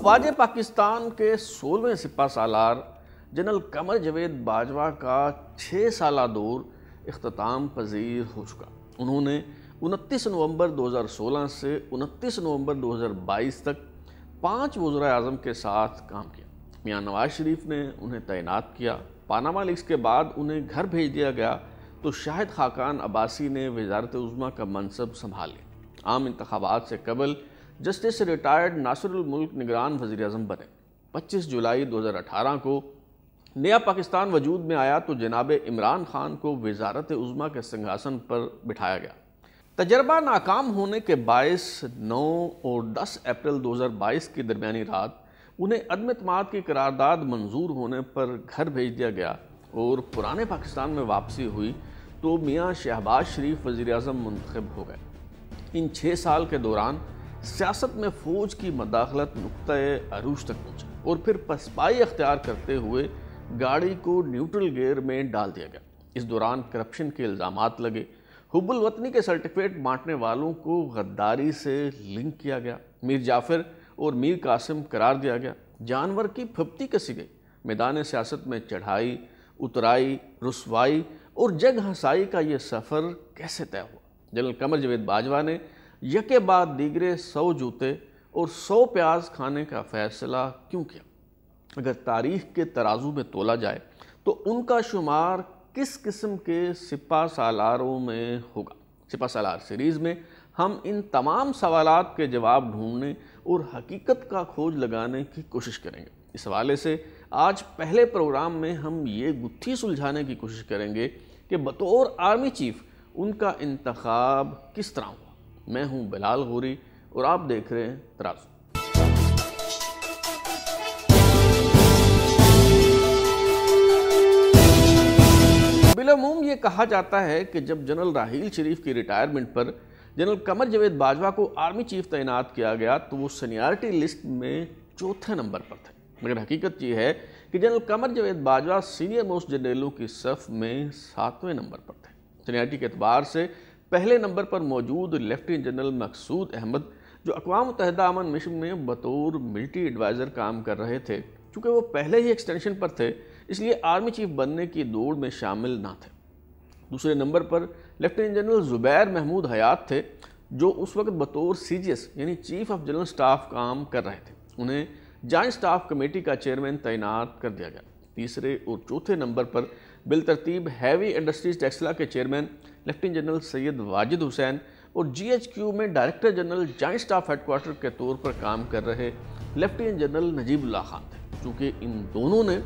अफवाज पाकिस्तान के 16वें सिपा सालार जनरल कमर जावेद बाजवा का 6 साला दौर इख्तिताम पजीर हो चुका। उन्होंने 29 नवंबर 2016 से 29 नवंबर 2022 तक 5 वज़ीर आज़म के साथ काम किया। मियाँ नवाज शरीफ ने उन्हें तैनात किया। पानामा लीक्स के बाद उन्हें घर भेज दिया गया तो शाहिद खाकान अब्बासी ने वजारत उज़्मा का मनसब संभाल लिया। आम इंतखाबात से कबल जस्टिस से रिटायर्ड नासिरुल मुल्क निगरान वज़ीर-ए-आज़म बने। 25 जुलाई 2018 को नया पाकिस्तान वजूद में आया तो जनाब इमरान खान को वजारत उज़्मा के सिंहासन पर बिठाया गया। तजर्बा नाकाम होने के बायस 9 और 10 अप्रैल 2022 की दरमियानी रात उन्हें अदम एतमाद की करारदाद मंजूर होने पर घर भेज दिया गया और पुराने पाकिस्तान में वापसी हुई तो मियाँ शहबाज शरीफ वज़ीर-ए-आज़म मुंतखब हो गए। इन 6 साल के दौरान सियासत में फ़ौज की मदाखलत नुक्ताए अरूज तक पहुँचा और फिर पसपाई अख्तियार करते हुए गाड़ी को न्यूट्रल गेयर में डाल दिया गया। इस दौरान करप्शन के इल्ज़ामात लगे। हुब्बुल वतनी के सर्टिफिकेट बाँटने वालों को गद्दारी से लिंक किया गया। मीर जाफ़र और मीर कासिम करार दिया गया। जानवर की फपती कसी गई। मैदान सियासत में चढ़ाई उतराई रुसवाई और जग हंसाई का ये सफ़र कैसे तय हुआ। जनरल कमर जावेद बाजवा ने यके बाद दीगरे 100 जूते और 100 प्याज खाने का फ़ैसला क्यों किया? अगर तारीख़ के तराजू में तोला जाए तो उनका शुमार किस किस्म के सिपा सालारों में होगा? सिपा सालार सीरीज़ में हम इन तमाम सवालात के जवाब ढूंढने और हकीकत का खोज लगाने की कोशिश करेंगे। इस हवाले से आज पहले प्रोग्राम में हम ये गुत्थी सुलझाने की कोशिश करेंगे कि बतौर आर्मी चीफ उनका इंतखाब किस तरह हुआ। मैं हूं बिलाल गोरी और आप देख रहे हैं तराजू। बिलअमूम ये कहा जाता है कि जब जनरल राहील शरीफ की रिटायरमेंट पर जनरल कमर जावेद बाजवा को आर्मी चीफ तैनात किया गया तो वो सीनियरिटी लिस्ट में 4थे नंबर पर थे, मगर हकीकत ये है कि general Qamar Javed Bajwa senior most जनरलों की सफ में 7वें नंबर पर थे। सीनियरिटी के एतबार से पहले नंबर पर मौजूद लेफ्टिनेंट जनरल मकसूद अहमद, जो अक़वाम मुत्तहिदा अमन मिशन में बतौर मिलिट्री एडवाइज़र काम कर रहे थे, चूँकि वो पहले ही एक्सटेंशन पर थे इसलिए आर्मी चीफ बनने की दौड़ में शामिल ना थे। दूसरे नंबर पर लेफ्टिनेंट जनरल ज़ुबैर महमूद हयात थे, जो उस वक्त बतौर CGS यानी चीफ ऑफ जनरल स्टाफ काम कर रहे थे। उन्हें जॉइंट स्टाफ कमेटी का चेयरमैन तैनात कर दिया गया। तीसरे और 4थे नंबर पर बिलतरतीब हैवी इंडस्ट्रीज़ टेक्सला के chairman lieutenant general Syed Wajid Hussain और GHQ में director general joint staff headquarter के तौर पर काम कर रहे लेफ्टिनेंट जनरल नजीबुल्लाह खान थे। चूँकि इन दोनों ने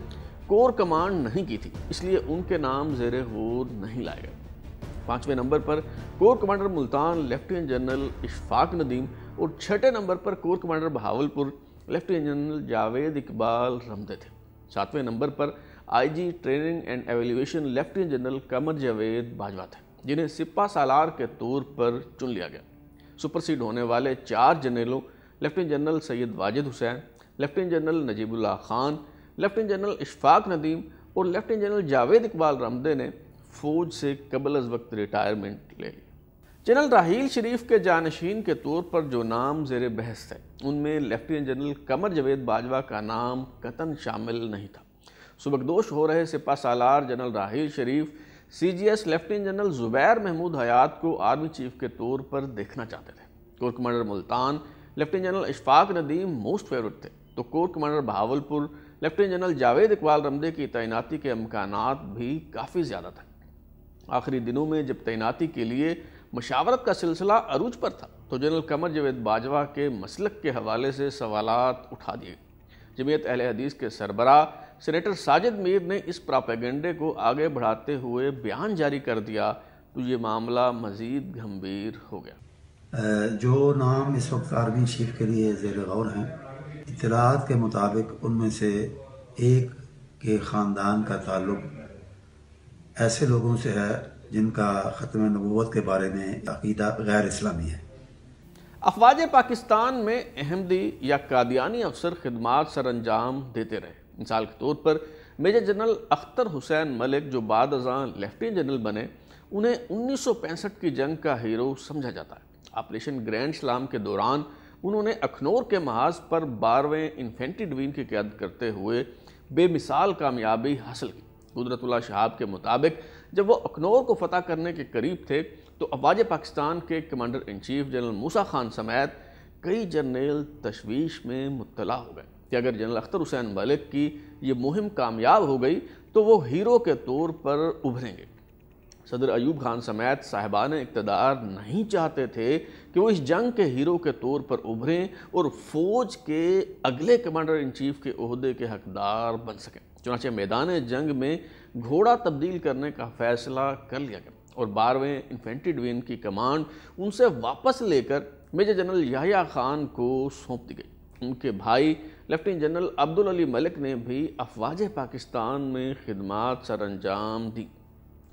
कोर कमांड नहीं की थी इसलिए उनके नाम ज़ेरे गौर नहीं लाए गए। 5वें नंबर पर corps commander Multan lieutenant general Ishfaq Nadeem और 6ठे नंबर पर corps commander Bahawalpur lieutenant general Javed Iqbal Ramday थे। 7वें नंबर पर IG training and evaluation lieutenant general Qamar Javed Bajwa थे, जिन्हें सिपा सालार के तौर पर चुन लिया गया। सुपरसीड होने वाले 4 जनरलों lieutenant general Syed Wajid Hussain, lieutenant general Najibullah Khan, lieutenant general Ishfaq Nadeem और लेफ्टिनेंट जनरल जावेद इकबाल रमदे ने फ़ौज से कबल अज वक्त रिटायरमेंट ले ली। जनरल राहील शरीफ के जानशीन के तौर पर जो नाम ज़ेर बहस थे उनमें लेफ्टिनेंट जनरल कमर जावेद बाजवा का नाम कतन शामिल नहीं था। सुबकदोश हो रहे सिपा सालार general Raheel Sharif CGS lieutenant general Zubair Mahmood Hayat को आर्मी चीफ के तौर पर देखना चाहते थे। Corps commander Multan lieutenant general Ishfaq Nadeem most favourite थे, तो corps commander Bahawalpur lieutenant general Javed Iqbal Ramday की तैनाती के अमकानात भी काफ़ी ज़्यादा थे। आखिरी दिनों में जब तैनाती के लिए मशावरत का सिलसिला अरूज पर था तो जनरल कमर जावेद बाजवा के मसलक के हवाले से सवालात उठा दिए। जमीयत अहले हदीस के सरबरा सेनेटर साजिद मीर ने इस प्रापेगेंडे को आगे बढ़ाते हुए बयान जारी कर दिया तो ये मामला मज़ीद गंभीर हो गया। जो नाम इस वक्त आर्मी चीफ के लिए ज़ेर गौर हैं, इत्तलात के मुताबिक उनमें से एक के ख़ानदान का ताल्लुक़ ऐसे लोगों से है जिनका ख़त्म नबूवत के बारे में अक़ीदा गैर इस्लामी है। अफवाज पाकिस्तान में अहमदी या कादियानी अफसर खिदमात सर अंजाम देते रहे। मिसाल के तौर पर मेजर जनरल अख्तर हुसैन मलिक, जो बाद अज़ां लेफ्टिनेंट जनरल बने, उन्हें 1965 की जंग का हीरो समझा जाता है। ऑपरेशन ग्रैंड स्लाम के दौरान उन्होंने अखनूर के महाज पर 12वें इन्फेंट्री डिवीजन की क़यादत करते हुए बेमिसाल कामयाबी हासिल की। कुदरतुल्लाह शहाब के मुताबिक जब वो अखनूर को फतह करने के करीब थे तो अफवाज पाकिस्तान के commander in chief general Musa Khan समेत कई जर्नल तशवीश में मुब्तला हो गए कि अगर जनरल अख्तर हुसैन मलिक की ये मुहिम कामयाब हो गई तो वो हीरो के तौर पर उभरेंगे। सदर अयूब खान समेत साहिबान इक़्तिदार नहीं चाहते थे कि वो इस जंग के हीरो के तौर पर उभरें और फ़ौज के अगले कमांडर इन चीफ के ओहदे के हकदार बन सकें। चुनाचे मैदान जंग में घोड़ा तब्दील करने का फ़ैसला कर लिया गया और 12वें इन्फेंट्री डिवीजन की कमांड उनसे वापस लेकर मेजर जनरल याहिया खान को सौंप दी गई। उनके भाई लेफ्टिनेंट जनरल अब्दुल अली मलिक ने भी अफवाज पाकिस्तान में खिदमात सर अंजाम दी।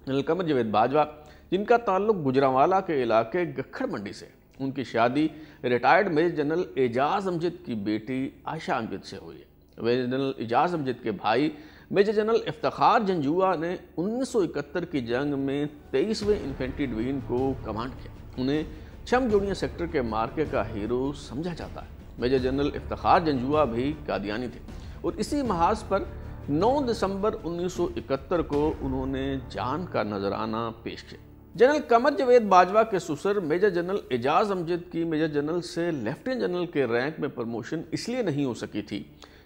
जनरल कमर जावेद बाजवा, जिनका ताल्लुक गुजरांवाला के इलाके गखड़ मंडी से, उनकी शादी retired major general Ejaz Amjad की बेटी आयशा अमजद से हुई है। मेजर जनरल एजाज अमजद के भाई मेजर जनरल इफ्तिखार जंजुआ ने 1971 की जंग में 23वें इन्फेंट्री डिवीजन को कमांड किया। उन्हें छमजोड़िया सेक्टर के मार्के का हीरो समझा जाता है। मेजर जनरल इफ्तिखार जंजुआ भी कादियानी थे और इसी महाज पर 9 दिसंबर 1971 को उन्होंने जान का नजराना पेश किया। जनरल कमर जावेद बाजवा के सुसर मेजर जनरल एजाज अमजद की मेजर जनरल से लेफ्टिनेंट जनरल के रैंक में प्रमोशन इसलिए नहीं हो सकी थी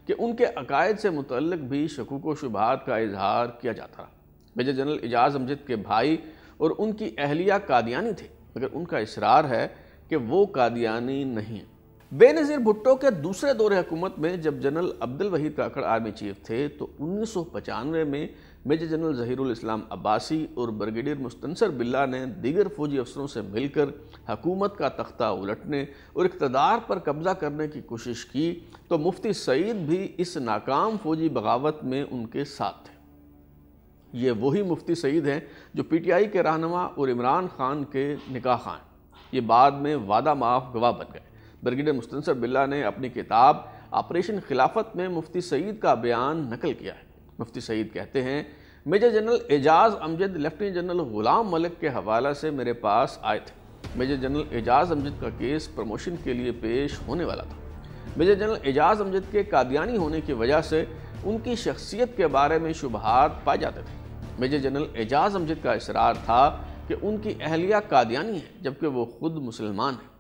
कि उनके अकायद से मुतल्लिक भी शकूक व शुबहात का इजहार किया जाता रहा। मेजर जनरल एजाज अमजद के भाई और उनकी अहलिया कादियानी थे, मगर उनका इसरार है कि वो कादियानी नहीं है। बेनज़ीर भुट्टो के दूसरे दौर हुकूमत में जब general Abdul Waheed Kakar army chief थे तो 1995 में मेजर जनरल ज़हीरुल इस्लाम अब्बासी और ब्रिगेडियर मुस्तनसर बिल्ला ने दीगर फौजी अफसरों से मिलकर हुकूमत का तख्ता उलटने और इक़्तिदार पर कब्ज़ा करने की कोशिश की तो मुफ्ती सईद भी इस नाकाम फौजी बगावत में उनके साथ थे। ये वही मुफ्ती सईद हैं जो PTI के रहनुमा और इमरान खान के निकाह खान, ये बाद में वादा माफ़ गवाह बन गए। ब्रिगेडियर मुस्तनसर बिल्ला ने अपनी किताब ऑपरेशन खिलाफत में मुफ्ती सईद का बयान नकल किया है। मुफ्ती सईद कहते हैं, major general Ejaz Amjad lieutenant general Ghulam Malik के हवाले से मेरे पास आए थे। मेजर जनरल एजाज अमजद का केस प्रमोशन के लिए पेश होने वाला था। मेजर जनरल एजाज अमजद के कादियानी होने की वजह से उनकी शख्सियत के बारे में शुबहात पाए जाते थे। मेजर जनरल एजाज अमजद का इसरार था कि उनकी अहलिया कादियानी है जबकि वो खुद मुसलमान है।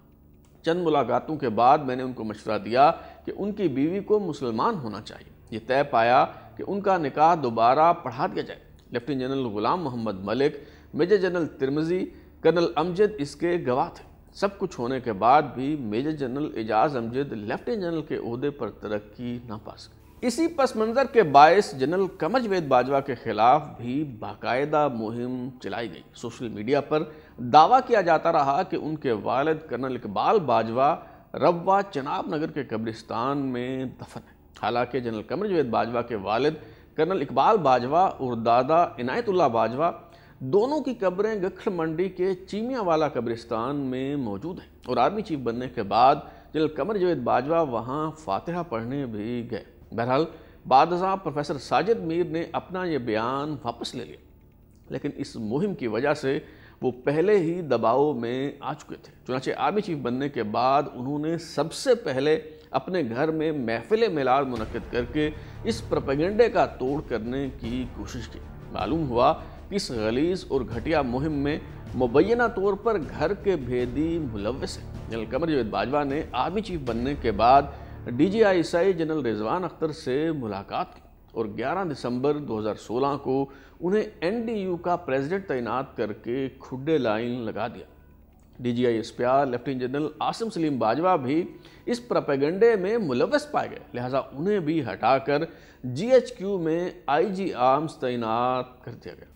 चंद मुलाकातों के बाद मैंने उनको मशवरा दिया कि उनकी बीवी को मुसलमान होना चाहिए। ये तय पाया कि उनका निकाह दोबारा पढ़ा दिया जाए। Lieutenant general Ghulam Mohammad Malik, major general Tirmizi, colonel Amjad इसके गवाह थे। सब कुछ होने के बाद भी major general Ejaz Amjad lieutenant general के ओहदे पर तरक्की ना पा सके। इसी पस मंज़र के बायस जनरल कमर जावेद बाजवा के ख़िलाफ़ भी बाकायदा मुहिम चलाई गई। सोशल मीडिया पर दावा किया जाता रहा कि उनके वालिद कर्नल इकबाल बाजवा रवा चनाब नगर के कब्रिस्तान में दफन है। हालांकि जनरल कमर जावेद बाजवा के वालिद कर्नल इकबाल बाजवा और दादा इनायतुल्ला बाजवा दोनों की कब्रें गखड़ मंडी के चीमियावाला कब्रिस्तान में मौजूद हैं और आर्मी चीफ बनने के बाद जनरल कमर जावेद बाजवा वहाँ फातिहा पढ़ने भी गए। बहरहाल बाद अज़ां प्रोफेसर साजिद मीर ने अपना ये बयान वापस ले लिया, लेकिन इस मुहिम की वजह से वो पहले ही दबाव में आ चुके थे। चुनांचे आर्मी चीफ बनने के बाद उन्होंने सबसे पहले अपने घर में महफिल मिलाद मुनक़्क़िद करके इस प्रोपेगेंडे का तोड़ करने की कोशिश की। मालूम हुआ कि इस गलीज़ और घटिया मुहिम में मुबैना तौर पर घर के भेदी मुलव्वस हैं। जनरल कमर जावेद बाजवा ने आर्मी चीफ बनने के बाद DGISI जनरल रिजवान अख्तर से मुलाकात की और 11 दिसंबर 2016 को उन्हें NDU का प्रेसिडेंट तैनात करके खुडे लाइन लगा दिया। DGI SPA lieutenant general Asim Saleem Bajwa भी इस प्रोपेगेंडे में मुलव्वस पाए गए, लिहाजा उन्हें भी हटाकर GHQ में IG आर्म्स तैनात कर दिया गया।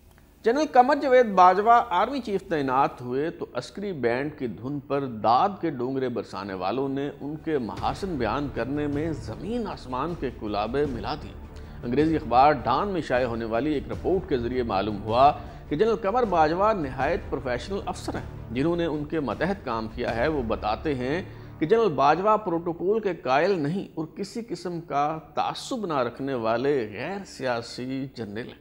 General Qamar Javed Bajwa army chief तैनात हुए तो अस्करी बैंड की धुन पर दाद के डोंगरे बरसाने वालों ने उनके महासन बयान करने में ज़मीन आसमान के कुलाबे मिला दिए। अंग्रेज़ी अखबार डॉन में शाये होने वाली एक रिपोर्ट के ज़रिए मालूम हुआ कि जनरल कमर बाजवा नहायत प्रोफेशनल अफसर हैं जिन्होंने उनके मतहत काम किया है। वो बताते हैं कि जनरल बाजवा प्रोटोकॉल के कायल नहीं और किसी किस्म का तअस्सुब ना रखने वाले गैर सियासी जनरल हैं।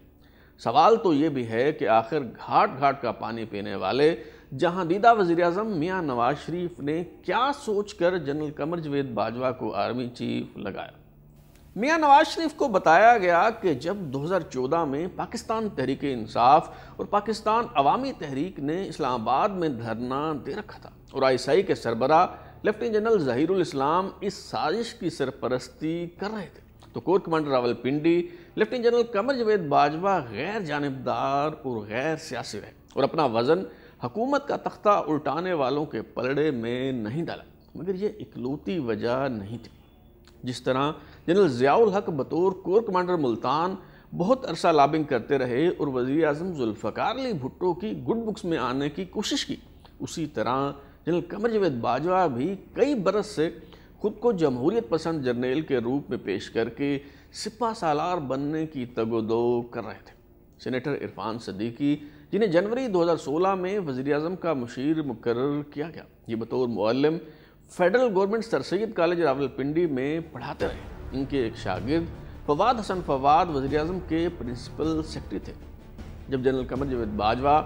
सवाल तो ये भी है कि आखिर घाट घाट का पानी पीने वाले जहांदीदा वज़ीर-ए-आज़म मियां नवाज शरीफ ने क्या सोचकर जनरल कमर जवेद बाजवा को आर्मी चीफ लगाया। मियां नवाज शरीफ को बताया गया कि जब 2014 में पाकिस्तान तहरीक इंसाफ और पाकिस्तान अवामी तहरीक ने इस्लामाबाद में धरना दे रखा था और आईएसआई के सरबरा लेफ्टिनेंट जनरल ज़हीरुल इस्लाम इस साजिश की सरपरस्ती कर रहे थे, तो corps commander Rawalpindi lieutenant general Qamar Javed Bajwa गैर जानिबदार और गैर सियासी रहे और अपना वज़न हकूमत का तख्ता उल्टाने वालों के पलड़े में नहीं डाला। मगर ये इकलौती वजह नहीं थी। जिस तरह जनरल ज़ियाउल हक बतौर कोर कमांडर मुल्तान बहुत अरसा लॉबिंग करते रहे और वज़ीर आज़म ज़ुल्फ़िकार अली भुट्टो की गुड बुक्स में आने की कोशिश की, उसी तरह जनरल कमर जवेद बाजवा भी कई बरस से खुद को जमहूरियत पसंद जर्नेल के रूप में पेश करके सिपा सालार बनने की तगोदो कर रहे थे। सेनेटर इरफान सदीकी, जिन्हें जनवरी 2016 में वज़ीर-ए-आज़म का मुशीर मुकर्रर किया गया, ये बतौर मुअल्लिम federal government sir Syed college Rawalpindi में पढ़ाते रहे। इनके एक शागिर्द फवाद हसन फवाद वज़ीर-ए-आज़म के प्रिंसिपल सेक्रेटरी थे। जब general Qamar Javed Bajwa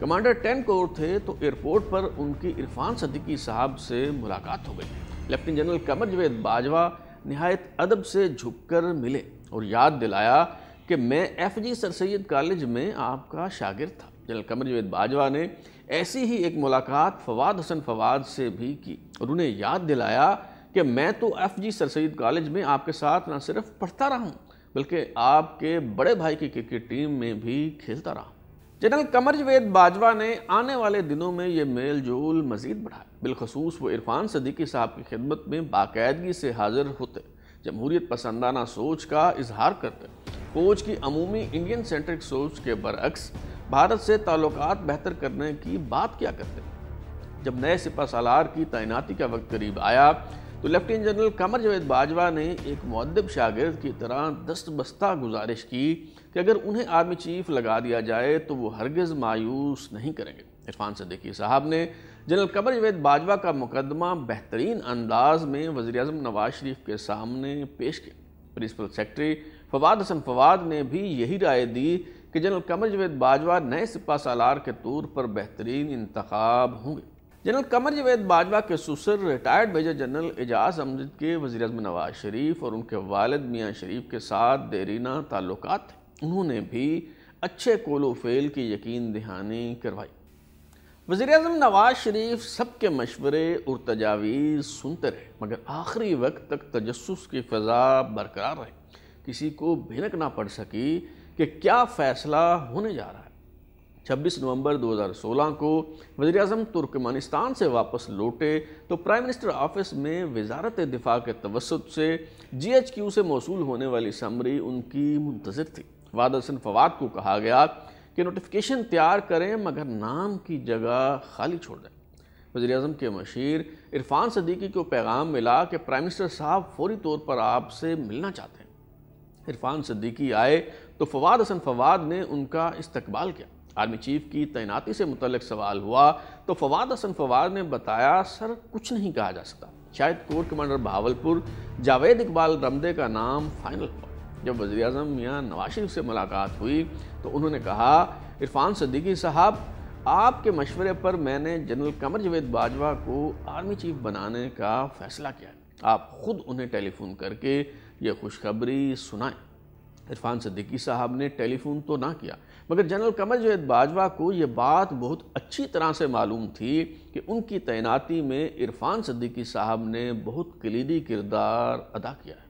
commander 10 corps थे तो एयरपोर्ट पर उनकी इरफान सदीकी साहब से मुलाकात हो गई। लेफ्टिनेंट जनरल कमर जवेद बाजवा नहायत अदब से झुककर मिले और याद दिलाया कि मैं FG सर सैयद कॉलेज में आपका शागिर्द था। जनरल कमर जवेद बाजवा ने ऐसी ही एक मुलाकात फवाद हसन फवाद से भी की और उन्हें याद दिलाया कि मैं तो FG सर सैयद कॉलेज में आपके साथ ना सिर्फ पढ़ता रहा हूँ बल्कि आपके बड़े भाई की क्रिकेट टीम में भी खेलता रहा। जनरल कमर जवेद बाजवा ने आने वाले दिनों में ये मेल जोल मज़ीद बढ़ाया। बिलखसूस वो इरफान सदीकी साहब की खिदमत में बाकायदगी से हाजिर होते, जमहूरियत पसंदाना सोच का इजहार करते, फौज की अमूमी इंडियन सेंट्रिक सोच के बरअक्स भारत से ताल्लुकात बेहतर करने की बात क्या करते। जब नए सिपा सालार की तैनाती का वक्त करीब आया तो लेफ्टिनेंट जनरल कमर जवेद बाजवा ने एक मुअद्दब शागिर्द की तरह दस्तबस्ता गुजारिश की कि अगर उन्हें आर्मी चीफ लगा दिया जाए तो वो हरगिज़ मायूस नहीं करेंगे। इरफान सदीकी साहब ने जनरल कमर जवेद बाजवा का मुकदमा बेहतरीन अंदाज में वज़ीर-ए-आज़म नवाज शरीफ के सामने पेश किया। प्रिंसिपल सेक्रेटरी फवाद हसन फवाद ने भी यही राय दी कि जनरल कमर जवेद बाजवा नए सिपा सालार के तौर पर बेहतरीन इंतखाब होंगे। जनरल कमर जवेद बाजवा के सुसर retired major general Ejaz Amjad के वज़ीर-ए-आज़म नवाज शरीफ और उनके वालिद मियाँ शरीफ के साथ देरीना ताल्लुकात थे। उन्होंने भी अच्छे कोलो फेल की यकीन दहानी करवाई। वज़ीर-ए-आज़म नवाज शरीफ सबके मशवरे और तजावीज़ सुनते रहे मगर आखिरी वक्त तक तजस्सुस की फ़ज़ा बरकरार रही। किसी को भिनक ना पड़ सकी कि क्या फ़ैसला होने जा रहा है। 26 नवंबर 2016 को वज़ीर-ए-आज़म तुर्कमेनिस्तान से वापस लौटे तो प्राइम मिनिस्टर ऑफिस में वजारत दिफा के तवसुत से GHQ से मौसूल होने वाली समरी उनकी मुंतज़र थी। फवाद हसन फवाद को कहा गया कि नोटिफिकेशन तैयार करें मगर नाम की जगह खाली छोड़ दें। वज़ीर-ए-आज़म के मशीर इरफान सदीकी को पैगाम मिला कि प्राइम मिनिस्टर साहब फौरी तौर पर आपसे मिलना चाहते हैं। इरफान सदीकी आए तो फवाद हसन फवाद ने उनका इस्तकबाल किया। आर्मी चीफ की तैनाती से मुतल्लिक सवाल हुआ तो फवाद हसन फवाद ने बताया, सर कुछ नहीं कहा जा सकता, शायद कोर कमांडर बहावलपुर जावेद इकबाल रमदे का नाम फाइनल हुआ। जब वज़ीर-ए-आज़म मियां नवाज शरीफ से मुलाकात हुई तो उन्होंने कहा, इरफान सदीकी साहब आपके मशवरे पर मैंने जनरल कमर जवेद बाजवा को आर्मी चीफ बनाने का फैसला किया, आप ख़ुद उन्हें टेलीफोन करके यह खुशखबरी सुनाएं। इरफान सदीकी साहब ने टेलीफोन तो ना किया मगर जनरल कमर जवेद बाजवा को यह बात बहुत अच्छी तरह से मालूम थी कि उनकी तैनाती में इरफान सदीकी साहब ने बहुत कलीदी किरदार अदा किया है।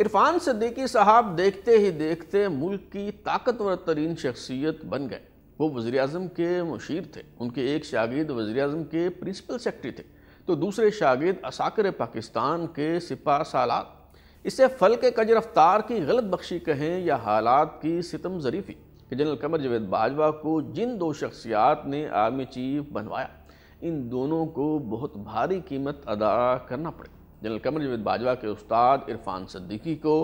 इरफान सदीकी साहब देखते ही देखते मुल्क की ताकतवर तरीन शख्सियत बन गए। वो वज़ीर-ए-आज़म के मुशीर थे। उनके एक शागिर्द वज़ीर-ए-आज़म के प्रिंसिपल सेक्रेटरी थे तो दूसरे शागिर्द असाकिर पाकिस्तान के सिपा सालार। इसे फलके कजर अफ्तार की गलत बख्शी कहें या हालात की सितम ज़रीफ़ी कि जनरल कमर जवेद बाजवा को जिन दो शख्सियात ने आर्मी चीफ बनवाया इन दोनों को बहुत भारी कीमत अदा करना पड़े। जनरल कमर जवेद बाजवा के उस्ताद इरफान सदीकी को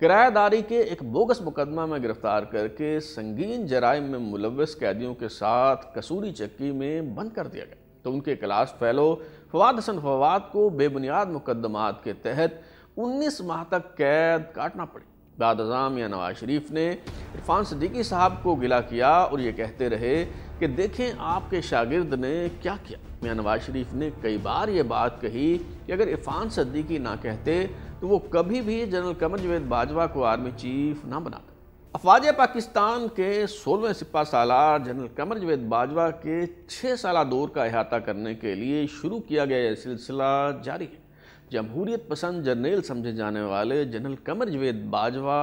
किराएदारी के एक बोगस मुकदमा में गिरफ़्तार करके संगीन जराइम में मुलव्वस कैदियों के साथ कसूरी चक्की में बंद कर दिया गया तो उनके क्लास फेलो फवाद हसन फवाद को बेबुनियाद मुकदमात के तहत 19 माह तक कैद काटना पड़ी। बाद या नवाज शरीफ ने इरफान सिद्दीकी साहब को गिला किया और ये कहते रहे कि देखें आपके शागिर्द ने क्या किया। मियाँ नवाज शरीफ ने कई बार ये बात कही कि अगर इरफान सिद्दीकी ना कहते तो वो कभी भी जनरल कमर जवेद बाजवा को आर्मी चीफ ना बनाते। अफवाज पाकिस्तान के 16वें सिपा सालार जनरल कमर जवेद बाजवा के 6 साला दौर का अहाता करने के लिए शुरू किया गया यह सिलसिला जारी है। जमहूरियत पसंद जर्नेल समझे जाने वाले जनरल कमर जवेद बाजवा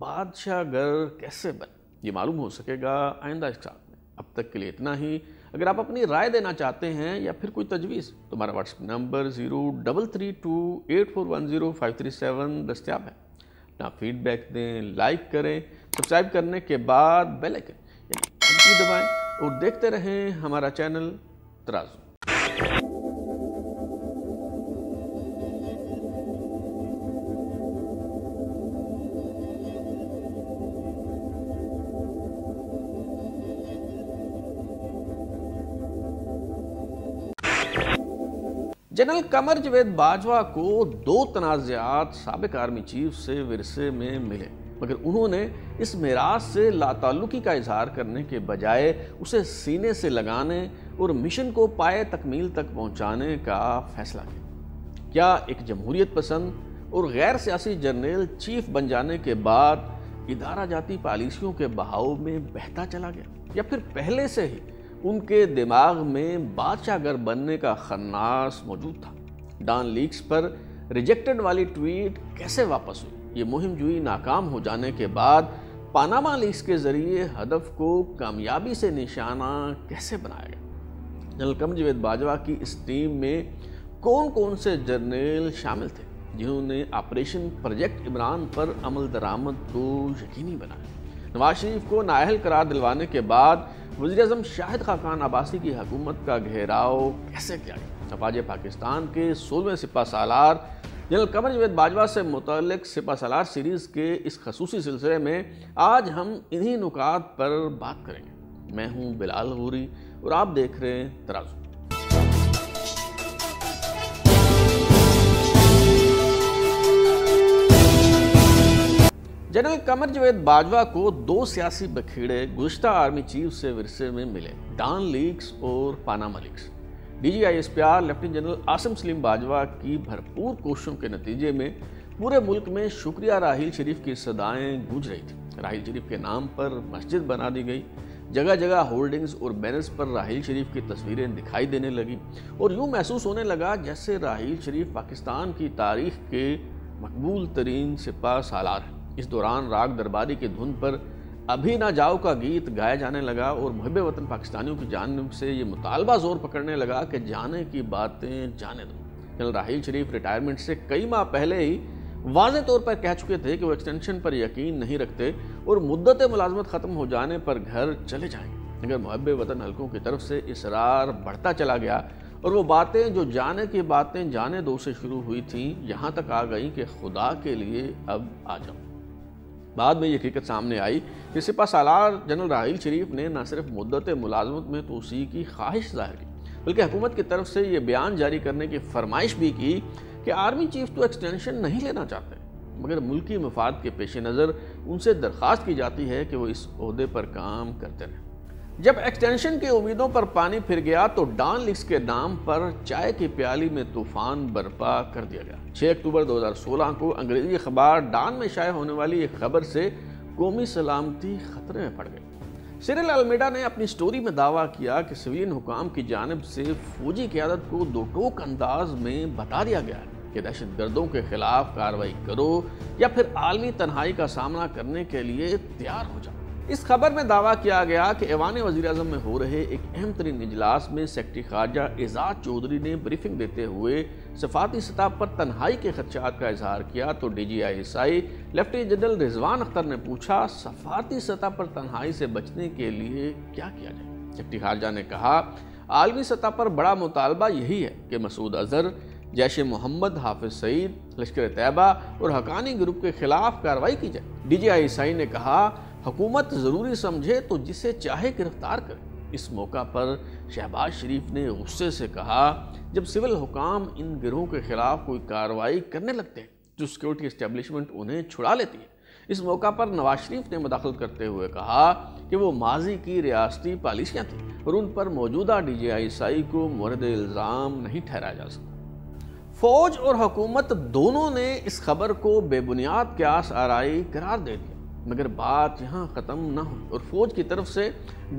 बादशाह गर कैसे बने, ये मालूम हो सकेगा आइंदा साथ में। अब तक के लिए इतना ही। अगर आप अपनी राय देना चाहते हैं या फिर कोई तजवीज़, तो हमारा व्हाट्सएप नंबर 0332 8410537 दस्तियाब है। अपना फीडबैक दें, लाइक करें, सब्सक्राइब करने के बाद बेल आइकन यानी दबाएं और देखते रहें हमारा चैनल तराज़ू। जनरल कमर जवेद बाजवा को 2 तनाज़ात साबिक आर्मी चीफ से विरसे में मिले, मगर उन्होंने इस मिराज से लाताल्लुकी का इजहार करने के बजाय उसे सीने से लगाने और मिशन को पाए तकमील तक पहुंचाने का फैसला किया। क्या एक जमहूरियत पसंद और गैर सियासी जर्नल चीफ बन जाने के बाद इदारा जाती पॉलिसियों के बहाव में बहता चला गया, या फिर पहले से ही उनके दिमाग में बादशाह गर बनने का खन्नास मौजूद था? डॉन लीक्स पर रिजेक्टेड वाली ट्वीट कैसे वापस हुई? ये मुहिम जुई नाकाम हो जाने के बाद पानामा लीक्स के ज़रिए हदफ को कामयाबी से निशाना कैसे बनाया गया? जनरल कमर जवेद बाजवा की इस टीम में कौन कौन से जर्नल शामिल थे जिन्होंने ऑपरेशन प्रोजेक्ट इमरान पर अमल दरामद को यकीनी बनाया? नवाज शरीफ को नाअहल करार दिलवाने के बाद वज़ीर-ए-आज़म शाहिद खाकान अब्बासी की हुकूमत का घेराव कैसे किया गया? अफवाज पाकिस्तान के 16वें सिपा सालार जनरल कमर जवेद बाजवा से मुतल्लिक़ सिपा सालार सीरीज़ के इस खसूसी सिलसिले में आज हम इन्हीं नुकात पर बात करेंगे। मैं हूँ बिलाल गौरी और आप देख रहे हैं तराज़ू। जनरल कमर जवेद बाजवा को 2 सियासी बखेड़े गुज़श्ता आर्मी चीफ से विरसे में मिले, डॉन लीक्स और Panama leaks. DGISPR lieutenant general Asim Saleem Bajwa की भरपूर कोशिशों के नतीजे में पूरे मुल्क में शुक्रिया राहील शरीफ की सदाएं गूंज रही थी। राहील शरीफ के नाम पर मस्जिद बना दी गई, जगह जगह होर्डिंग्स और बैनर्स पर राहील शरीफ की तस्वीरें दिखाई देने लगी और यूँ महसूस होने लगा जैसे राहील शरीफ पाकिस्तान की तारीख के मकबूल तरीन सिपा सालार हैं। इस दौरान राग दरबारी की धुन पर अभी ना जाओ का गीत गाया जाने लगा और मुहिब वतन पाकिस्तानियों की जानिब से ये मुतालबा जोर पकड़ने लगा कि जाने की बातें जाने दो। जनरल राहील शरीफ रिटायरमेंट से कई माह पहले ही वाज़े तौर पर कह चुके थे कि वो एक्सटेंशन पर यकीन नहीं रखते और मुद्दत मुलाजमत ख़त्म हो जाने पर घर चले जाएंगे, मगर मुहिब वतन हल्कों की तरफ से इसरार बढ़ता चला गया और वो बातें जो जाने की बातें जाने दो से शुरू हुई थी यहाँ तक आ गई कि खुदा के लिए अब आ जाओ। बाद में ये हकीकत सामने आई कि सिपा सालार जनरल राहील शरीफ ने न सिर्फ मुद्दत मुलाजमत में तोसी की ख्वाहिश ज़ाहिर की, बल्कि हुकूमत की तरफ से ये बयान जारी करने की फरमाइश भी की कि आर्मी चीफ तो एक्सटेंशन नहीं लेना चाहते, मगर मुल्की मफाद के पेश नज़र उनसे दरख्वास्त की जाती है कि वो इस ओहदे पर काम करते रहें। जब एक्सटेंशन की उम्मीदों पर पानी फिर गया तो डॉन लीक्स के नाम पर चाय की प्याली में तूफान बर्पा कर दिया गया। 6 अक्टूबर 2016 को अंग्रेजी अखबार डॉन में शाये होने वाली एक खबर से कौमी सलामती खतरे में पड़ गई। सिरिल अल्मेडा ने अपनी स्टोरी में दावा किया कि सिविलियन हुकाम की जानिब से फौजी क़यादत को दो टोक अंदाज में बता दिया गया है कि दहशत गर्दों के खिलाफ कार्रवाई करो या फिर आलमी तन्हाई का सामना करने के लिए तैयार हो जाओ। इस खबर में दावा किया गया कि ऐवान वज़ीर-ए-आज़म में हो रहे एक अहम तरीन इजलास में सेक्रेटरी ख़ारजा एजाज़ चौधरी ने ब्रीफिंग देते हुए सफारती सतह पर तन्हाई के खदशात का इजहार किया तो DGISI lieutenant general Rizwan Akhtar ने पूछा, सफारती सतह पर तन्हाई से बचने के लिए क्या किया जाए? सेक्रेटरी ख़ारजा ने कहा, आलमी सतह पर बड़ा मुतालबा यही है कि मसूद अज़हर, जैश मोहम्मद, हाफिज सईद, लश्कर तैयबा और हक्कानी ग्रुप के खिलाफ कार्रवाई की जाए। DGISI ने कहा, हुकूमत ज़रूरी समझे तो जिसे चाहे गिरफ्तार करे। इस मौका पर शहबाज शरीफ ने गुस्से से कहा, जब सिविल हुकाम इन गिरोहों के खिलाफ कोई कार्रवाई करने लगते हैं तो सिक्योरिटी इस्टेब्लिशमेंट उन्हें छुड़ा लेती है। इस मौका पर नवाज शरीफ ने मुदाखलत करते हुए कहा कि वो माजी की रियासती पॉलिसियाँ थीं और उन पर मौजूदा DJISI को मुर्द इल्ज़ाम नहीं ठहराया जा सकता। फ़ौज और हुकूमत दोनों ने इस खबर को बेबुनियाद क्यास आराई करार दे दिया, मगर बात यहाँ ख़त्म ना हुई और फ़ौज की तरफ से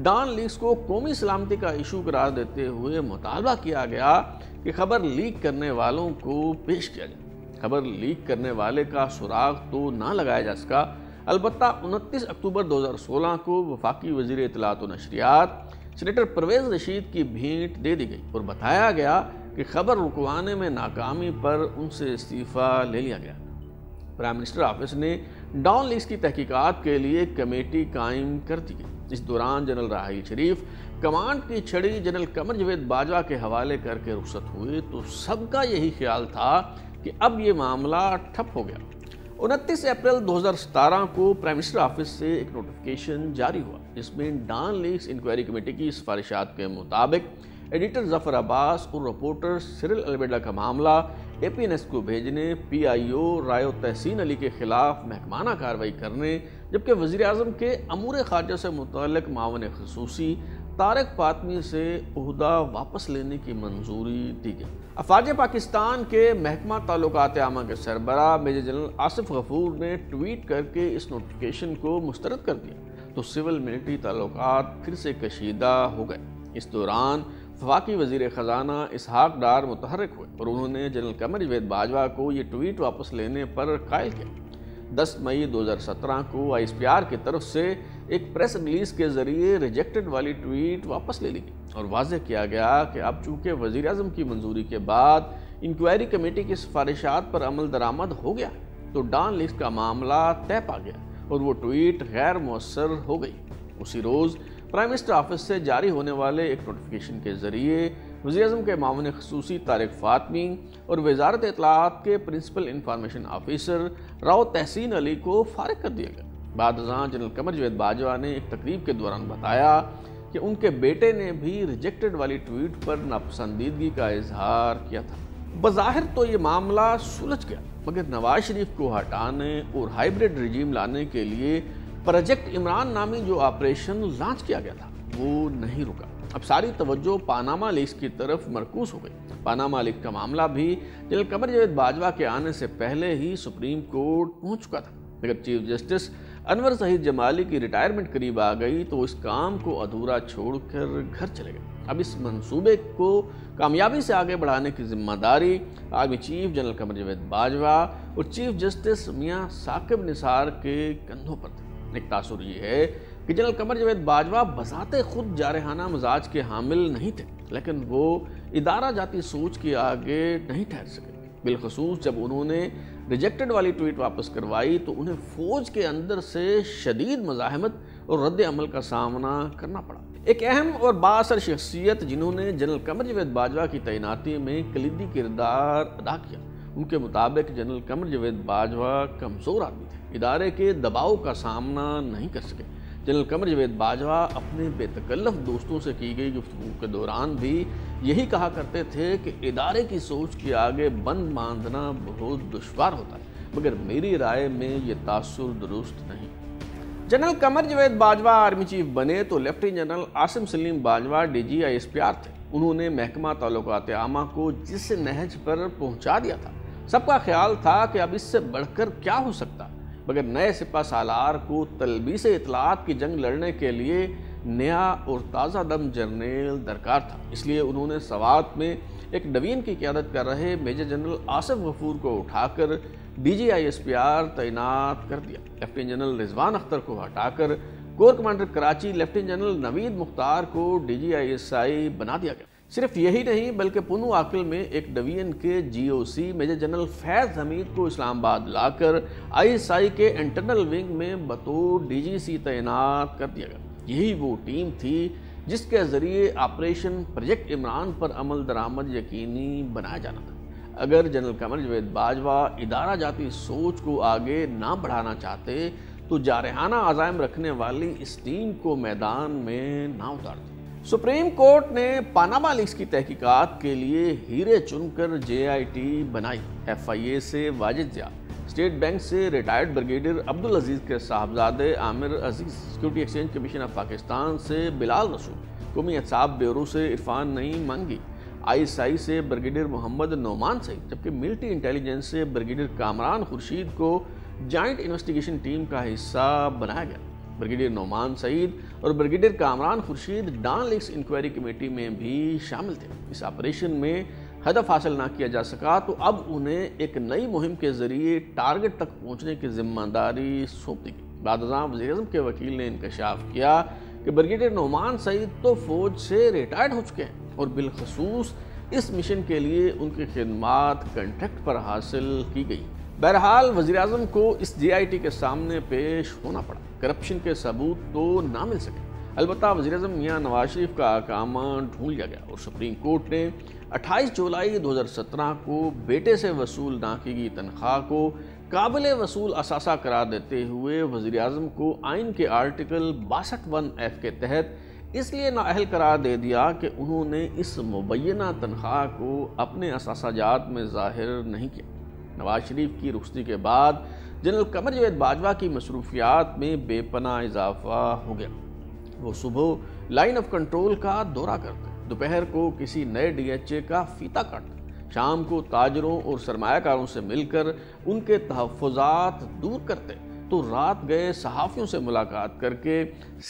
डॉन लीक्स को कौमी सलामती का इशू करार देते हुए मुतालबा किया गया कि खबर लीक करने वालों को पेश किया जाए। खबर लीक करने वाले का सुराग तो ना लगाया जा सका, अलबत्ता 29 अक्टूबर 2016 को वफाकी वज़ीर इत्तलाआत व नशरियात सेनेटर परवेज़ रशीद की भेंट दे दी गई और बताया गया कि खबर रुकवाने में नाकामी पर उनसे इस्तीफ़ा ले लिया गया। प्राइम मिनिस्टर ऑफिस ने डॉन लीक्स की तहकीकात के लिए कमेटी कायम कर दी गई। इस दौरान जनरल राहील शरीफ कमांड की छड़ी जनरल कमर जवेद बाजवा के हवाले करके रुखसत हुए तो सबका यही ख्याल था कि अब ये मामला ठप हो गया। 29 अप्रैल 2017 को प्राइम मिनिस्टर ऑफिस से एक नोटिफिकेशन जारी हुआ जिसमें डॉन लीक्स इंक्वायरी कमेटी की सिफारिशात के मुताबिक एडिटर ज़फ़र अब्बास और रिपोर्टर सिरिल अलबेडा का मामला APNS को भेजने, PIO रायो तहसीन अली के ख़िलाफ़ महकमाना कार्रवाई करने, जबकि वज़ीर-ए-आज़म के अमूर ख़ारजा से मुतल्लिक़ मावन ख़ुसूसी तारिक फातमी से उहदा वापस लेने की मंजूरी दी गई। अफ़वाज पाकिस्तान के महकमा ताल्लुक़ात आमा के सरबराह मेजर जनरल आसिफ गफूर ने ट्वीट करके इस नोटिफिकेशन को मुस्तरद कर दिया तो सिविल मिलिट्री ताल्लुक़ात फिर से कशीदा हो गए। इस दौरान वफाकी वज़ीर ख़जाना इसहाक़ डार मुतहरक हुए और उन्होंने जनरल कमर जवेद बाजवा को ये ट्वीट वापस लेने पर कायल किया। 10 मई 2017 को ISPR की तरफ से एक प्रेस रिलीज़ के ज़रिए रिजेक्टेड वाली ट्वीट वापस ले ली गई और वाजह किया गया कि अब चूँकि वज़ीर-ए-आज़म की मंजूरी के बाद इंक्वायरी कमेटी की सिफारिशात पर अमल दरामद हो गया तो डॉन लीक्स का मामला तय पा गया और वो ट्वीट गैर मौसर हो गई। उसी रोज़ प्राइम मिनिस्टर ऑफिस से जारी होने वाले एक नोटिफिकेशन के ज़रिए वज़ीर-ए-आज़म के मामून ख़ुसूसी तारिक फ़ातमी और वज़ारत इत्तलाआत के principal information officer Rao Tehseen Ali को फ़ारिग कर दिया गया। बाद अज़ां जनरल कमर जवेद बाजवा ने एक तकरीब के दौरान बताया कि उनके बेटे ने भी रिजेक्टेड वाली ट्वीट पर नापसंदीदगी का इजहार किया था। बज़ाहिर तो ये मामला सुलझ गया, मगर नवाज शरीफ को हटाने और हाइब्रिड रिजीम लाने के लिए प्रोजेक्ट इमरान नामी जो ऑपरेशन लॉन्च किया गया था वो नहीं रुका। अब सारी तवज्जो पानामा लीक्स की तरफ मरकूज़ हो गई। पानामा लीक्स का मामला भी जनरल कमर जवेद बाजवा के आने से पहले ही सुप्रीम कोर्ट पहुंच चुका था, मगर चीफ जस्टिस अनवर सईद जमाली की रिटायरमेंट करीब आ गई तो इस काम को अधूरा छोड़कर घर चले गए। अब इस मंसूबे को कामयाबी से आगे बढ़ाने की जिम्मेदारी army chief general Qamar Javed Bajwa और चीफ जस्टिस मियाँ साकिब निसार के कंधों पर थी। एक तासुर ये है कि जनरल कमर जवेद बाजवा बजाते खुद जारहाना मिजाज के हामिल नहीं थे, लेकिन वो इदारा जाती सोच के आगे नहीं ठहर सके। बिलखसूस जब उन्होंने रिजेक्टेड वाली ट्वीट वापस करवाई तो उन्हें फ़ौज के अंदर से शदीद मज़ाहमत और रद्द अमल का सामना करना पड़ा। एक अहम और बाअसर शख्सियत जिन्होंने जनरल कमर जवेद बाजवा की तैनाती में कलीदी किरदार अदा किया, उनके मुताबिक जनरल कमर जवेद बाजवा कमज़ोर आदमी थे, इदारे के दबाव का सामना नहीं कर सके। जनरल कमर जवेद बाजवा अपने बेतकल्लफ दोस्तों से की गई गुफ्तगू के दौरान भी यही कहा करते थे कि इदारे की सोच के आगे बंद बांधना बहुत दुश्वार होता है, मगर मेरी राय में ये तासुर दुरुस्त नहीं। General Qamar Javed Bajwa army chief बने तो lieutenant general Asim Saleem Bajwa DG ISPR थे। उन्होंने महकमा ताल्लुकात आमा को जिस नहज पर पहुंचा दिया था, सबका ख्याल था कि अब इससे बढ़कर क्या हो सकता, मगर नए सिपा सालार को तलबीस इतलात की जंग लड़ने के लिए नया और ताज़ा दम जर्नेल दरकार था। इसलिए उन्होंने सवात में एक डवीन की क़्यादत कर रहे मेजर जनरल आसिफ गफूर को उठाकर DG ISPR तैनात कर दिया। लेफ्टिनेंट जनरल रिजवान अख्तर को हटाकर corps commander Karachi lieutenant general Naveed Mukhtar को DG ISI बना दिया गया। सिर्फ यही नहीं बल्कि पुनू आकिल में एक डिवीजन के GOC major general Faiz Hameed को इस्लामाबाद लाकर ISI के इंटरनल विंग में बतौर DGC तैनात कर दिया गया। यही वो टीम थी जिसके ज़रिए ऑपरेशन प्रोजेक्ट इमरान पर अमल दरामद यकीनी बनाया जाना था। अगर जनरल कमर जवेद बाजवा इदारा जाती सोच को आगे ना बढ़ाना चाहते तो जारहाना आज़ाइम रखने वाली इस टीम को मैदान में ना उतारते। सुप्रीम कोर्ट ने पानामा लीक्स की तहकीकात के लिए हीरे चुनकर JIT बनाई। FIA से वाजिद ज़िया, स्टेट बैंक से रिटायर्ड ब्रिगेडियर अब्दुल अजीज़ के साहबजादे Amir Aziz, security exchange commission of Pakistan से बिलाल रसूल, कौमी एहसाब ब्यूरो से इरफान नईम मंगी, ISI से ब्रिगेडियर मोहम्मद नौमान सईद, जबकि मिलिट्री इंटेलिजेंस से ब्रिगेडियर कामरान खुर्शीद को जॉइंट इन्वेस्टिगेशन टीम का हिस्सा बनाया गया। ब्रिगेडियर नौमान सईद और brigadier Kamran Khurshid Dawn leaks inquiry committee में भी शामिल थे। इस ऑपरेशन में हदफ हासिल ना किया जा सका तो अब उन्हें एक नई मुहिम के जरिए टारगेट तक पहुंचने की जिम्मेदारी सौंप दी गई। बाद वज़ीर-ए-आज़म के वकील ने इंकशाफ किया कि ब्रिगेडियर नौमान सईद तो फौज से रिटायर्ड हो चुके हैं और बिलखसूस इस मिशन के लिए उनकी खिदमात कंट्रैक्ट पर हासिल की गई। बहरहाल वज़ीर-ए-आज़म को इस JIT के सामने पेश होना पड़ा, करप्शन के सबूत तो ना मिल सके। अलबत्ता वज़ीर-ए-आज़म मियां नवाज शरीफ का अकामा ढूंढ लिया गया और सुप्रीम कोर्ट ने 28 जुलाई 2017 को बेटे से वसूल ना की गई तनख्वाह को काबिल वसूल असासा करार देते हुए वज़ीर-ए-आज़म को आइन के आर्टिकल 62(1)(f) के तहत इसलिए नाअहल करार दे दिया कि उन्होंने इस मुबैना तनख्वाह को अपने असासाजात में ज़ाहिर नहीं किया। नवाज शरीफ की रुखसती के बाद जनरल कमर जावेद बाजवा की मसरूफियात में बेपनाह इजाफा हो गया। वो सुबह लाइन ऑफ कंट्रोल का दौरा करते, दोपहर को किसी नए DHA का फीता काटते, शाम को ताजरों और सरमायाकारों से मिलकर उनके तहफ़्फ़ुज़ात दूर करते, तो रात गए सहाफ़ियों से मुलाकात करके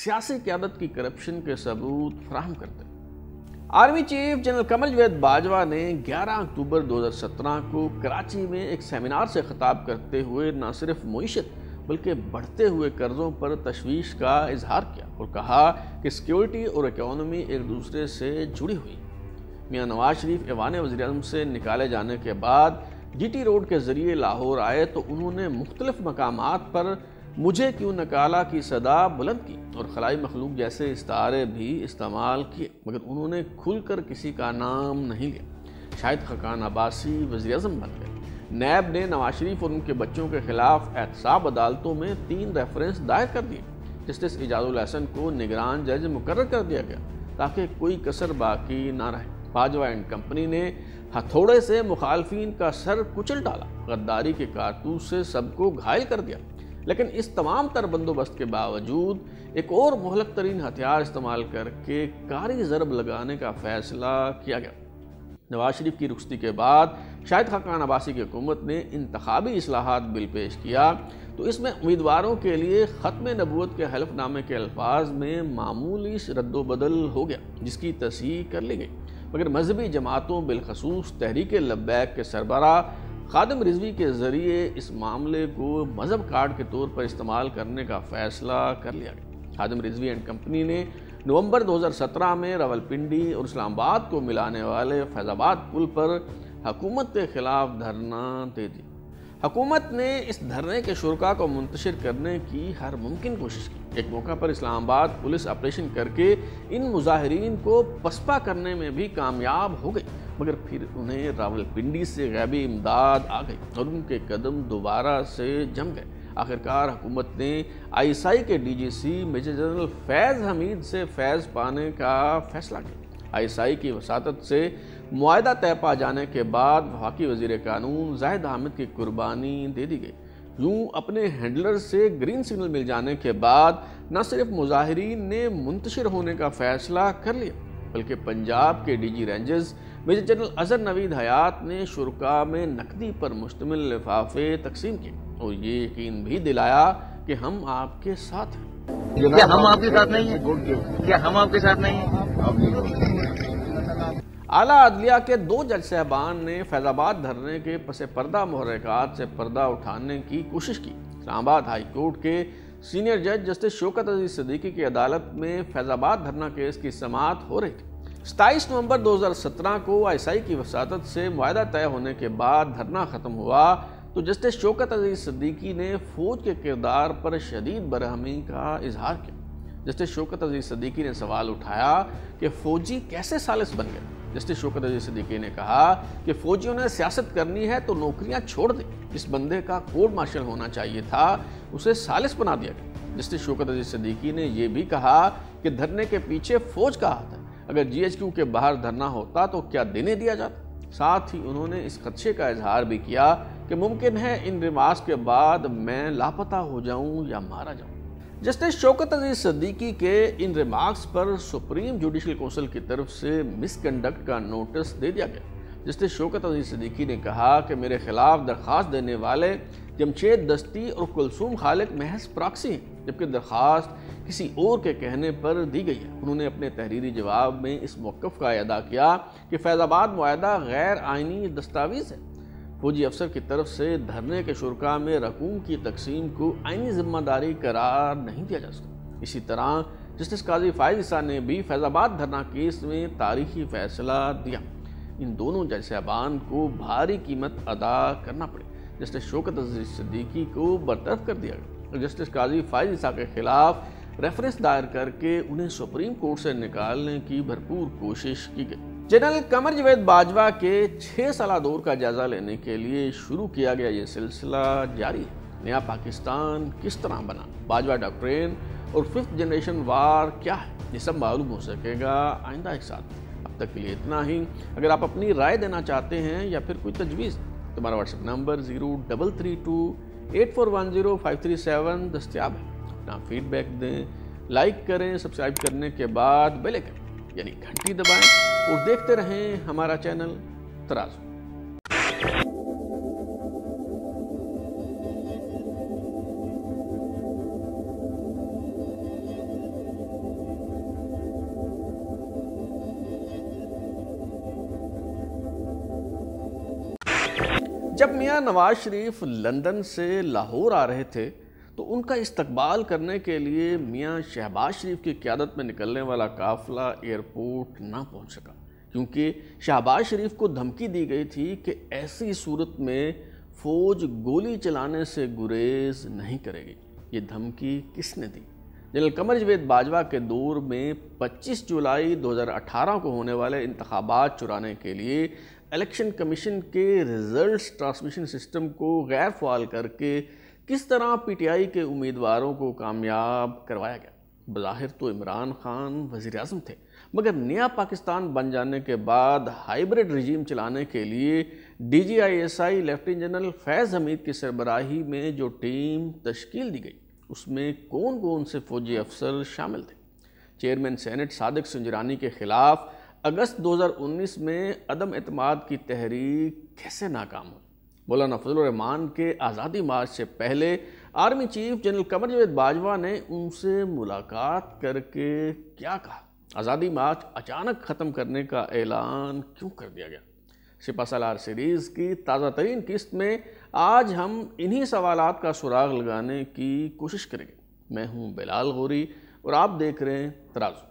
सियासी क़यादत की करप्शन के सबूत फराहम करते। Army chief general Qamar Javed Bajwa ने 11 अक्टूबर 2017 को कराची में एक सेमिनार से ख़िताब करते हुए न सिर्फ मईशत बल्कि बढ़ते हुए कर्ज़ों पर तशवीश का इजहार किया और कहा कि सिक्योरिटी और इकॉनमी एक दूसरे से जुड़ी हुई। मियां नवाज शरीफ ऐवान वज़ीर-ए-आज़म से निकाले जाने के बाद GT रोड के ज़रिए लाहौर आए तो उन्होंने मुख्तलिफ़ मकामात पर मुझे क्यों निकाला की सदा बुलंद की और खलाई मखलूक जैसे इस्तारे भी इस्तेमाल किए, मगर उन्होंने खुलकर किसी का नाम नहीं लिया। शाहिद खकान अब्बासी वज़ीर-ए-आज़म बन गए। नैब ने नवाज शरीफ और उनके बच्चों के खिलाफ एहतसाब अदालतों में 3 रेफरेंस दायर कर दिए। जस्टिस इजाज़ुल हसन को निगरान जज मुकर्रर कर दिया गया ताकि कोई कसर बाकी ना रहे। बाजवा एंड कंपनी ने हथौड़े से मुखालफिन का सर कुचल डाला, गद्दारी के कारतूस से सबको घायल कर दिया, लेकिन इस तमाम तर बंदोबस्त के बावजूद एक और मुहलक तरीन हथियार इस्तेमाल करके कारी ज़रब लगाने का फैसला किया गया। नवाज शरीफ की रुखसती के बाद शाहिद खकान अब्बासी की हुकूमत ने इंतखाबी इस्लाहात बिल पेश किया तो इसमें उम्मीदवारों के लिए ख़त्म नबूवत के हलफनामे के अल्फाज में मामूली रद्दोबदल हो गया जिसकी तसहीह कर ली गई, मगर मजहबी जमातों बिलखसूस तहरीक लब्बैक के सरबराह खादिम रिजवी के ज़रिए इस मामले को मजहब कार्ड के तौर पर इस्तेमाल करने का फैसला कर लिया गया। खादिम रिजवी एंड कंपनी ने नवंबर 2017 में रावलपिंडी और इस्लामाबाद को मिलाने वाले फैज़ाबाद पुल पर हकूमत के ख़िलाफ़ धरना दे दिया। हकूमत ने इस धरने के शुरका को मुंतशिर करने की हर मुमकिन कोशिश की। एक मौका पर इस्लामाबाद पुलिस ऑपरेशन करके इन मुजाहरीन को पसपा करने में भी कामयाब हो गई, मगर फिर उन्हें रावलपिंडी से गैबी इमदाद आ गई और उनके कदम दोबारा से जम गए। आखिरकार हुकूमत ने ISI के DGC major general Faiz Hameed से फैज़ पाने का फैसला किया। ISI की वसातत से मुआहदा तय पा जाने के बाद वफाकी वज़ीर कानून जाहिद हामिद की कुर्बानी दे दी गई। यूँ अपने हैंडलर से ग्रीन सिग्नल मिल जाने के बाद न सिर्फ मुजाहरीन ने मुंतशिर होने का फैसला कर लिया बल्कि पंजाब के DG rangers major general Azhar Naveed Hayat ने शुरका में नकदी पर मुश्तमिल लिफाफे तकसीम किए और ये यकीन भी दिलाया कि हम आपके साथ हैं। क्या हम आपके साथ नहीं हैं? क्या हम आपके साथ नहीं हैं? आला अदलिया के 2 जज साहबान ने फैज़ाबाद धरने के पसे पर्दा मुहर्रिकात से पर्दा उठाने की कोशिश की। इस्लामाबाद हाई कोर्ट के सीनियर जज जस्टिस शौकत अजीज सिद्दीकी की अदालत में फैज़ाबाद धरना केस की समाअत हो रही थी। 27 नवंबर 2017 को ISI की वसातत से मुआहदा तय होने के बाद धरना ख़त्म हुआ तो जस्टिस शौकत अजीज सिद्दीकी ने फ़ौज के किरदार पर शदीद बरहमी का इजहार किया। जस्टिस शौकत अजीज सिद्दीकी ने सवाल उठाया कि फ़ौजी कैसे सालिस बन गए। जस्टिस शौकत अजीज सिद्दीकी ने कहा कि फ़ौजियों ने सियासत करनी है तो नौकरियां छोड़ दें, जिस बंदे का कोर्ट मार्शल होना चाहिए था उसे सालिस बना दिया गया। जस्टिस शौकत अजीज सिद्दीकी ने यह भी कहा कि धरने के पीछे फ़ौज का हाथ है, अगर GHQ के बाहर धरना होता तो क्या देने दिया जाता। साथ ही उन्होंने इस खदशे का इजहार भी किया कि मुमकिन है इन रिमार्क्स के बाद मैं लापता हो जाऊं या मारा जाऊं। जस्टिस शौकत अजीज सद्दीकी के इन रिमार्क्स पर सुप्रीम जुडिशल कौंसिल की तरफ से मिसकंडक्ट का नोटिस दे दिया गया। जस्टिस शौकत अजीज सद्दीकी ने कहा कि मेरे खिलाफ दरख्वास्त देने वाले जमशेद दस्ती और कुलसूम खालिक महज प्राक्सी हैं, जबकि दरख्वास्त किसी और के कहने पर दी गई है। उन्होंने अपने तहरीरी जवाब में इस मौक़िफ़ का अदा किया कि फैज़ाबाद मुआहदा गैर आइनी दस्तावेज़ है। फौजी अफसर की तरफ से धरने के शुरका में रकूम की तकसीम को आइनी जिम्मेदारी करार नहीं दिया जा सकता। इसी तरह जस्टिस काजी फायज़ ईसा ने भी फैज़ाबाद धरना केस में तारीखी फैसला दिया। इन दोनों जजसाबान को भारी कीमत अदा करना पड़ी। जस्टिस शौकत अजीज सिद्दीकी को बरतरफ कर दिया गया और जस्टिस काजी फायज़ ईसा के खिलाफ रेफरेंस दायर करके उन्हें सुप्रीम कोर्ट से निकालने की भरपूर कोशिश की गई। जनरल कमर जवेद बाजवा के 6 साल दौर का जायजा लेने के लिए शुरू किया गया ये सिलसिला जारी है। नया पाकिस्तान किस तरह बना, बाजवा डॉक्ट्रिन और 5th जनरेशन वार क्या है, ये सब मालूम हो सकेगा आइंदा एक साथ। अब तक के लिए इतना ही। अगर आप अपनी राय देना चाहते हैं या फिर कोई तजवीज़, तो हमारा व्हाट्सएप नंबर 0332 8410537 दस्तियाब है। अपना फीडबैक दें, लाइक करें, सब्सक्राइब करने के बाद बेल आइकन यानी घंटी दबाएं और देखते रहें हमारा चैनल तराजू। जब मियां नवाज शरीफ लंदन से लाहौर आ रहे थे तो उनका इस्तकबाल करने के लिए मियां शहबाज शरीफ की क़यादत में निकलने वाला काफ़िला एयरपोर्ट ना पहुंच सका, क्योंकि शहबाज शरीफ को धमकी दी गई थी कि ऐसी सूरत में फ़ौज गोली चलाने से गुरेज नहीं करेगी। ये धमकी किसने दी? जनरल कमर जवेद बाजवा के दौर में 25 जुलाई 2018 को होने वाले इंतखाबात चुराने के लिए इलेक्शन कमीशन के रिज़ल्ट ट्रांसमिशन सिस्टम को गैर फ़ाल करके किस तरह पीटीआई के उम्मीदवारों को कामयाब करवाया गया। बज़ाहिर तो इमरान खान वज़ीर-ए-आज़म थे, मगर नया पाकिस्तान बन जाने के बाद हाइब्रिड रजीम चलाने के लिए DGISI lieutenant general Faiz Hameed की सरबराही में जो टीम तश्कील दी गई, उसमें कौन कौन से फ़ौजी अफसर शामिल थे? चेयरमैन सेनेट सादिक संजरानी के ख़िलाफ़ अगस्त 2019 में अदम एतमाद की तहरीक कैसे नाकाम हुई? मौलाना फजलुर रहमान के आज़ादी मार्च से पहले army chief general Qamar Javed Bajwa ने उनसे मुलाकात करके क्या कहा? आज़ादी मार्च अचानक ख़त्म करने का ऐलान क्यों कर दिया गया? सिपा सालार सीरीज़ की ताज़ा तरीन किस्त में आज हम इन्हीं सवालात का सुराग लगाने की कोशिश करेंगे। मैं हूँ बिलाल गौरी और आप देख रहे हैं तराजू।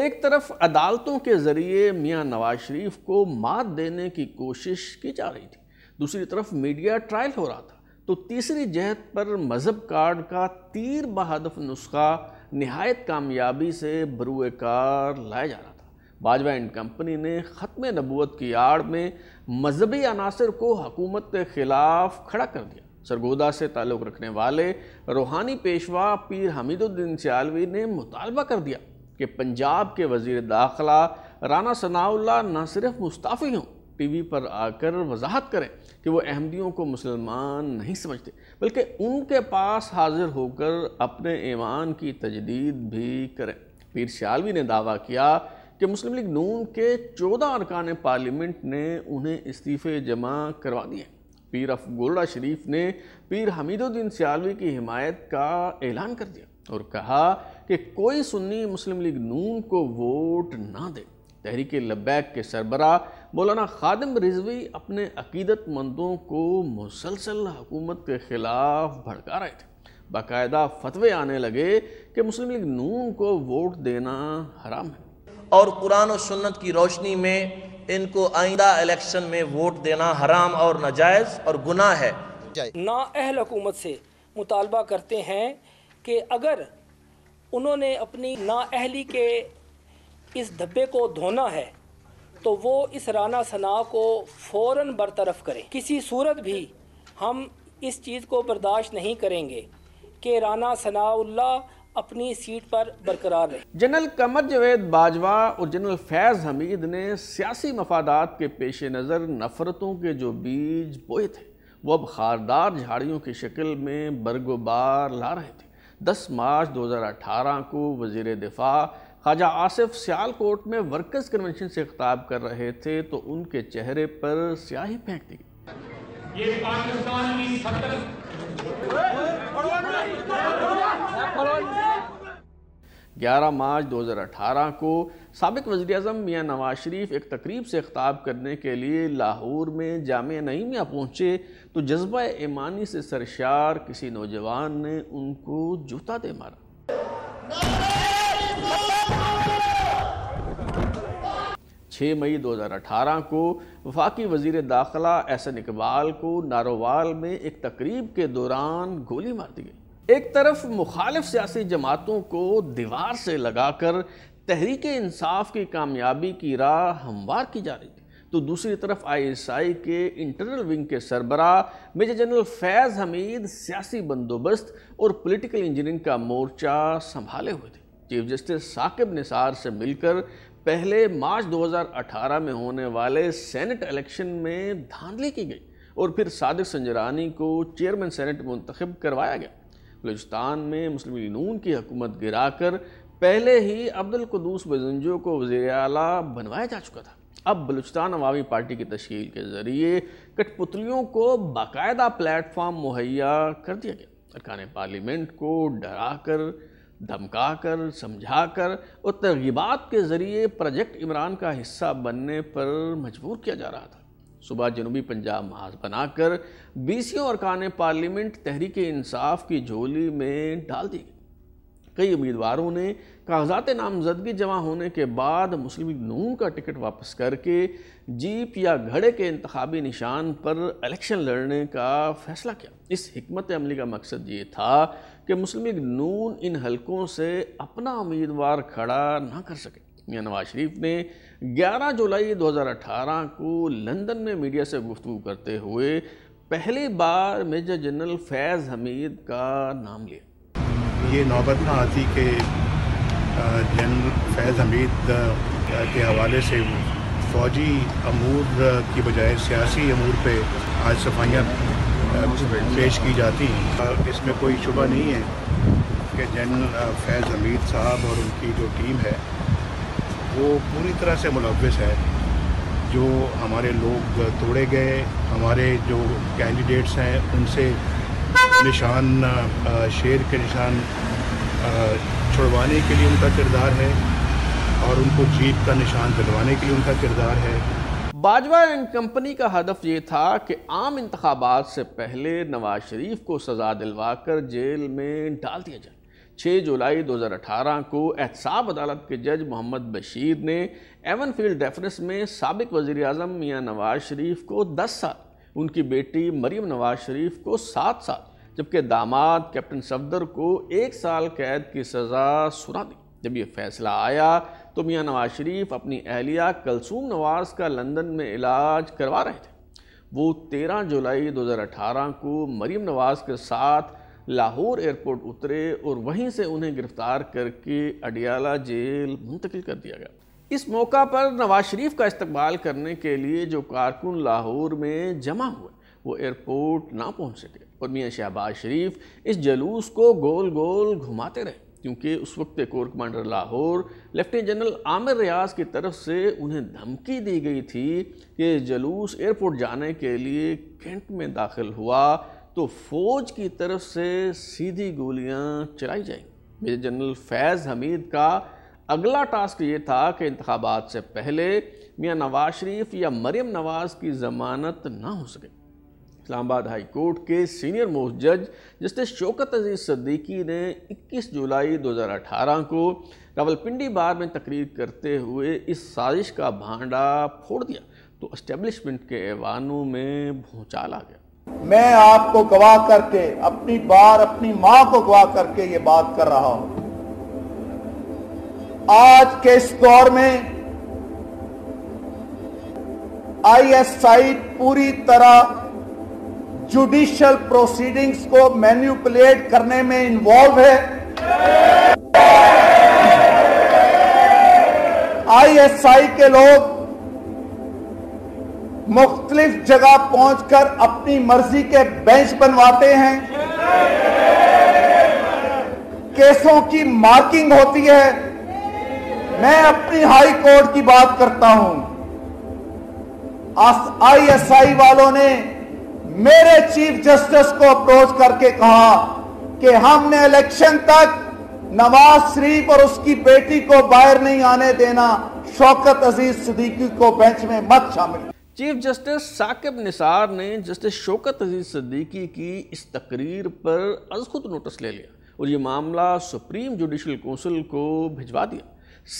एक तरफ अदालतों के ज़रिए मियां नवाज शरीफ को मात देने की कोशिश की जा रही थी, दूसरी तरफ मीडिया ट्रायल हो रहा था, तो तीसरी जहद पर मजहब कार्ड का तीर बहादुर नुस्खा नहायत कामयाबी से बरूए कार लाया जा रहा था। बाजवा एंड कंपनी ने ख़त्म नबूवत की आड़ में मजहबी अनासर को हकूमत के ख़िलाफ़ खड़ा कर दिया। सरगोदा से ताल्लुक़ रखने वाले रूहानी पेशवा पीर हमीदुद्दीन सियालवी ने मुतालबा कर दिया कि पंजाब के वज़ीर दाखिला राना सनाउल्लाह न सिर्फ मुस्ताफ़ी हों, टीवी पर आकर वजाहत करें कि वो अहमदियों को मुसलमान नहीं समझते, बल्कि उनके पास हाजिर होकर अपने ईमान की तजदीद भी करें। पीर सियालवी ने दावा किया कि मुस्लिम लीग नून के 14 अरकान पार्लियामेंट ने उन्हें इस्तीफ़े जमा करवा दिए। पीर अफगोल्ला शरीफ ने पीर हमीदुद्दीन सियालवी की हिमायत का ऐलान कर दिया और कहा कि कोई सुन्नी मुस्लिम लीग नून को वोट ना दे। तहरीक लब्बैक के सरबरा मौलाना खादिम रिजवी अपने अकीदतमंदों को मुसलसल हुकूमत के ख़िलाफ़ भड़का रहे थे। बाकायदा फतवे आने लगे कि मुस्लिम लीग नून को वोट देना हराम है और कुरान और सुन्नत की रोशनी में इनको आइंदा इलेक्शन में वोट देना हराम और नाजायज़ और गुनाह है। नाअहल हुकूमत से मुतालबा करते हैं कि अगर उन्होंने अपनी नाअहली के इस धब्बे को धोना है तो वो इस राना सना को फ़ौरन बरतरफ करें। किसी सूरत भी हम इस चीज़ को बर्दाश्त नहीं करेंगे कि राना सनाउल्लाह अपनी सीट पर बरकरार रहे। जनरल कमर जवेद बाजवा और जनरल फैज़ हमीद ने सियासी मफादात के पेश नज़र नफरतों के जो बीज बोए थे वो अब खारदार झाड़ियों की शक्ल में बरगोबार ला रहे थे। 10 मार्च 2018 को वज़ीर दिफा ख्वाजा आसिफ सियालकोट में वर्कर्स कन्वेंशन से खिताब कर रहे थे तो उनके चेहरे पर स्याही फेंक दी। ये पाकिस्तान की सत्तर 11 मार्च 2018 को साबिक़ वज़ीर-ए-आज़म मियाँ नवाज शरीफ एक तकरीब से ख़िताब करने के लिए लाहौर में जामिया नईमिया पहुँचे तो जज्बा ईमानी से सरशार किसी नौजवान ने उनको जूता दे मारा। छः मई 2018 को वफाकी वज़ीर दाखिला एहसन इकबाल को नारोवाल में एक तकरीब के दौरान गोली मार दी गई। एक तरफ मुखालिफ सियासी जमातों को दीवार से लगाकर तहरीक इंसाफ की कामयाबी की राह हमवार की जा रही थी तो दूसरी तरफ ISI के इंटरनल विंग के सरबरा मेजर जनरल फैज़ हमीद सियासी बंदोबस्त और पॉलिटिकल इंजीनियरिंग का मोर्चा संभाले हुए थे। चीफ जस्टिस साकिब निसार से मिलकर पहले मार्च 2018 में होने वाले सेनेट इलेक्शन में धांधली की गई और फिर सादिक संजरानी को चेयरमैन सेनेट मुंतखब करवाया गया। बलूचिस्तान में मुस्लिम लीग नून की हुकूमत गिराकर पहले ही अब्दुल कुद्दूस बज़ंजो को वज़ीर आला बनवाया जा चुका था। अब बलूचिस्तान अवामी पार्टी की तश्कील के ज़रिए कठपुतलियों को बाकायदा प्लेटफार्म मुहैया कर दिया गया। अरकान पार्लियामेंट को डरा कर धमका कर समझा कर और तरगीबात के ज़रिए प्रोजेक्ट इमरान का हिस्सा बनने पर मजबूर किया जा रहा था। सुबह जनूबी पंजाब महाज बनाकर 20 अरकान पार्लियामेंट तहरीक इंसाफ की झोली में डाल दी गई। कई उम्मीदवारों ने कागजात नामजदगी जमा होने के बाद मुस्लिम लीग नून का टिकट वापस करके जीप या घड़े के इंतखाबी निशान पर इलेक्शन लड़ने का फैसला किया। इस हिकमत अमली का मकसद ये था कि मुस्लिम लीग नून इन हलकों से अपना उम्मीदवार खड़ा ना कर सके। मियाँ नवाज शरीफ ने 11 जुलाई 2018 को लंदन में मीडिया से गुफ्तगू करते हुए पहली बार मेजर जनरल फैज़ हमीद का नाम लिया। ये नौबत ना आती कि जनरल फैज़ हमीद के हवाले से फौजी अमूर की बजाय सियासी अमूर पे आज सफाइयाँ पेश की जाती। इसमें कोई शुबा नहीं है कि जनरल फैज़ हमीद साहब और उनकी जो टीम है वो पूरी तरह से मुलव्विस है। जो हमारे लोग तोड़े गए, हमारे जो कैंडिडेट्स हैं उनसे निशान शेर के निशान छुड़वाने के लिए उनका किरदार है और उनको जीत का निशान दिलवाने के लिए उनका किरदार है। बाजवा एंड कंपनी का हदफ ये था कि आम इंतखाबात से पहले नवाज शरीफ को सज़ा दिलवाकर जेल में डाल दिया जाए। 6 जुलाई 2018 को एहतसाब अदालत के जज मोहम्मद बशीर ने एवन फील्ड डेफरेंस में साबिक़ वज़ीर आज़म मियाँ नवाज शरीफ को 10 साल, उनकी बेटी मरीम नवाज शरीफ को 7 साल जबकि दामाद कैप्टन सफदर को 1 साल कैद की सज़ा सुना दी। जब यह फैसला आया तो मियाँ नवाज शरीफ अपनी अहलिया कलसूम नवाज का लंदन में इलाज करवा रहे थे। वो 13 जुलाई 2018 को मरीम नवाज के साथ लाहौर एयरपोर्ट उतरे और वहीं से उन्हें गिरफ्तार करके अडियाला जेल मुंतकिल कर दिया गया। इस मौका पर नवाज शरीफ का इस्तकबाल करने के लिए जो कारकुन लाहौर में जमा हुए वो एयरपोर्ट ना पहुंच सके और मियाँ शहबाज शरीफ इस जलूस को गोल गोल घुमाते रहे क्योंकि उस वक्त corps commander Lahore lieutenant general Amir Riaz की तरफ से उन्हें धमकी दी गई थी कि जलूस एयरपोर्ट जाने के लिए कैंट में दाखिल हुआ तो फौज की तरफ से सीधी गोलियां चलाई जाएंगी। मेजर जनरल फैज़ हमीद का अगला टास्क ये था कि इंतखाबात से पहले मियाँ नवाज शरीफ या मरीम नवाज की ज़मानत ना हो सके। इस्लामाबाद हाई कोर्ट के सीनियर मोस्ट जज जस्टिस शौकत अजीज़ सद्दीकी ने 21 जुलाई 2018 को रावलपिंडी बार में तकरीर करते हुए इस साजिश का भांडा फोड़ दिया तो इस्टेब्लिशमेंट के ऐवानों में भूचाल आ गया। मैं आपको गवाह करके अपनी बार अपनी मां को गवाह करके ये बात कर रहा हूं। आज के इस दौर में ISI पूरी तरह जुडिशियल प्रोसीडिंग्स को मैनिपुलेट करने में इन्वॉल्व है। आईएसआई के लोग मुख्तलिफ जगह पहुंचकर अपनी मर्जी के बेंच बनवाते हैं, केसों की मार्किंग होती है। मैं अपनी हाई कोर्ट की बात करता हूं। आईएसआई वालों ने मेरे चीफ जस्टिस को अप्रोच करके कहा कि हमने इलेक्शन तक नवाज शरीफ और उसकी बेटी को बाहर नहीं आने देना, शौकत अजीज सिद्दीकी को बेंच में मत शामिल। चीफ जस्टिस साकिब निसार ने जस्टिस शौकत अजीज सिद्दीकी की इस तकरीर पर अज खुद नोटिस ले लिया और ये मामला सुप्रीम जुडिशल कौंसिल को भिजवा दिया।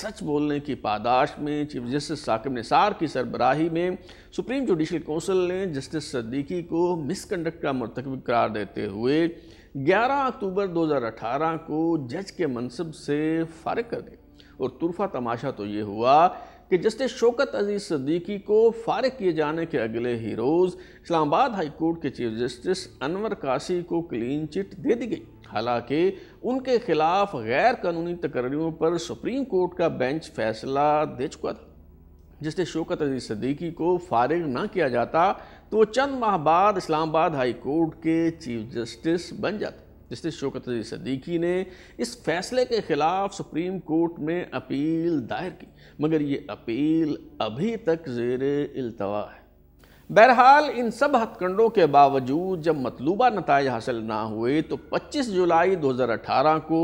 सच बोलने की पादाश में चीफ जस्टिस साकिब निसार की सरबराही में सुप्रीम जुडिशल कौंसिल ने जस्टिस सिद्दीकी को मिसकंडक्ट का मरतकब करार देते हुए 11 अक्टूबर 2018 को जज के मनसब से फारिग कर दिया। और तुरफा तमाशा तो ये हुआ कि जस्टिस शौकत अजीज सिद्दीकी को फारिग किए जाने के अगले ही रोज़ इस्लामाबाद हाई कोर्ट के चीफ जस्टिस अनवर कासी को क्लीन चिट दे दी गई। हालांकि उनके खिलाफ गैर कानूनी तकरीरों पर सुप्रीम कोर्ट का बेंच फैसला दे चुका था। जस्टिस शौकत अजीज सिद्दीकी को फारिग ना किया जाता तो वो चंद माह बाद इस्लामाबाद हाई कोर्ट के चीफ जस्टिस बन जाते। जस्टिस शौकत अजीज सिद्दीकी ने इस फैसले के खिलाफ सुप्रीम कोर्ट में अपील दायर की, मगर ये अपील अभी तक ज़ेरे इल्तवा है। बहरहाल इन सब हथकंडों के बावजूद जब मतलूबा नताइज हासिल ना हुए तो 25 जुलाई 2018 को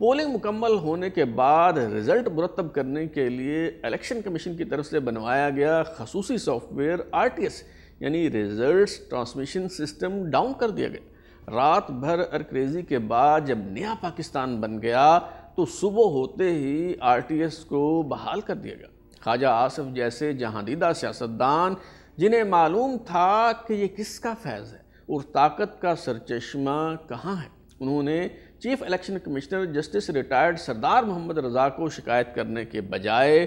पोलिंग मुकम्मल होने के बाद रिज़ल्ट मुरतब करने के लिए इलेक्शन कमीशन की तरफ से बनवाया गया खसूसी सॉफ्टवेयर आरटीएस यानी रिज़ल्ट्स ट्रांसमिशन सिस्टम डाउन कर दिया गया। रात भर अरक्रेज़ी के बाद जब नया पाकिस्तान बन गया तो सुबह होते ही आरटीएस को बहाल कर दिया गया। ख्वाजा आसिफ जैसे जहांदीदा सियासतदान जिन्हें मालूम था कि ये किसका फैज़ है और ताकत का सरचश्मा कहाँ है, उन्होंने chief election commissioner justice retired Sardar Mohammad Raza को शिकायत करने के बजाय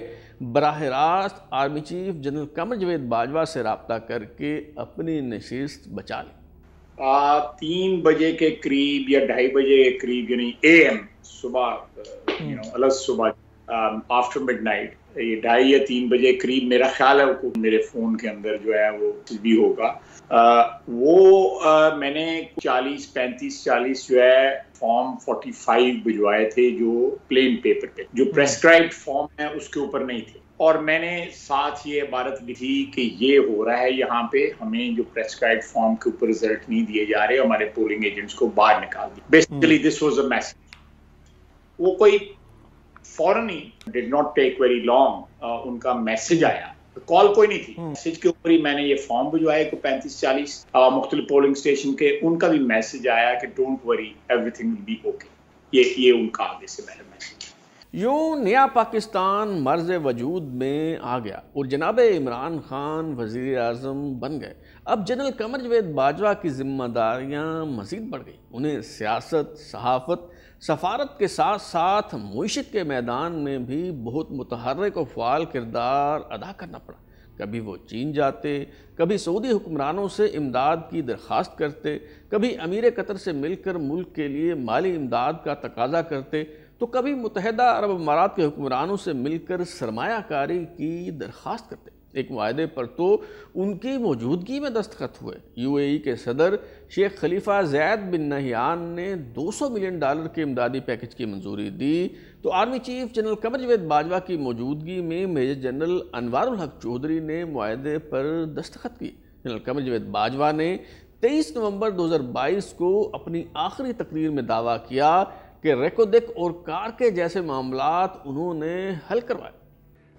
बराह रास्त army chief general Qamar Javed Bajwa से रब्ता करके अपनी नशीस्त बचा ली। 3 बजे के करीब या 2:30 बजे के करीब यानी AM सुबह अलग सुबह आफ्टर मिडनाइट ये 2:30 या 3 बजे करीब मेरा ख्याल है वो मेरे फ़ोन के अंदर जो है वो कुछ भी होगा मैंने 40 जो है फॉर्म 45 भिजवाए थे जो प्लेन पेपर पे जो प्रेस्क्राइब्ड फॉर्म है उसके ऊपर नहीं थे। और मैंने साथ ये इबारत लिखी कि ये हो रहा है यहाँ पे, हमें जो प्रेस्क्राइब्ड फॉर्म के ऊपर रिजल्ट नहीं दिए जा रहे, हमारे पोलिंग एजेंट्स को बाहर निकाल दिया। Basically this was a message. वो कोई फॉरन ही did not take very long उनका मैसेज आया, कॉल कोई नहीं थी, मैसेज के ऊपर ही मैंने ये फॉर्म भिजवाया को 35-40 मुख्तलिफ पोलिंग स्टेशन के, उनका भी मैसेज आया कि don't worry everything will be okay. ये उनका आगे से मेरा मैसेज यूं नया पाकिस्तान मर्ज वजूद में आ गया और जनाब इमरान खान वज़ीर आज़म बन गए। अब जनरल कमर जवेद बाजवा की जिम्मेदारियाँ मज़ीद बढ़ गई। उन्हें सियासत, सहाफ़त, सफ़ारत के साथ साथ मईशत के मैदान में भी बहुत मुतहर्रिक और फ़ाल किरदार अदा करना पड़ा। कभी वो चीन जाते, कभी सऊदी हुक्मरानों से इमदाद की दरख्वास्त करते, कभी अमीर कतर से मिलकर मुल्क के लिए माली इमदाद का तकाजा करते, तो कभी मुत्तहिदा अरब अमारात के हुक्मरानों से मिलकर सरमायाकारी की दरख्वास्त करते। एक वायदे पर तो उनकी मौजूदगी में दस्तखत हुए। UAE के सदर Sheikh Khalifa Zayed bin Nahyan ने $200 मिलियन के इमदादी पैकेज की मंजूरी दी, तो army chief general Qamar Javed Bajwa की मौजूदगी में मेजर जनरल अनवारुल हक चौधरी ने माहदे पर दस्तखत किए। जनरल कमर जवेद बाजवा ने 23 नवंबर 2022 को अपनी आखिरी तकरीर में दावा किया कि रेकोडिक और कारके जैसे मामलात उन्होंने हल करवाए।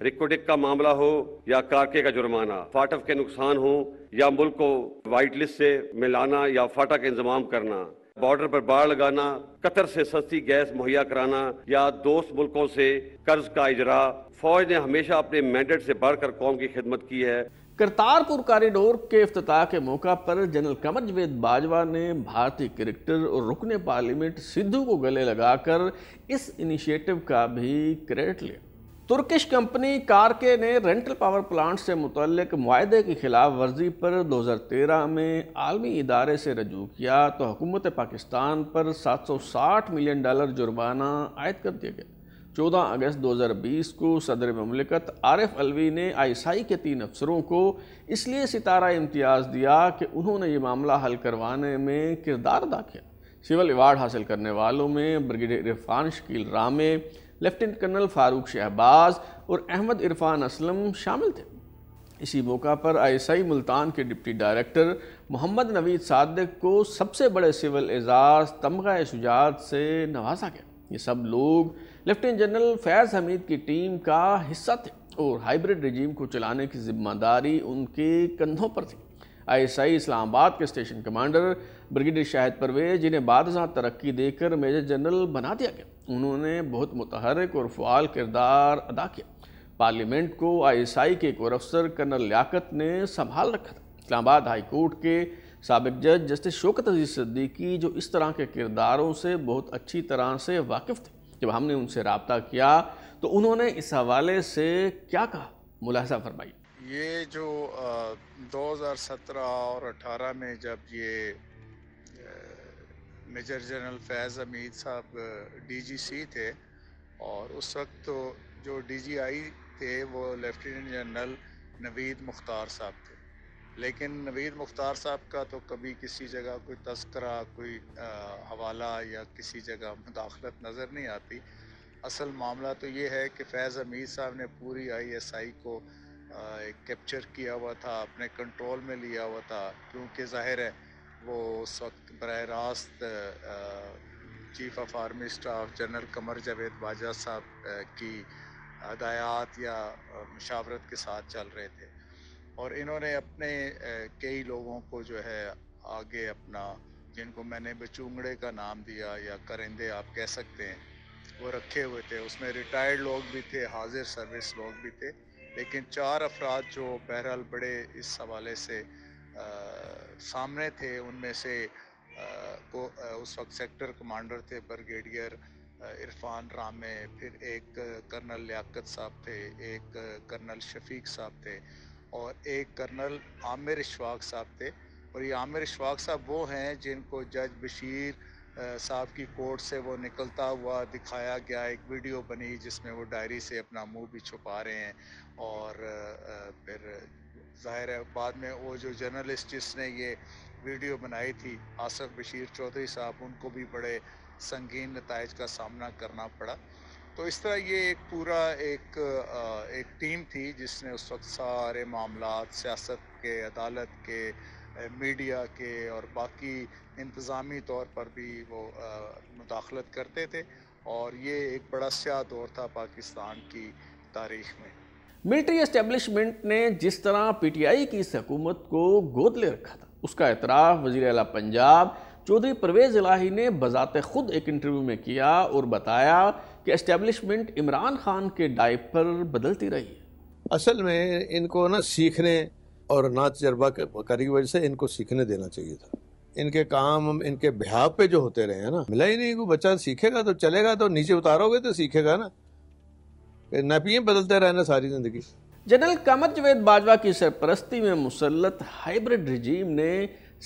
रेकोडिक का मामला हो या कारके का जुर्माना, फाटा के नुकसान हो या मुल्क को वाइट लिस्ट से मिलाना या फाटा का इंजमाम करना, बॉर्डर पर बाड़ लगाना, कतर से सस्ती गैस मुहैया कराना या दोस्त मुल्कों से कर्ज का इजरा, फौज ने हमेशा अपने मैंडेट से बढ़कर कौम की खिदमत की है। करतारपुर कॉरिडोर के इफ्तिताह के मौका पर जनरल कमर जवेद बाजवा ने भारतीय क्रिकेटर और रुकने पार्लियामेंट सिद्धू को गले लगाकर इस इनिशिएटिव का भी क्रेडिट लिया। तुर्किश कंपनी कारके ने रेंटल पावर प्लांट से मुतल्लिक मुआहदे की खिलाफ वर्जी पर 2013 में आलमी इदारे से रजू किया तो हुकूमत पाकिस्तान पर $760 मिलियन जुर्माना आयद कर दिया गया। 14 अगस्त 2020 को सदर ममलिकत आरिफ अलवी ने ISI के 3 अफसरों को इसलिए सितारा इम्तियाज़ दिया कि उन्होंने ये मामला हल करवाने में किरदार अदा किया। सिविल अवार्ड हासिल करने वालों में ब्रिगेडियर इरफान शकील रामे, लेफ्टिनेंट कर्नल फारूक शहबाज और अहमद इरफान असलम शामिल थे। इसी मौका पर ISI मुल्तान के डिप्टी डायरेक्टर मोहम्मद नवीद सादिक को सबसे बड़े सिविल एजाज़ तमगा शुजात से नवाजा गया। ये सब लोग लेफ्टिनेंट जनरल फैज़ हमीद की टीम का हिस्सा थे और हाइब्रिड रिजीम को चलाने की जिम्मेदारी उनके कंधों पर थी। ISI इस्लामाबाद के station commander brigadier Shahid Pervez, जिन्हें बाद तरक्की देकर मेजर जनरल बना दिया गया, उन्होंने बहुत मुतहरक और फ़ाल किरदार अदा किया। पार्लियामेंट को ISI के एक और अफसर कर्नल लियाकत ने संभाल रखा था। इस्लामाबाद हाई कोर्ट के साबिक जज जस्टिस शौकत अजीज सिद्दीकी जो इस तरह के किरदारों से बहुत अच्छी तरह से वाकिफ़ थे। जब हमने उनसे रब्ता किया तो उन्होंने इस हवाले से क्या कहा, मुलाहजा फरमाइए। ये जो 2017 और 18 में जब ये मेजर जनरल फैज़ हमीद साहब DGC थे और उस वक्त तो जो DGI थे वो लेफ्टिनेंट जनरल नवीद मुख्तार साहब थे, लेकिन नवीद मुख्तार साहब का तो कभी किसी जगह कोई तस्करा, कोई हवाला या किसी जगह मुदाखलत नज़र नहीं आती। असल मामला तो ये है कि फैज़ हमीद साहब ने पूरी ISI को कैप्चर किया हुआ था, अपने कंट्रोल में लिया हुआ था, क्योंकि ज़ाहिर है वो उस वक्त बरह रास्त chief of army staff general Qamar Javed Bajwa साहब की हदायत या मशावरत के साथ चल रहे थे और इन्होंने अपने कई लोगों को जो है आगे अपना, जिनको मैंने बचूंगड़े का नाम दिया या करिंदे आप कह सकते हैं, वो रखे हुए थे। उसमें रिटायर्ड लोग भी थे, हाजिर सर्विस लोग भी थे, लेकिन 4 अफराद जो बहरहाल बड़े इस हवाले से सामने थे, उनमें से उस वक्त सेक्टर कमांडर थे ब्रिगेडियर इरफान रामे, फिर एक कर्नल लियाकत साहब थे, एक कर्नल शफीक साहब थे और एक कर्नल आमिर इशफाक साहब थे। और ये आमिर इशफाक साहब वो हैं जिनको जज बशीर साहब की कोर्ट से वो निकलता हुआ दिखाया गया, एक वीडियो बनी जिसमें वो डायरी से अपना मुंह भी छुपा रहे हैं और फिर ज़ाहिर है बाद में वो जो जर्नलिस्ट जिसने ये वीडियो बनाई थी आसिफ बशीर चौधरी साहब, उनको भी बड़े संगीन नताइज का सामना करना पड़ा। तो इस तरह ये एक पूरा एक टीम थी जिसने उस वक्त सारे मामलात सियासत के, अदालत के, मीडिया के और बाकी इंतज़ामी तौर पर भी वो मुदाखलत करते थे और ये एक बड़ा स्याह दौर था पाकिस्तान की तारीख में। मिलिट्री एस्टेब्लिशमेंट ने जिस तरह PTI की इस हुकूमत को गोद ले रखा था, उसका एतराफ़ वज़ीर आला पंजाब चौधरी परवेज़ इलाही ने बज़ात ख़ुद एक इंटरव्यू में किया और बताया कि एस्टेब्लिशमेंट इमरान खान के डायपर बदलती रही। असल में इनको ना सीखने और ना तजर्बा करी वजह से इनको सीखने देना चाहिए था। इनके काम इनके बिहाव पे जो होते रहे हैं ना, मिला ही नहीं। बच्चा सीखेगा तो चलेगा, तो नीचे उतारोगे तो सीखेगा ना, नपिए बदलते रहना सारी जिंदगी। जनरल कमर जावेद बाजवा की सरपरस्ती में मुसल्लत हाइब्रिड रिजीम ने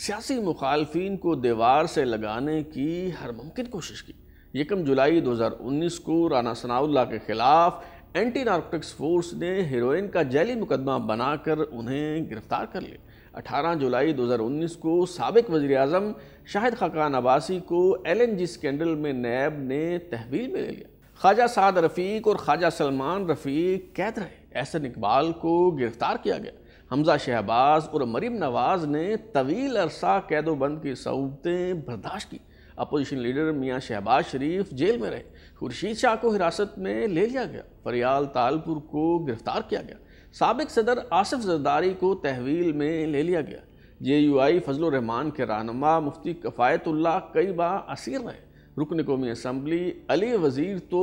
सियासी मुखालफीन को दीवार से लगाने की हर मुमकिन कोशिश की। 1 जुलाई 2019 को राना सनाउल्ला के खिलाफ एंटी नारकोटिक्स फोर्स ने हेरोइन का जैली मुकदमा बनाकर उन्हें गिरफ्तार कर लिया। 18 जुलाई 2019 को साबिक वज़ीर आज़म शाहिद खाकान अब्बासी को LNG स्कैंडल में नैब ने तहवील में ले लिया। ख्वाजा साद रफ़ीक और ख्वाजा सलमान रफ़ीक कैद रहे। एहसन इकबाल को गिरफ्तार किया गया। हमज़ा शहबाज और मरीम नवाज़ ने तवील अरसा कैदोबंद की सहूलतें बर्दाश्त की। Opposition leader Mian Shahbaz Sharif jail में रहे। खुर्शीद शाह को हिरासत में ले लिया गया। फरियाल तालपुर को गिरफ्तार किया गया। साबिक सदर आसिफ जरदारी को तहवील में ले लिया गया। JUI फजलुर रहमान के रहनुमा मुफ्ती किफ़ायतुल्लाह कई बार असीर रहे। रुकन कौमी असम्बली अली वज़ीर तो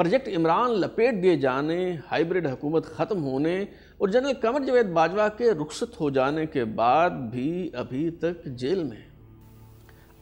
प्रोजेक्ट इमरान लपेट दिए जाने, हाइब्रिड हुकूमत ख़त्म होने और जनरल कमर जावेद बाजवा के रुखसत हो जाने के बाद भी अभी तक जेल में।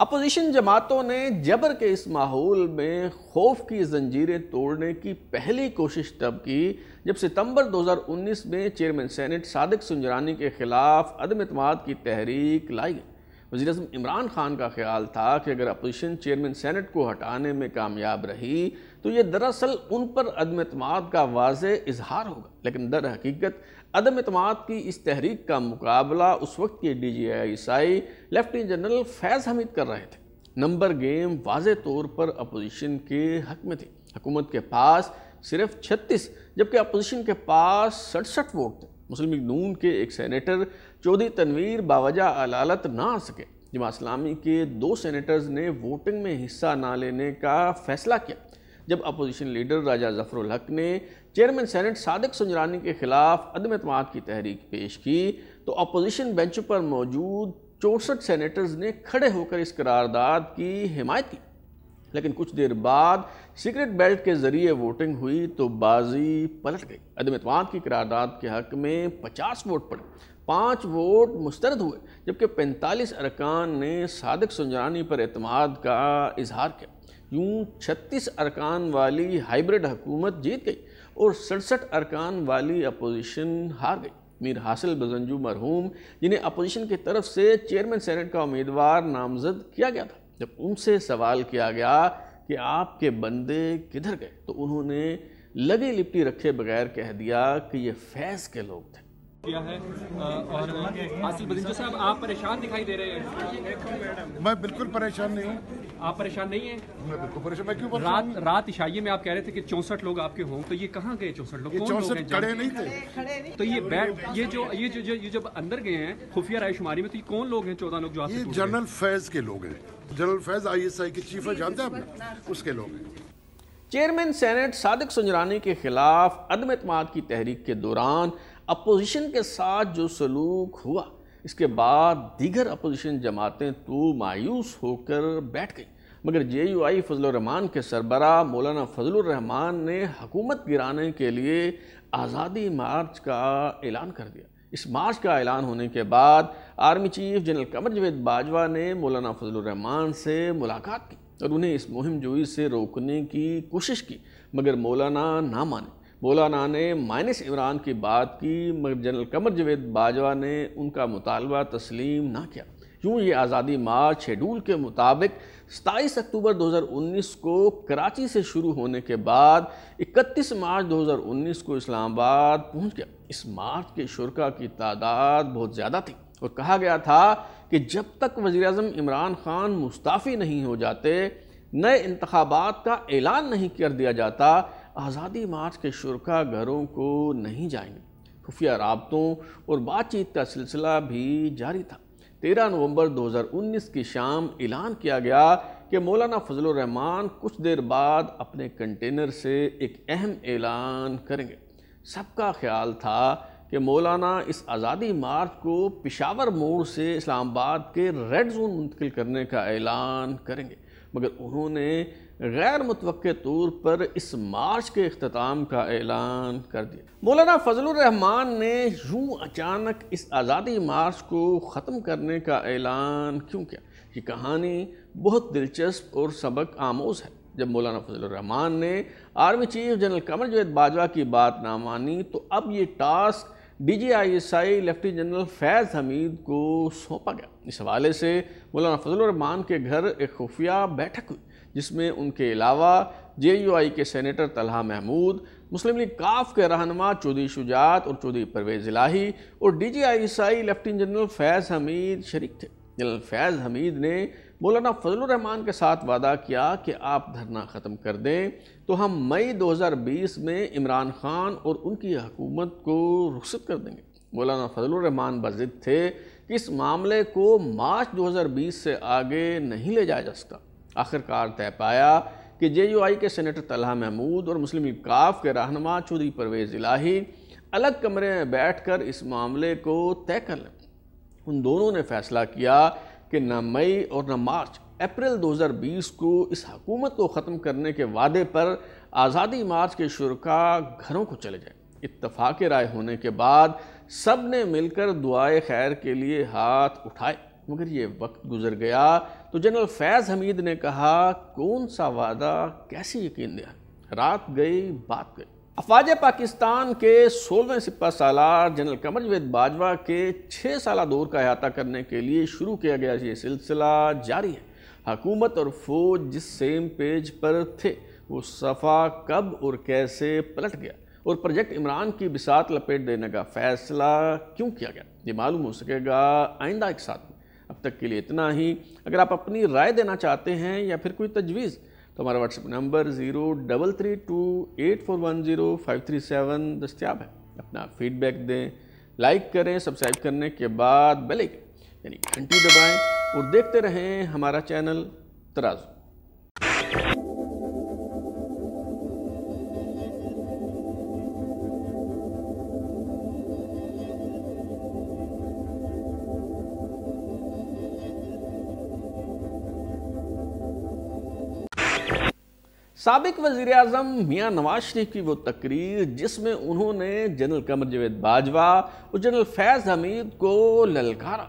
अपोजिशन जमातों ने जबर के इस माहौल में खौफ की जंजीरें तोड़ने की पहली कोशिश तब की जब सितंबर 2019 में चेयरमैन सेनेट सादिक सुंजरानी के खिलाफ अदम इतमाद की तहरीक लाई गई। वज़ीर-ए-आज़म इमरान खान का ख्याल था कि अगर अपोजिशन चेयरमैन सेनेट को हटाने में कामयाब रही तो ये दरअसल उन पर अदम इतमाद का वाज़ेह इजहार होगा, लेकिन दर हकीकत अदम इतमाद की इस तहरीक का मुकाबला उस वक्त के DGISI lieutenant general Faiz Hameed कर रहे थे। नंबर गेम वाज़े तौर पर अपोजिशन के हक में थी। हुकूमत के पास सिर्फ 36 जबकि अपोजिशन के पास 67 वोट थे। मुस्लिम लीग नून के एक सेनेटर चौधरी तनवीर बावजा अलालत ना आ सके। जमात इस्लामी के 2 सेनेटर्स ने वोटिंग में हिस्सा ना लेने का फैसला किया। जब अपोजिशन लीडर राजा ज़फ़रुल हक ने चेयरमैन सेनेट सादिक सुंजरानी के खिलाफ अदम एतमाद की तहरीक पेश की तो अपोजिशन बेंच पर मौजूद 64 सेनेटर्स ने खड़े होकर इस करारदाद की हिमायत की, लेकिन कुछ देर बाद सीक्रेट बेल्ट के ज़रिए वोटिंग हुई तो बाजी पलट गई। अदम एतमाद की करारदाद के हक में 50 वोट पड़े, 5 वोट मुस्तरद हुए, जबकि 45 अरकान ने सादिक सुंजरानी पर एतमाद का इजहार किया। यूं 36 अरकान वाली हाइब्रिड हुकूमत जीत गई और 67 अरकान वाली अपोजिशन हार गई। मीर हासिल बज़ंजू मरहूम, जिन्हें अपोजिशन की तरफ से चेयरमैन सेनेट का उम्मीदवार नामजद किया गया था, जब उनसे सवाल किया गया कि आपके बंदे किधर गए तो उन्होंने लगी लिपटी रखे बगैर कह दिया कि ये फैज़ के लोग थे। किया है और हासिल बज़ंजू साहब, आप परेशान दिखाई दे रहे हैं। मैं बिल्कुल परेशान नहीं हूँ। आप परेशान नहीं है? मैं बिल्कुल परेशान। मैं क्यों परेशान? रात इशाये में आप कह रहे थे कि 64 लोग आपके हों, तो ये कहाँ गए 64 लोग? 64 खड़े नहीं थे। तो ये बैठ ये जब अंदर गए हैं खुफिया राय शुमारी में, तो ये कौन लोग हैं 14 लोग जो आप? ये जनरल फैज़ के लोग हैं। जनरल फैज़ ISI के चीफ है, जानते हैं, उसके लोग हैं। चेयरमैन सेनेट सादिक सुंजरानी के खिलाफ अदम एतमाद की तहरीक के दौरान अपोजिशन के साथ जो सलूक हुआ, इसके बाद दीगर अपोजिशन जमातें तो मायूस होकर बैठ गई, मगर JUI फजलुर्रहमान के सरबरा मौलाना फजलुर्रहमान ने हुकूमत गिराने के लिए आज़ादी मार्च का ऐलान कर दिया। इस मार्च का ऐलान होने के बाद army chief general Qamar Javed Bajwa ने मौलाना फजलुर्रहमान से मुलाकात की और उन्हें इस मुहिम जोई से रोकने की कोशिश की, मगर मौलाना ना माने। मौलाना ने माइनस इमरान की बात की, मगर जनरल कमर जावेद बाजवा ने उनका मुतालबा तस्लीम ना किया। यूँ ये आज़ादी मार्च शेड्यूल के मुताबिक 27 अक्टूबर 2019 को कराची से शुरू होने के बाद 31 मार्च 2019 को इस्लामाबाद पहुँच गया। इस मार्च के शुरका की तादाद बहुत ज़्यादा थी और कहा गया था कि जब तक वज़ीर-ए-आज़म इमरान खान मुस्ताफ़ी नहीं हो जाते, नए इंतखाबात का ऐलान नहीं कर दिया जाता, आज़ादी मार्च के शुरका घरों को नहीं जाएंगे। खुफिया राब्तों और बातचीत का सिलसिला भी जारी था। 13 नवंबर 2019 की शाम ऐलान किया गया कि मौलाना फजलुर्रहमान कुछ देर बाद अपने कंटेनर से एक अहम ऐलान करेंगे। सबका ख्याल था कि मौलाना इस आज़ादी मार्च को पिशावर मोड़ से इस्लामाबाद के रेड जोन मुंतकिल करने का ऐलान करेंगे, मगर उन्होंने गैर मुतवक्के तौर पर इस मार्च के अख्ताम का ऐलान कर दिया। मौलाना फजलुर्रहमान ने यूँ अचानक इस आज़ादी मार्च को ख़त्म करने का ऐलान क्यों किया? ये कहानी बहुत दिलचस्प और सबक आमोज़ है। जब मौलाना फजलुर्रहमान ने army chief general Qamar Javed Bajwa की बात ना मानी तो अब ये task DGISI lieutenant general Faiz Hameed को सौंपा गया। इस हवाले से मौलाना फजलुर्रहमान के घर एक खुफिया बैठक हुई जिसमें उनके अलावा JUI के सेनेटर तलहा महमूद, मुस्लिम लीग काफ के रहनुमा चौधरी शुजात और चौधरी परवेज़ इलाही और DGISI lieutenant general Faiz Hameed शरीक थे। जनरल फैज़ हमीद ने मौलाना फजलुर्रहमान के साथ वादा किया कि आप धरना ख़त्म कर दें तो हम मई 2020 में इमरान खान और उनकी हुकूमत को रुखसत कर देंगे। मौलाना फजलुर्रहमान बज़िद थे कि इस मामले को मार्च 2020 से आगे नहीं ले जाया जा सकता। आखिरकार तय पाया कि JUI के सेनेटर तलहा महमूद और मुस्लिम लीग काफ के रहनुमा चौधरी परवेज़ इलाही अलग कमरे में बैठ कर इस मामले को तय कर लें। उन दोनों ने फैसला किया कि न मई और न मार्च, अप्रैल 2020 को इस हुकूमत को ख़त्म करने के वादे पर आज़ादी मार्च के शुरका घरों को चले जाए। इत्तफाक राय होने के बाद सब ने मिलकर दुआए खैर के लिए हाथ उठाए, मगर ये वक्त गुजर गया तो जनरल फैज़ हमीद ने कहा कौन सा वादा कैसे यकीन दिया, रात गई बात गई। अफवाज पाकिस्तान के 16वें सिपा सालार जनरल कमर जवेद बाजवा के 6 साला दौर का अहाता करने के लिए शुरू किया गया ये सिलसिला जारी है। हकूमत और फौज जिस सेम पेज पर थे वो सफ़ा कब और कैसे पलट गया और प्रोजेक्ट इमरान की बिसात लपेट देने का फैसला क्यों किया गया, ये मालूम हो सकेगा आइंदा एक साथ में। अब तक के लिए इतना ही। अगर आप अपनी राय देना चाहते हैं या फिर कोई तजवीज़ तो हमारा व्हाट्सएप नंबर 03328410537 दस्तियाब है। अपना फीडबैक दें, लाइक करें, सब्सक्राइब करने के बाद बेल आइकन यानी घंटी दबाएं और देखते रहें हमारा चैनल तराजू। साबिक वज़ीर आज़म मियाँ नवाज शरीफ की वो तकरीर जिसमें उन्होंने जनरल कमर जवेद बाजवा और जनरल फैज़ हमीद को ललकारा,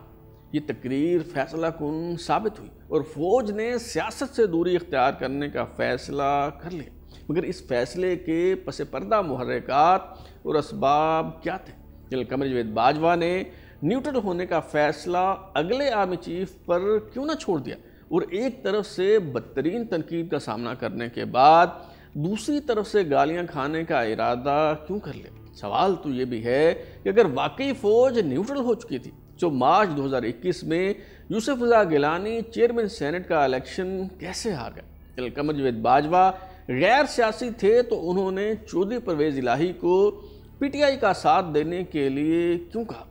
ये तकरीर फैसला कुन साबित हुई और फौज ने सियासत से दूरी इख्तियार करने का फैसला कर लिया। मगर इस फैसले के पस पर्दा मुहर्रिकात और असबाब क्या थे? जनरल कमर जवेद बाजवा ने न्यूट्रल होने का फैसला अगले आर्मी चीफ पर क्यों ना छोड़ दिया और एक तरफ से बदतरीन तनकीद का सामना करने के बाद दूसरी तरफ से गालियां खाने का इरादा क्यों कर ले? सवाल तो ये भी है कि अगर वाकई फ़ौज न्यूट्रल हो चुकी थी तो मार्च 2021 में यूसुफ रज़ा गिलानी चेयरमैन सेनेट का इलेक्शन कैसे हार गए? जनरल कमर जवेद बाजवा गैर सियासी थे तो उन्होंने चौधरी परवेज़ इलाही को पीटीआई का साथ देने के लिए क्यों कहा?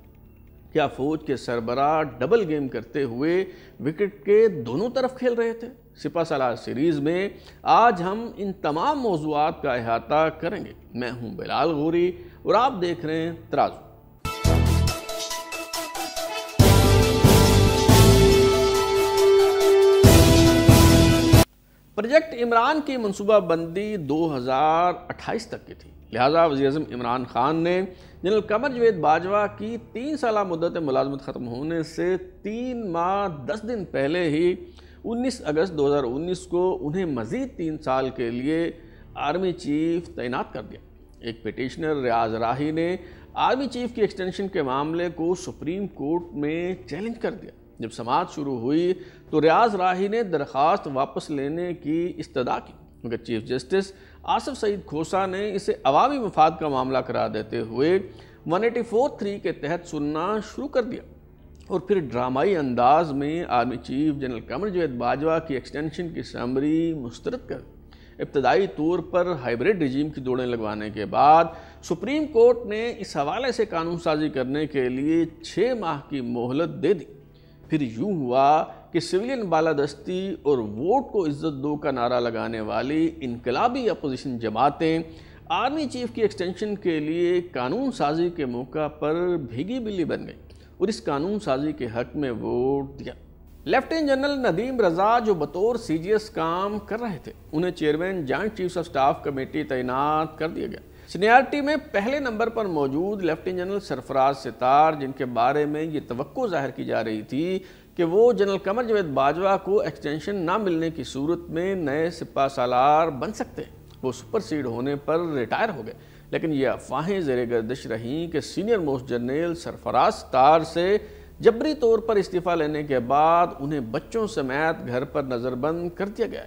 क्या फौज के सरबरा डबल गेम करते हुए विकेट के दोनों तरफ खेल रहे थे? सिपा सालार सीरीज़ में आज हम इन तमाम मौज़ूआत का अहाता करेंगे। मैं हूं बिलाल गौरी और आप देख रहे हैं तराजू। प्रोजेक्ट इमरान की मनसूबाबंदी 2028 तक की थी, लिहाजा वज़ीर-ए-आज़म इमरान खान ने जनरल कमर जवेद बाजवा की 3 साला मुद्दत मुलाजमत ख़त्म होने से 3 माह 10 दिन पहले ही 19 अगस्त 2019 को उन्हें मज़ीद 3 साल के लिए आर्मी चीफ तैनात कर दिया। एक पिटिशनर रियाज राही ने आर्मी चीफ की एक्सटेंशन के मामले को सुप्रीम कोर्ट में चैलेंज कर दिया। जब समाअत शुरू हुई तो रियाज राही ने दरख्वास्त वापस लेने की इस्तदा की, मगर चीफ जस्टिस आसिफ सईद खोसा ने इसे अवामी मफाद का मामला करार देते हुए 184(3) के तहत सुनना शुरू कर दिया और फिर ड्रामाई अंदाज में army chief general Qamar Javed Bajwa की एक्सटेंशन की समरी मुस्तरद कर इब्तदाई तौर पर हाइब्रिड रजीम की दौड़ें लगवाने के बाद सुप्रीम कोर्ट ने इस हवाले से कानून साजी करने के लिए 6 माह की मोहलत दे दी। फिर यूँ हुआ कि सिविलियन बालादस्ती और वोट को इज्जत दो का नारा लगाने वाली इनकलाबी अपोजिशन जमातें आर्मी चीफ की एक्सटेंशन के लिए कानून साजी के मौका पर भीगी बिल्ली बन गई और इस कानून साजी के हक में वोट दिया। लेफ्टिनेंट जनरल नदीम रज़ा जो बतौर CGS काम कर रहे थे, उन्हें chairman joint chiefs of staff committee तैनात कर दिया गया। सीनियरिटी में पहले नंबर पर मौजूद लेफ्टिनेंट जनरल सरफराज सितार, जिनके बारे में ये तवक्को ज़ाहिर की जा रही थी कि वो जनरल कमर जवेद बाजवा को एक्सटेंशन ना मिलने की सूरत में नए सिपा सालार बन सकते हैं, वो सुपर सीड होने पर रिटायर हो गए। लेकिन ये अफवाहें ज़ेर गर्दिश रहीं कि senior most general Sarfaraz Sattar से जबरी तौर पर इस्तीफ़ा लेने के बाद उन्हें बच्चों समेत घर पर नज़रबंद कर दिया गया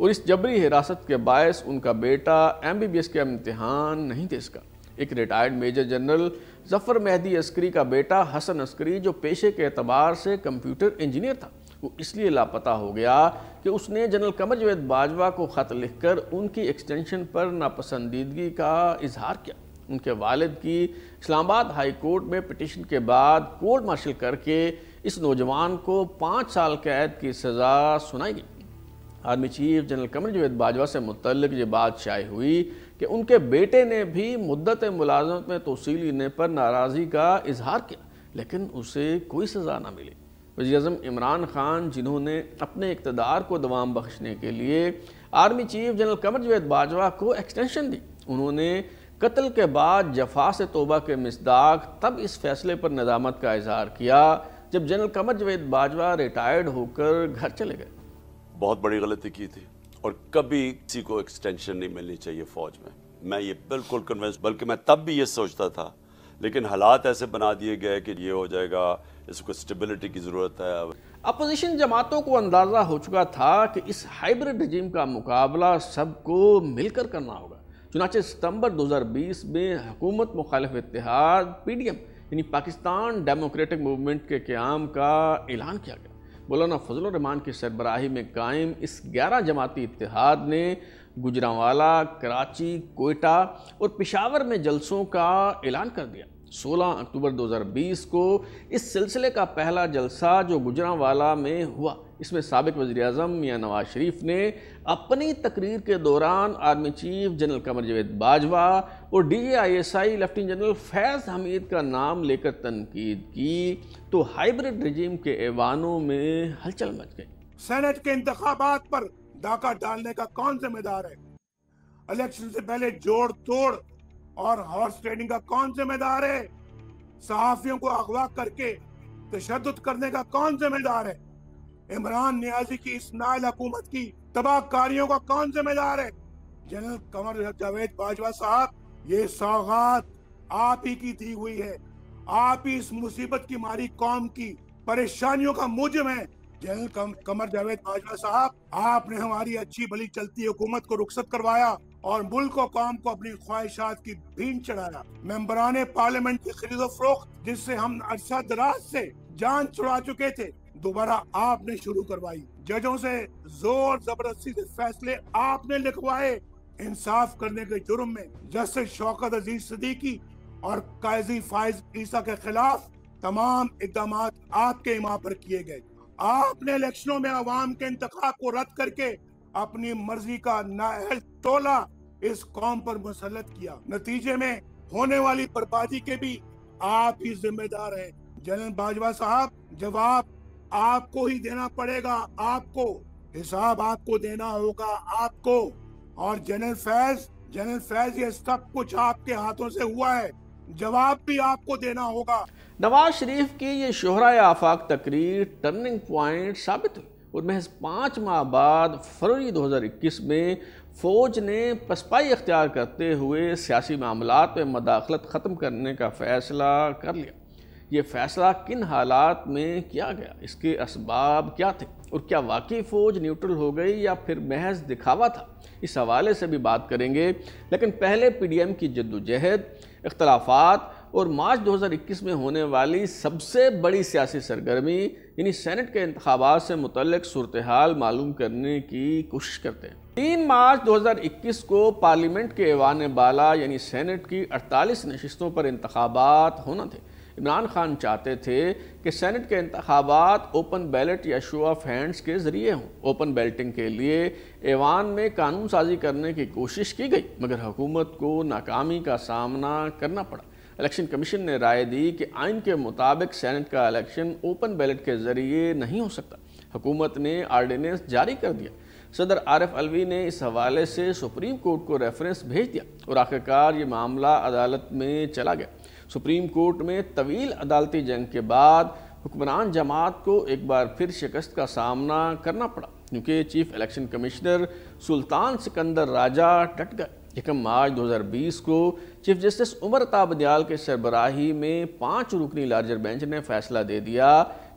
और इस जबरी हिरासत के बायस उनका बेटा MBBS के इम्तहान नहीं दे सका। एक retired major general Zafar Mehdi Askari का बेटा हसन अस्करी, जो पेशे के एतबार से कंप्यूटर इंजीनियर था, वो इसलिए लापता हो गया कि उसने जनरल कमर जवेद बाजवा को ख़त लिखकर उनकी एक्सटेंशन पर नापसंदीदगी का इजहार किया। उनके वालिद की इस्लामाबाद हाई कोर्ट में पिटिशन के बाद कोर्ट मार्शल करके इस नौजवान को 5 साल कैद की सज़ा सुनाई गई। Army chief general Qamar Javed Bajwa से मुतल्लिक ये बात शाये हुई कि उनके बेटे ने भी मुद्दत मुलाजमत में तौसील लेने पर नाराज़गी का इजहार किया, लेकिन उसे कोई सज़ा ना मिली। वज़ीर-ए-आज़म इमरान खान, जिन्होंने अपने इक़्तिदार को दवाम बख्शने के लिए army chief general Qamar Javed Bajwa को एक्सटेंशन दी, उन्होंने कत्ल के बाद जफा से तौबा के मिसदाक तब इस फैसले पर नदामत का इजहार किया जब जनरल कमर जवेद बाजवा रिटायर्ड होकर घर चले गए। बहुत बड़ी गलती की थी और कभी किसी को एक्सटेंशन नहीं मिलनी चाहिए फौज में, मैं ये बिल्कुल कन्विंस, बल्कि मैं तब भी ये सोचता था, लेकिन हालात ऐसे बना दिए गए कि ये हो जाएगा, इसको स्टेबिलिटी की ज़रूरत है। अपोजिशन जमातों को अंदाज़ा हो चुका था कि इस हाइब्रिड रजीम का मुकाबला सबको मिलकर करना होगा। चुनाचे सितंबर 2020 में हुकूमत मुखालिफ इत्तेहाद PDM यानी पाकिस्तान डेमोक्रेटिक मूवमेंट के क़याम का ऐलान किया गया। मौलाना फजलुर रहमान की सरबराही में कायम इस 11 जमाती इत्तेहाद ने गुजरांवाला, कराची, कोयटा और पेशावर में जलसों का ऐलान कर दिया। 16 अक्टूबर 2020 को इस सिलसिले का पहला जलसा जो गुजरांवाला में हुआ, इसमें साबिक़ वज़ीर-ए-आज़म मियां नवाज शरीफ ने अपनी तकरीर के दौरान army chief general Qamar Javed Bajwa और DJISI lieutenant general Faiz Hameed का नाम लेकर तनकीद की तो हाइब्रिड रजीम के ऐवानों में हलचल मच गई। सेनेट के इंतखाबात पर डाका डालने का कौन जिम्मेदार है? इलेक्शन से पहले जोड़ तोड़ और हॉर्स ट्रेडिंग का कौन जिम्मेदार है? सहाफियों को अगवा करके तशद्दुद करने का कौन जिम्मेदार है? इमरान नियाजी की इस नाइल हुकूमत की तबाहकारियों का कौन जिम्मेदार है? जनरल कमर जवेद बाजवा साहब, ये सौगात आप ही की दी हुई है, आप ही इस मुसीबत की मारी कौम की परेशानियों का मुजरिम है। जनरल कमर जवेद बाजवा साहब, आपने हमारी अच्छी भली चलती हुकूमत को रुखसत करवाया और मुल्क और कौम को अपनी ख्वाहिशात की भीन चढ़ाया। मेंबराने पार्लियामेंट की खरीदो फरोख्त जिससे हम अरसा दराज से जान छुड़ा चुके थे, दोबारा आपने शुरू करवाई। जजों से जोर जबरदस्ती से फैसले आपने लिखवाए। इंसाफ करने के जुर्म में जस्टिस शौकत अजीज सिद्दीकी और काजी फाइज ईसा के खिलाफ तमाम इकदाम आपके इमाम पर किए गए। आपने इलेक्शनों में आवाम के इंतखाब को रद्द करके अपनी मर्जी का नाअहल टोला इस कौम पर मुसल्लत किया। नतीजे में होने वाली बर्बादी के भी आप ही जिम्मेदार हैं। जनरल बाजवा साहब, जवाब आपको ही देना पड़ेगा, आपको हिसाब आपको देना होगा, आपको। और जनरल फैज, ये सब कुछ आपके हाथों से हुआ है, जवाब भी आपको देना होगा। नवाज शरीफ की ये शोहराए आफाक तकरीर टर्निंग पॉइंट साबित हुई और महज 5 माह बाद फरवरी 2021 में फौज ने पसपाई अख्तियार करते हुए सियासी मामलात में मदाखलत ख़त्म करने का फैसला कर लिया। ये फैसला किन हालात में किया गया, इसके असबाब क्या थे और क्या वाकई फ़ौज न्यूट्रल हो गई या फिर महज दिखावा था, इस हवाले से भी बात करेंगे। लेकिन पहले PDM की जद्दोजहद, इख्तलाफात और मार्च 2021 में होने वाली सबसे बड़ी सियासी सरगर्मी यानी सेनेट के इंतखाबात से मुतल्लिक सूरत हाल मालूम करने की कोशिश करते हैं। 3 मार्च 2021 को पार्लियामेंट के ऐवान बाला यानी सेनेट की 48 नशिस्तों पर इंतखाबात होना थे। इमरान खान चाहते थे कि सेनेट के इंतखाबात ओपन बैलेट या शो ऑफ हैंड्स के ज़रिए हों। ओपन बैलेटिंग के लिए ऐवान में कानून साजी करने की कोशिश की गई मगर हुकूमत को नाकामी का सामना करना पड़ा। इलेक्शन कमीशन ने राय दी कि आइन के मुताबिक सेनेट का इलेक्शन ओपन बैलेट के ज़रिए नहीं हो सकता। हुकूमत ने आर्डिनेंस जारी कर दिया। सदर आरिफ अलवी ने इस हवाले से सुप्रीम कोर्ट को रेफरेंस भेज दिया और आखिरकार ये मामला अदालत में चला गया। सुप्रीम कोर्ट में तवील अदालती जंग के बाद हुक्मरान जमात को एक बार फिर शिकस्त का सामना करना पड़ा क्योंकि chief election commissioner Sultan Sikandar Raja डट गए। 1 मार्च 2020 को चीफ जस्टिस उमर ताबदियाल के सरबराही में 5 रुकनी लार्जर बेंच ने फैसला दे दिया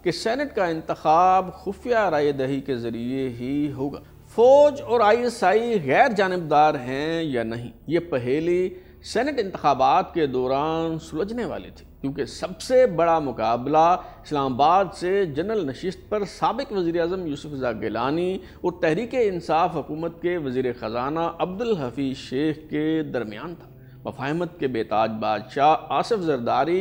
कि सेनेट का इंतखाब खुफिया रायदही के ज़रिए ही होगा। फौज और ISI गैर जानबदार हैं या नहीं, ये पहेली सेनेट इंतखाबात के दौरान सुलझने वाली थी क्योंकि सबसे बड़ा मुकाबला इस्लामाबाद से जनरल नशिस्त पर साबिक़ वज़ीर-ए-आज़म यूसुफ रज़ा गिलानी और तहरीक-ए-इंसाफ हुकूमत के वज़ीर ख़जाना अब्दुल हफ़ीज़ शेख के दरमियान था। मफाहमत के बेताज बादशाह आसिफ जरदारी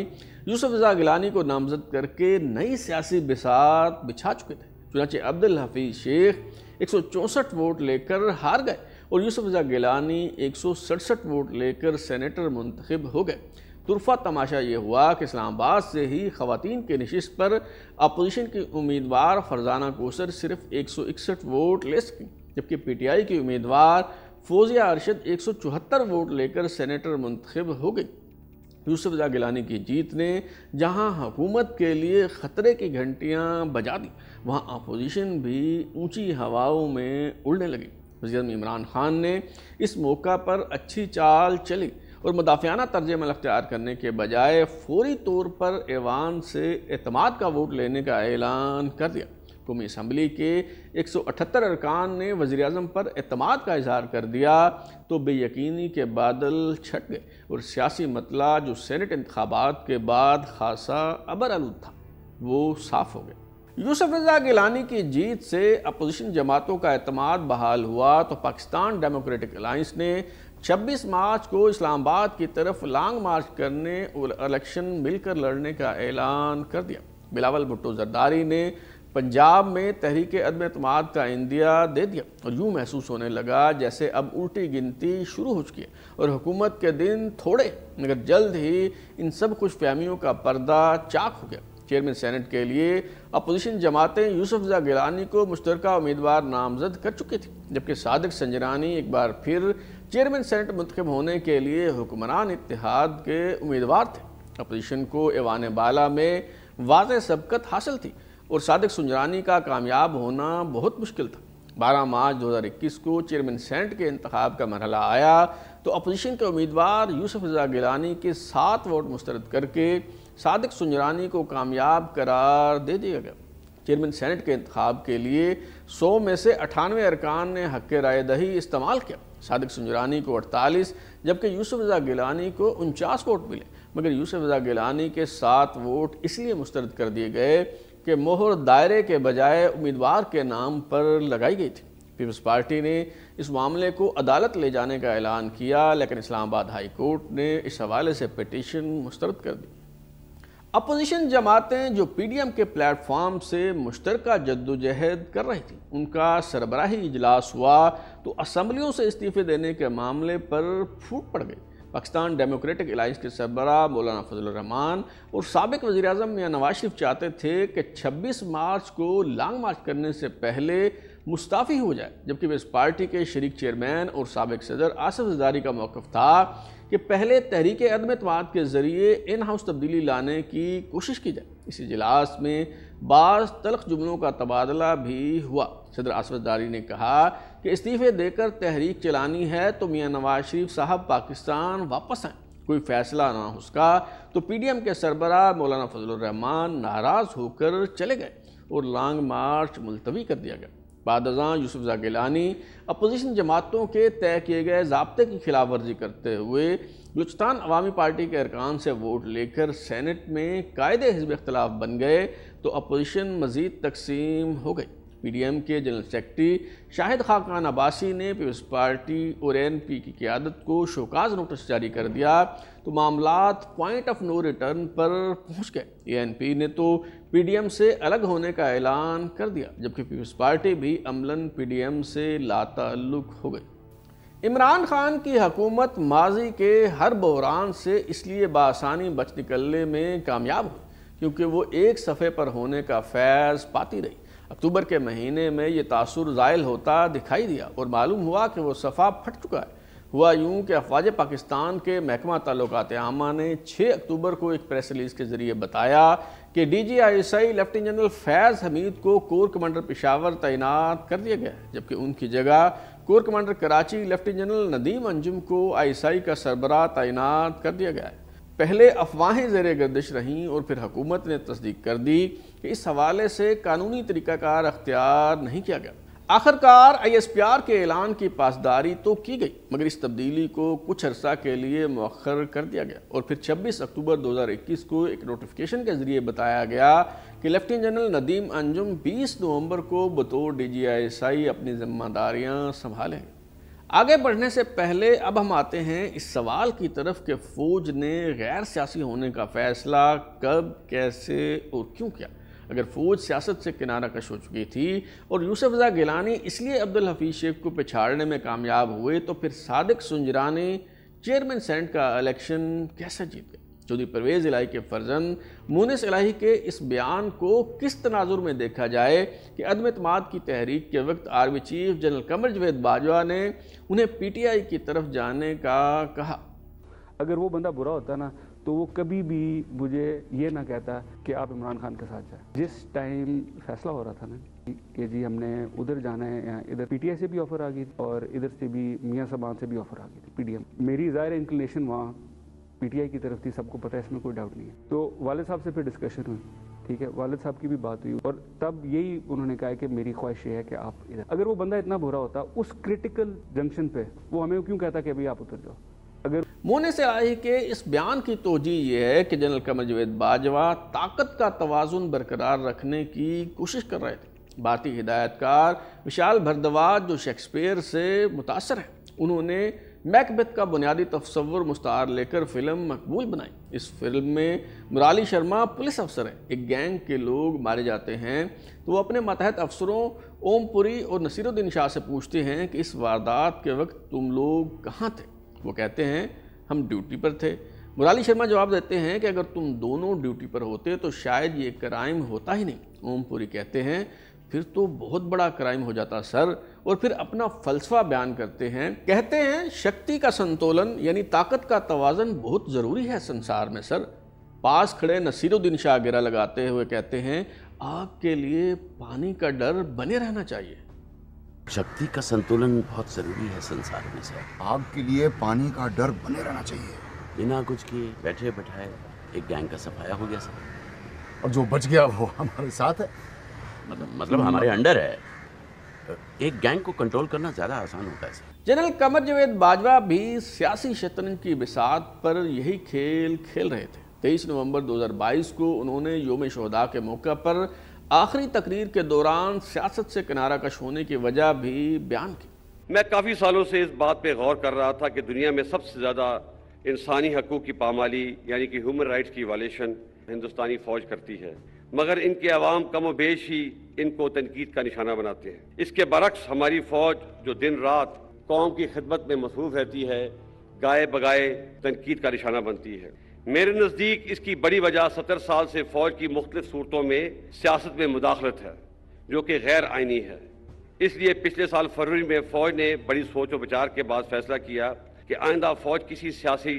यूसुफ रज़ा गिलानी को नामज़द करके नई सियासी बिसात बिछा चुके थे। चुनांचे अब्दुल हफ़ीज़ शेख 164 वोट लेकर हार गए और यूसुफ रज़ा गिलानी 167 वोट लेकर सेनेटर मुंतखब हो गए। तुरफा तमाशा ये हुआ कि इस्लामाबाद से ही ख़वातीन के नशिस्त पर अपोजिशन की उम्मीदवार फ़रज़ाना कोसर सिर्फ 161 वोट ले सकी जबकि PTI की उम्मीदवार फ़ौजिया अरशद 174 वोट लेकर सेनेटर मुंतखब हो गई। यूसुफ रज़ा गिलानी की जीत ने जहां हुकूमत के लिए ख़तरे की घंटियां बजा दी, वहां अपोजिशन भी ऊंची हवाओं में उड़ने लगी। वज़ीर इमरान खान ने इस मौका पर अच्छी चाल चली और मुदाफ़ियाना तर्जमल अख्तियार करने के बजाय फ़ौरी तौर पर ऐवान से एतमाद का वोट लेने का ऐलान कर दिया। कौमी असम्बली के 178 अरकान ने वज़ीर-ए-आज़म पर एतमाद का इजहार कर दिया तो बेयकीनी के बादल छट गए और सियासी मतला जो सेनेट इंतखाबात के बाद खासा अबर आलूद था वो साफ हो गया। यूसुफ रज़ा गिलानी की जीत से अपोजिशन जमातों का एतमाद बहाल हुआ तो पाकिस्तान डेमोक्रेटिक अलाइंस ने 26 मार्च को इस्लामाबाद की तरफ लॉन्ग मार्च करने और इलेक्शन मिलकर लड़ने का ऐलान कर दिया। बिलावल भुट्टो जरदारी ने पंजाब में तहरीक अदम एतमाद का इंदिया दे दिया और यूँ महसूस होने लगा जैसे अब उल्टी गिनती शुरू हो चुकी है और हुकूमत के दिन थोड़े, मगर जल्द ही इन सब खुश फहमियों का पर्दा चाक हो गया। चेयरमैन सेनेट के लिए अपोजिशन जमातें यूसुफ रज़ा गिलानी को मुश्तरका उम्मीदवार नामजद कर चुकी थी, जबकि सादिक संजरानी एक बार फिर चेयरमैन सेनेट मुंतखब होने के लिए हुक्मरान इत्तेहाद के उम्मीदवार थे। अपोजिशन को ऐवान बाला में वाज़ेह सबकत हासिल थी और सादिक संजरानी का कामयाब होना बहुत मुश्किल था। 12 मार्च 2021 को चेयरमैन सेनेट के इंतखाब का मरहला आया तो अपोजिशन के उम्मीदवार यूसुफ रज़ा गिलानी के 7 वोट मुस्तरद करके सादिक संजरानी को कामयाब करार दे दिया गया। चेयरमैन सेनेट के इंतखाब के लिए 100 में से 98 अरकान ने हक़ रायदही इस्तेमाल किया। सादिक संजरानी को 48 जबकि यूसुफ रज़ा गिलानी को 49 वोट मिले, मगर यूसुफ रज़ा गिलानी के 7 वोट इसलिए मुस्तरद कर दिए गए कि मोहर दायरे के बजाय उम्मीदवार के नाम पर लगाई गई थी। पीपल्स पार्टी ने इस मामले को अदालत ले जाने का ऐलान किया, लेकिन इस्लामाबाद हाई कोर्ट ने इस हवाले से पिटीशन मुस्तरद कर दी। अपोजिशन जमातें जो पीडीएम के प्लेटफार्म से मुश्तरका जद्दोजहद कर रही थी, उनका सरबराही इजलास हुआ तो असम्बलियों से इस्तीफ़े देने के मामले पर फूट पड़ गई। पाकिस्तान डेमोक्रेटिक अलाइंस के सरबरा मौलाना फजल रहमान और साबिक वज़ीर-ए-आज़म मियां नवाज शरीफ चाहते थे कि 26 मार्च को लॉन्ग मार्च करने से पहले मुस्ताफ़ी हो जाए, जबकि पीपल्स पार्टी के शरीक चेयरमैन और साबिक सदर आसिफ जरदारी का मौक़िफ़ था कि पहले तहरीक अदम एतमाद के ज़रिए इन हाउस तब्दीली लाने की कोशिश की जाए। इस इजलास में बाज़ तल्ख जुमलों का तबादला भी हुआ। सदर आसिफ जरदारी ने कहा कि इस्तीफ़े देकर तहरीक चलानी है तो मियाँ नवाज शरीफ साहब पाकिस्तान वापस आएँ, कोई फ़ैसला ना हो सका तो पीडीएम के सरबरा मौलाना फजलुर रहमान नाराज़ होकर चले गए और लॉन्ग मार्च मुलतवी कर दिया गया। बाद अज़ां यूसुफ रज़ा गिलानी अपोजिशन जमातों के तय किए गए ज़ाब्ते की खिलाफ वर्जी करते हुए बलूचिस्तान अवामी पार्टी के अरकान से वोट लेकर सेनेट में कायदे हिज़्ब इख्तिलाफ बन गए तो अपोजिशन मज़ीद तकसीम हो गई। पीडीएम के जनरल सेक्रेटरी शाहिद खाकान अब्बासी ने पीपल्स पार्टी और एनपी की क़ियादत को शोकाज़ नोटिस जारी कर दिया तो मामलात पॉइंट ऑफ नो रिटर्न पर पहुंच गए। एनपी ने तो पीडीएम से अलग होने का ऐलान कर दिया, जबकि पीपल्स पार्टी भी अमलन पीडीएम से लाताल्लुक हो गई। इमरान खान की हुकूमत माजी के हर बहरान से इसलिए बासानी बच निकलने में कामयाब हुई क्योंकि वो एक सफ़े पर होने का फैज़ पाती रही। अक्टूबर के महीने में ये तासुर ज़ायल होता दिखाई दिया और मालूम हुआ कि वो सफ़ा फट चुका है। हुआ यूँ कि अफवाज पाकिस्तान के महकमा ताल्लुकात आमा ने 6 अक्टूबर को एक प्रेस रिलीज़ के ज़रिए बताया कि DG ISI lieutenant general Faiz Hameed को कोर कमांडर पेशावर तैनात कर दिया गया, जबकि उनकी जगह corps commander Karachi lieutenant general Nadeem Anjum को ISI का सरबरा तैनात कर दिया गया है। पहले अफवाहें ज़ेर गर्दिश रहीं और फिर हुकूमत ने तस्दीक कर दी कि इस हवाले से कानूनी तरीक़ाकार अख्तियार नहीं किया गया। आखिरकार ISPR के ऐलान की पासदारी तो की गई, मगर इस तब्दीली को कुछ अरसा के लिए मौखर कर दिया गया और फिर 26 अक्टूबर 2021 को एक नोटिफिकेशन के ज़रिए बताया गया कि लेफ्टिनेंट जनरल नदीम अंजुम 20 नवंबर को बतौर DG ISI अपनी जिम्मेदारियाँ संभालेंगे। आगे बढ़ने से पहले अब हम आते हैं इस सवाल की तरफ कि फ़ौज ने गैर सियासी होने का फ़ैसला कब, कैसे और क्यों किया। अगर फ़ौज सियासत से किनारा कश हो चुकी थी और यूसुफ रज़ा गिलानी इसलिए अब्दुल हफ़ीज़ शेख को पिछाड़ने में कामयाब हुए तो फिर सादिक संजरानी चेयरमैन सेनेट का इलेक्शन कैसे जीत गए। चौधरी परवेज़ इलाही के फर्जंद मुनिस इलाही के इस बयान को किस तनाजुर में देखा जाए कि अदम एतमाद की तहरीक के वक्त army chief general Qamar Javed Bajwa ने उन्हें PTI की तरफ जाने का कहा। अगर वो बंदा बुरा होता ना तो वो कभी भी मुझे ये ना कहता कि आप इमरान खान के साथ जाए। जिस टाइम फैसला हो रहा था ना कि जी हमने उधर जाना है या इधर, पीटीआई से भी ऑफ़र आ गई और इधर से भी मियां साबान से भी ऑफ़र आ गई थी पीडीएम। मेरी ज़ाहिर इंक्लिनेशन वहाँ पीटीआई की तरफ थी, सबको पता है, इसमें कोई डाउट नहीं है। तो वालिद साहब से फिर डिस्कशन हुई, ठीक है, वालिद साहब की भी बात हुई और तब यही उन्होंने कहा कि मेरी ख्वाहिश ये है कि आप इधर। अगर वो बंदा इतना बुरा होता उस क्रिटिकल जंक्शन पे, वो हमें क्यों कहता कि भाई आप उतर जाओ। अगर मोने से आई के इस बयान की तोजी ये है कि जनरल कमर जवेद बाजवा ताकत का तवाजुन बरकरार रखने की कोशिश कर रहे थे। भारतीय हिदायतकार विशाल भरद्वाज जो शेक्सपियर से मुतासर है, उन्होंने मैकबेथ का बुनियादी तस्वर मुस्तार लेकर फिल्म मकबूल बनाई। इस फिल्म में मुराली शर्मा पुलिस अफसर हैं, एक गैंग के लोग मारे जाते हैं तो वो अपने मातहत अफसरों ओमपुरी और नसीरुद्दीन शाह से पूछते हैं कि इस वारदात के वक्त तुम लोग कहाँ थे। वो कहते हैं हम ड्यूटी पर थे। मुराली शर्मा जवाब देते हैं कि अगर तुम दोनों ड्यूटी पर होते तो शायद ये क्राइम होता ही नहीं। ओमपुरी कहते हैं फिर तो बहुत बड़ा क्राइम हो जाता सर, और फिर अपना फलसफा बयान करते हैं। कहते हैं शक्ति का संतुलन यानी ताकत का तवाजन बहुत ज़रूरी है संसार में सर। पास खड़े नसीरुद्दीन शाह गिरा लगाते हुए कहते हैं आग के लिए पानी का डर बने रहना चाहिए। शक्ति का संतुलन बहुत ज़रूरी है संसार में सर, आग के लिए पानी का डर बने रहना चाहिए। बिना कुछ किए बैठे बैठाए एक गैंग का सफाया हो गया सर, और जो बच गया वो हमारे साथ है, मतलब हमारे अंडर है। एक गैंग को कंट्रोल करना ज़्यादा आसान होता है सर। जनरल कमर जवेद बाजवा भी सियासी शतरंज की बिसात पर यही खेल खेल रहे थे। 23 नवंबर 2022 को उन्होंने योम शोहदा के मौके पर आखिरी तकरीर के दौरान सियासत से किनाराकश होने की वजह भी बयान की। मैं काफ़ी सालों से इस बात पर गौर कर रहा था कि दुनिया में सबसे ज़्यादा इंसानी हकूक़ की पामाली यानी कि ह्यूमन राइट्स की वायलेशन हिंदुस्तानी फ़ौज करती है, मगर इनके अवाम कम बेश ही इनको तनकीद का निशाना बनाते हैं। इसके बरक्स हमारी फौज जो दिन रात कौम की खिदमत में मसरूफ रहती है, गाए बगाए तनकीद का निशाना बनती है। मेरे नज़दीक इसकी बड़ी वजह 70 साल से फौज की मुख्तलिफ सूरतों में सियासत में मुदाखलत है जो कि गैर आइनी है। इसलिए पिछले साल फरवरी में फौज ने बड़ी सोच और विचार के बाद फैसला किया कि आइंदा फौज किसी सियासी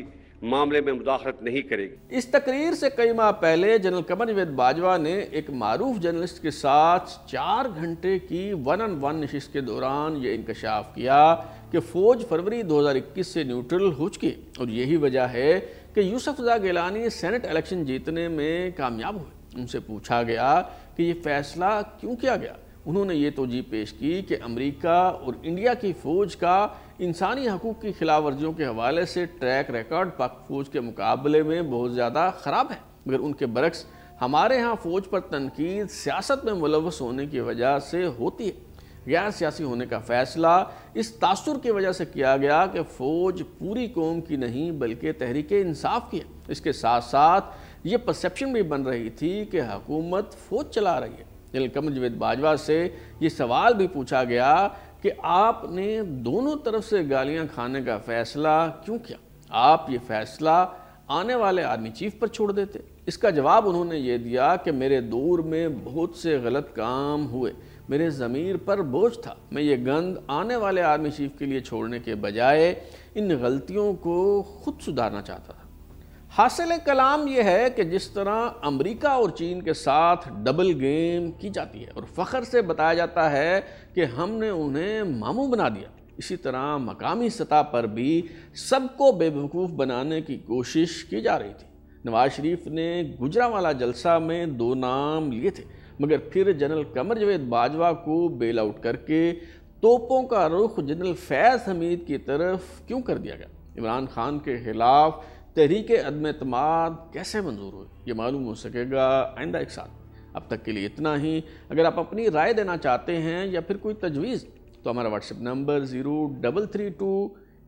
मामले में मुदाखलत नहीं करेगी। इस तकरीर से कई माह पहले जनरल कमर जवेद बाजवा ने एक मारूफ जर्नलिस्ट के साथ 4 घंटे की 1-on-1 नशिस्त के दौरान ये इंकशाफ किया कि फौज फरवरी 2021 से न्यूट्रल हो चुकी और यही वजह है कि यूसुफ़ज़ा गिलानी सेनेट इलेक्शन जीतने में कामयाब हुए। उनसे पूछा गया कि ये फैसला क्यों किया गया। उन्होंने ये तोजी पेश की कि अमेरिका और इंडिया की फ़ौज का इंसानी हकूक़ की खिलाफ वर्जियों के हवाले से ट्रैक रिकॉर्ड पाक फ़ौज के मुकाबले में बहुत ज़्यादा ख़राब है, मगर उनके बरक्स हमारे यहाँ फ़ौज पर तनकीद सियासत में मुलवस होने की वजह से होती है। गैर सियासी होने का फ़ैसला इस तासुर की वजह से किया गया कि फ़ौज पूरी कौम की नहीं बल्कि तहरीक इंसाफ की है। इसके साथ साथ ये परसेप्शन भी बन रही थी कि हुकूमत फ़ौज चला रही है। जनरल कमर जवेद बाजवा से ये सवाल भी पूछा गया कि आपने दोनों तरफ से गालियां खाने का फैसला क्यों किया, आप ये फैसला आने वाले आर्मी चीफ पर छोड़ देते। इसका जवाब उन्होंने ये दिया कि मेरे दौर में बहुत से गलत काम हुए, मेरे ज़मीर पर बोझ था, मैं ये गंद आने वाले आर्मी चीफ के लिए छोड़ने के बजाय इन गलतियों को खुद सुधारना चाहता था। हासिल कलाम यह है कि जिस तरह अमेरिका और चीन के साथ डबल गेम की जाती है और फ़ख्र से बताया जाता है कि हमने उन्हें मामू बना दिया, इसी तरह मकामी सतह पर भी सबको बेवकूफ़ बनाने की कोशिश की जा रही थी। नवाज शरीफ ने गुजरांवाला जलसा में 2 नाम लिए थे, मगर फिर जनरल कमर जवेद बाजवा को बेल आउट करके तोपों का रुख जनरल फैज़ हमीद की तरफ क्यों कर दिया गया। इमरान खान के ख़िलाफ़ तहरीक अदम एतमाद कैसे मंजूर हुए, ये मालूम हो सकेगा आइंदा एक साथ। अब तक के लिए इतना ही। अगर आप अपनी राय देना चाहते हैं या फिर कोई तजवीज़ तो हमारा व्हाट्सएप नंबर 0332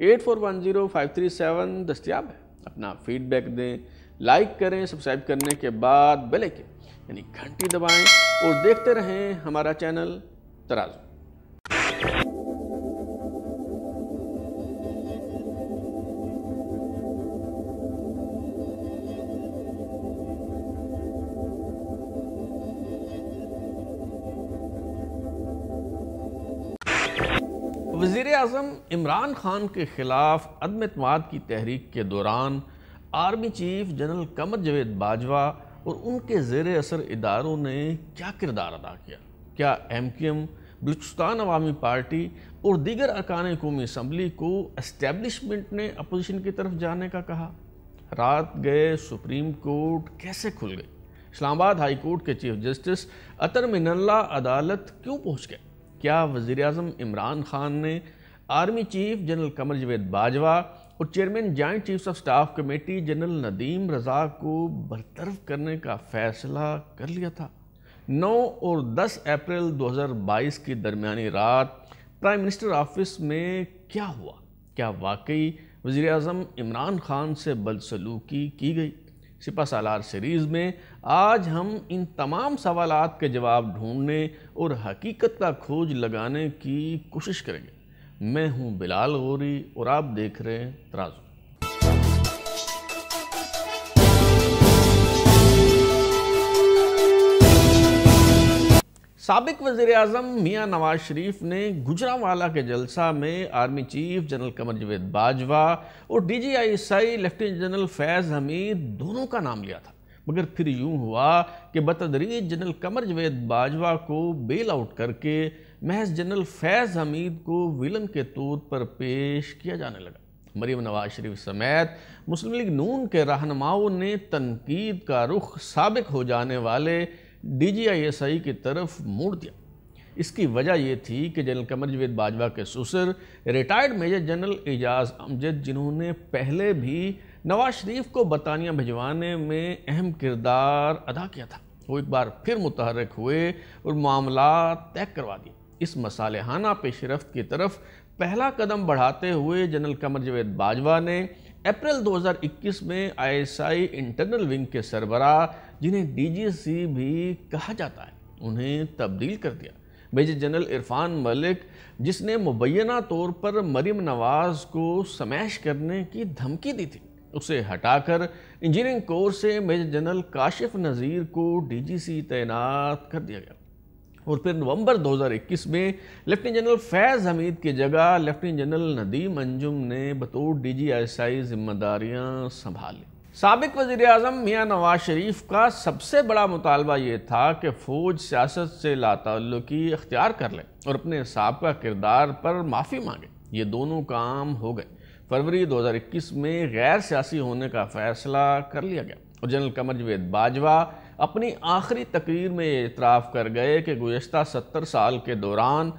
8410537 दस्तियाब है। अपना फीडबैक दें, लाइक करें, सब्सक्राइब करने के बाद बेल आइकन यानी घंटी दबाएं और देखते रहें हमारा चैनल तराजू। वज़ीर आज़म इमरान खान के ख़िलाफ़ अदम एतमाद की तहरीक के दौरान army chief general Qamar Javed Bajwa और उनके ज़ेर असर इदारों ने क्या किरदार अदा किया। क्या MQM, बलूचिस्तान अवामी पार्टी और दीगर अरकान कौमी असम्बली को इस्टेबलिशमेंट ने अपोजिशन की तरफ जाने का कहा। रात गए सुप्रीम कोर्ट कैसे खुल गई। इस्लामाबाद हाई कोर्ट के चीफ जस्टिस अतर मिनल्ला अदालत क्यों पहुँच गए। क्या वज़ीर-ए-आज़म इमरान खान ने army chief general Qamar Javed Bajwa और chairman joint chiefs of staff committee general Nadeem Raza को बरतरफ करने का फैसला कर लिया था। 9 और 10 अप्रैल 2022 की दरमियानी रात प्राइम मिनिस्टर ऑफिस में क्या हुआ। क्या वाकई वज़ीर-ए-आज़म इमरान खान से बदसलूकी की गई। सिपा सालार सीरीज़ में आज हम इन तमाम सवालात के जवाब ढूंढने और हकीकत का खोज लगाने की कोशिश करेंगे। मैं हूं बिलाल गौरी और आप देख रहे हैं तराजू। साबिक वज़ीर-ए-आज़म मियाँ नवाज शरीफ ने गुजरांवाला के जलसा में army chief general Qamar Javed Bajwa और DGISI lieutenant general Faiz Hameed दोनों का नाम लिया था, मगर फिर यूं हुआ कि बतदरीज जनरल कमर जावेद बाजवा को बेल आउट करके महज जनरल फैज़ हमीद को विलन के तौर पर पेश किया जाने लगा। मरीम नवाज शरीफ समेत मुस्लिम लीग नून के रहनुमाओं ने तनकीद का रुख साबिक हो जाने वाले DGISI की तरफ मोड़ दिया। इसकी वजह यह थी कि जनरल कमर जावेद बाजवा के ससुर retired major general Ejaz Amjad, जिन्होंने पहले भी नवाज शरीफ को बरतानिया भिजवाने में अहम किरदार अदा किया था, वो एक बार फिर मुतहरक हुए और मामला तय करवा दिए। इस मसालेहाना पेशरफ्त की तरफ पहला कदम बढ़ाते हुए जनरल कमर जावेद बाजवा ने अप्रैल 2021 में ISI इंटरनल विंग के सरबरा, जिन्हें DGC भी कहा जाता है, उन्हें तब्दील कर दिया। मेजर जनरल इरफान मलिक, जिसने मुबैना तौर पर मरीम नवाज को समैश करने की धमकी दी थी, उसे हटाकर इंजीनियरिंग कोर्स से मेजर जनरल काशिफ नज़ीर को DGC तैनात कर दिया गया। और फिर नवंबर 2021 में लेफ्टिनेंट जनरल फैज़ हमीद की जगह लेफ्टिनेंट जनरल नदीम अंजुम ने बतौर DGISI जिम्मेदारियां संभाली। साबिक वज़ीर-ए-आज़म मियाँ नवाज शरीफ का सबसे बड़ा मुतालबा ये था कि फ़ौज सियासत से लाताल्लुकी इख्तियार कर लें और अपने साबिक़ा किरदार पर माफ़ी मांगे। ये दोनों काम हो गए। फरवरी 2021 में गैर सियासी होने का फैसला कर लिया गया और जनरल कमर जावेद बाजवा अपनी आखिरी तकरीर में ये इतराफ़ कर गए कि गुज़श्ता 70 साल के दौरान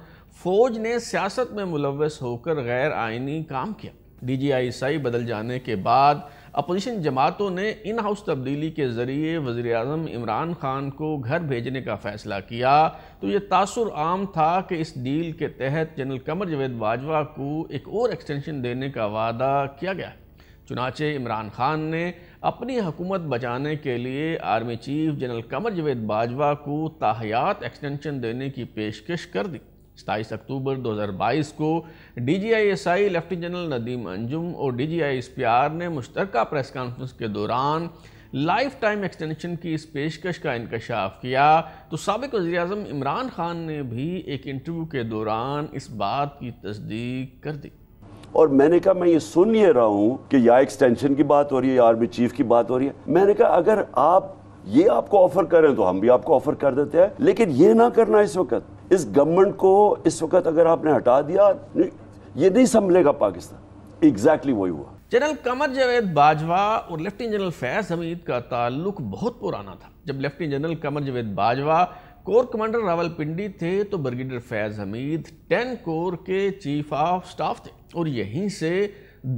फ़ौज ने सियासत में मुलव्वस होकर गैर आइनी काम किया। DGISI बदल जाने के बाद अपोजिशन जमातों ने इन हाउस तब्दीली के ज़रिए वज़ीर-ए-आज़म इमरान खान को घर भेजने का फ़ैसला किया, तो ये तासुर आम था कि इस डील के तहत जनरल कमर जावेद बाजवा को एक और एक्सटेंशन देने का वादा किया गया। चुनाचे इमरान खान ने अपनी हुकूमत बचाने के लिए army chief general Qamar Javed Bajwa को ताहयात एक्सटेंशन देने की पेशकश कर दी। 27 अक्टूबर 2022 को DGISI lieutenant general Nadeem Anjum और DGISPR ने मुश्तरका प्रेस कॉन्फ्रेंस के दौरान लाइफ टाइम एक्सटेंशन की इस पेशकश का इंकशाफ किया, तो साबिक़ वज़ीर-ए-आज़म इमरान खान ने भी एक इंटरव्यू के दौरान इस बात की तस्दीक कर दी। और मैंने कहा मैं ये सुन ये रहा हूँ कि या एक्सटेंशन की बात हो रही है या आर्मी चीफ की बात हो रही है। मैंने कहा अगर आप ये आपको ऑफर करें तो हम भी आपको ऑफर कर देते हैं, लेकिन ये ना करना इस वक्त, इस गवर्नमेंट को इस वक्त अगर आपने हटा दिया ये नहीं संभलेगा पाकिस्तान। एग्जैक्टली वही हुआ। जनरल कमर जावेद बाजवा और लेफ्टिनेंट जनरल फैज़ हमीद का ताल्लुक बहुत पुराना था। जब lieutenant general Qamar Javed Bajwa corps commander Rawalpindi थे तो ब्रिगेडियर फैज़ हमीद 10 कोर के चीफ ऑफ स्टाफ थे और यहीं से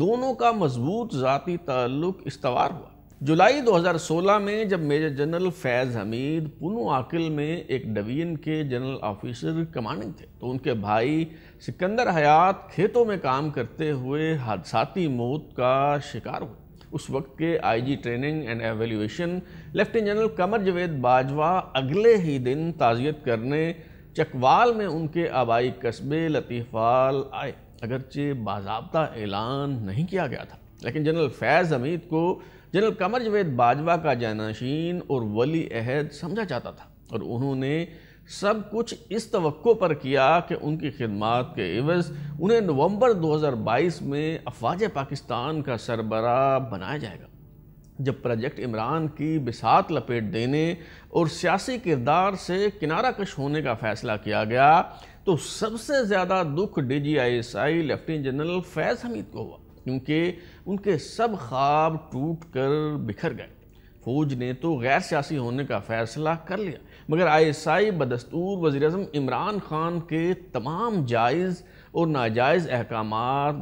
दोनों का मजबूत ज़ाती ताल्लुक इस्तवार हुआ। जुलाई 2016 में जब मेजर जनरल फैज़ हमीद पुनो आकिल में एक डिवीजन के जनरल ऑफिसर कमांडिंग थे, तो उनके भाई सिकंदर हयात खेतों में काम करते हुए हादसाती मौत का शिकार हुए। उस वक्त के IG training and evaluation lieutenant general Qamar Javed Bajwa अगले ही दिन ताज़ियत करने चकवाल में उनके आबाई कस्बे लतीफ़ाल आए, अगरचे बाज़ाब्ता ऐलान नहीं किया गया था, लेकिन जनरल फैज़ हमीद को जनरल कमर जावेद बाजवा का जानशीन और वली अहद समझा जाता था और उन्होंने सब कुछ इस तवक्को पर किया कि उनकी खिदमात के एवज़ उन्हें नवंबर 2022 में अफवाज पाकिस्तान का सरबरा बनाया जाएगा। जब प्रोजेक्ट इमरान की बिसात लपेट देने और सियासी किरदार से किनारा कश होने का फैसला किया गया तो सबसे ज़्यादा दुख DGISI lieutenant general Faiz Hameed को हुआ, क्योंकि उनके सब ख्वाब टूट कर बिखर गए। फौज ने तो गैर सियासी होने का फैसला कर लिया, मगर ISI बदस्तूर वज़ीर-ए-आज़म इमरान खान के तमाम जायज़ और नाजायज़ अहकाम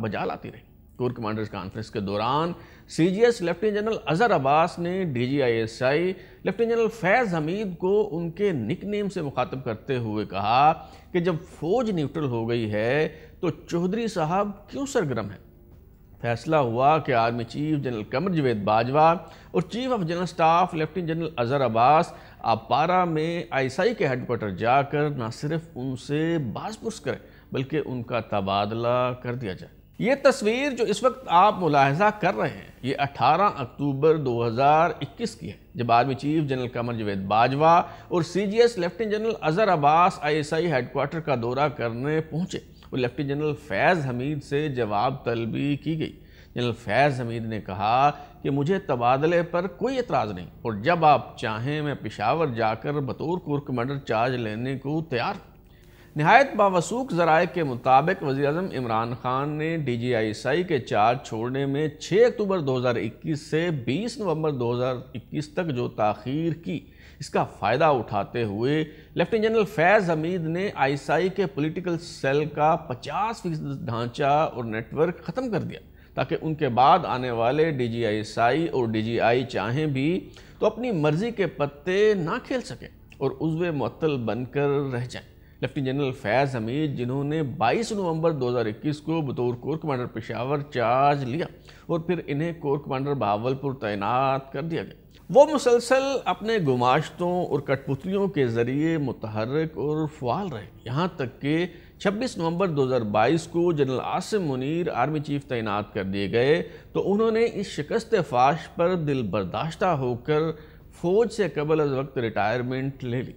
बजा लाती रही। कोर कमांडर्स कॉन्फ्रेंस के दौरान CGS lieutenant general Azhar Abbas ने DGISI lieutenant general Faiz Hameed को उनके निकनेम से मुखातब करते हुए कहा कि जब फौज न्यूट्रल हो गई है तो चौधरी साहब क्यों सरगर्म हैं। फैसला हुआ कि army chief general Qamar Javed Bajwa और chief of general staff lieutenant general Azhar Abbas आपारा में ISI के हेडक्वार्टर जाकर ना सिर्फ उनसे बासपुस करें बल्कि उनका तबादला कर दिया जाए। ये तस्वीर जो इस वक्त आप मुलाहजा कर रहे हैं ये 18 अक्टूबर 2021 की है, जब army chief general Qamar Javed Bajwa और CGS lieutenant general Azhar Abbas ISI headquarter का दौरा करने पहुँचे और लेफ्टिनेंट जनरल फैज़ हमीद से जवाब तलबी की गई। जनरल फैज़ हमीद ने कहा कि मुझे तबादले पर कोई एतराज़ नहीं और जब आप चाहें मैं पेशावर जाकर बतौर कोर कमांडर चार्ज लेने को तैयार हूँ। नहायत बावसूक ज़राए के मुताबिक वज़ीर-ए-आज़म इमरान खान ने DGISI के चार्ज छोड़ने में 6 अक्टूबर 2021 से 20 नवंबर 2021 तक जो ताख़ीर की, इसका फ़ायदा उठाते हुए लेफ्टिनेंट जनरल फैज़ हमीद ने ISI के पॉलिटिकल सेल का 50% ढांचा और नेटवर्क ख़त्म कर दिया, ताकि उनके बाद आने वाले DGISI और DGI चाहें भी तो अपनी मर्ज़ी के पत्ते ना खेल सकें और उज़्वे मुअत्तल बनकर रह जाएँ। लेफ्टिनेंट जनरल फैज़ हमीद जिन्होंने 22 नवंबर 2021 को बतौर कोर कमांडर पेशावर चार्ज लिया और फिर इन्हें कोर कमांडर बहावलपुर तैनात कर दिया गया, वो मुसलसल अपने गुमाश्तों और कठपुतलियों के ज़रिए मुतहरक और फ़ाल रहे। यहाँ तक कि 26 नवंबर 2022 को general Asim Munir army chief तैनात कर दिए गए तो उन्होंने इस शिकस्त फाश पर दिल बर्दाश्ता होकर फ़ौज से कबल अज वक्त रिटायरमेंट ले ली।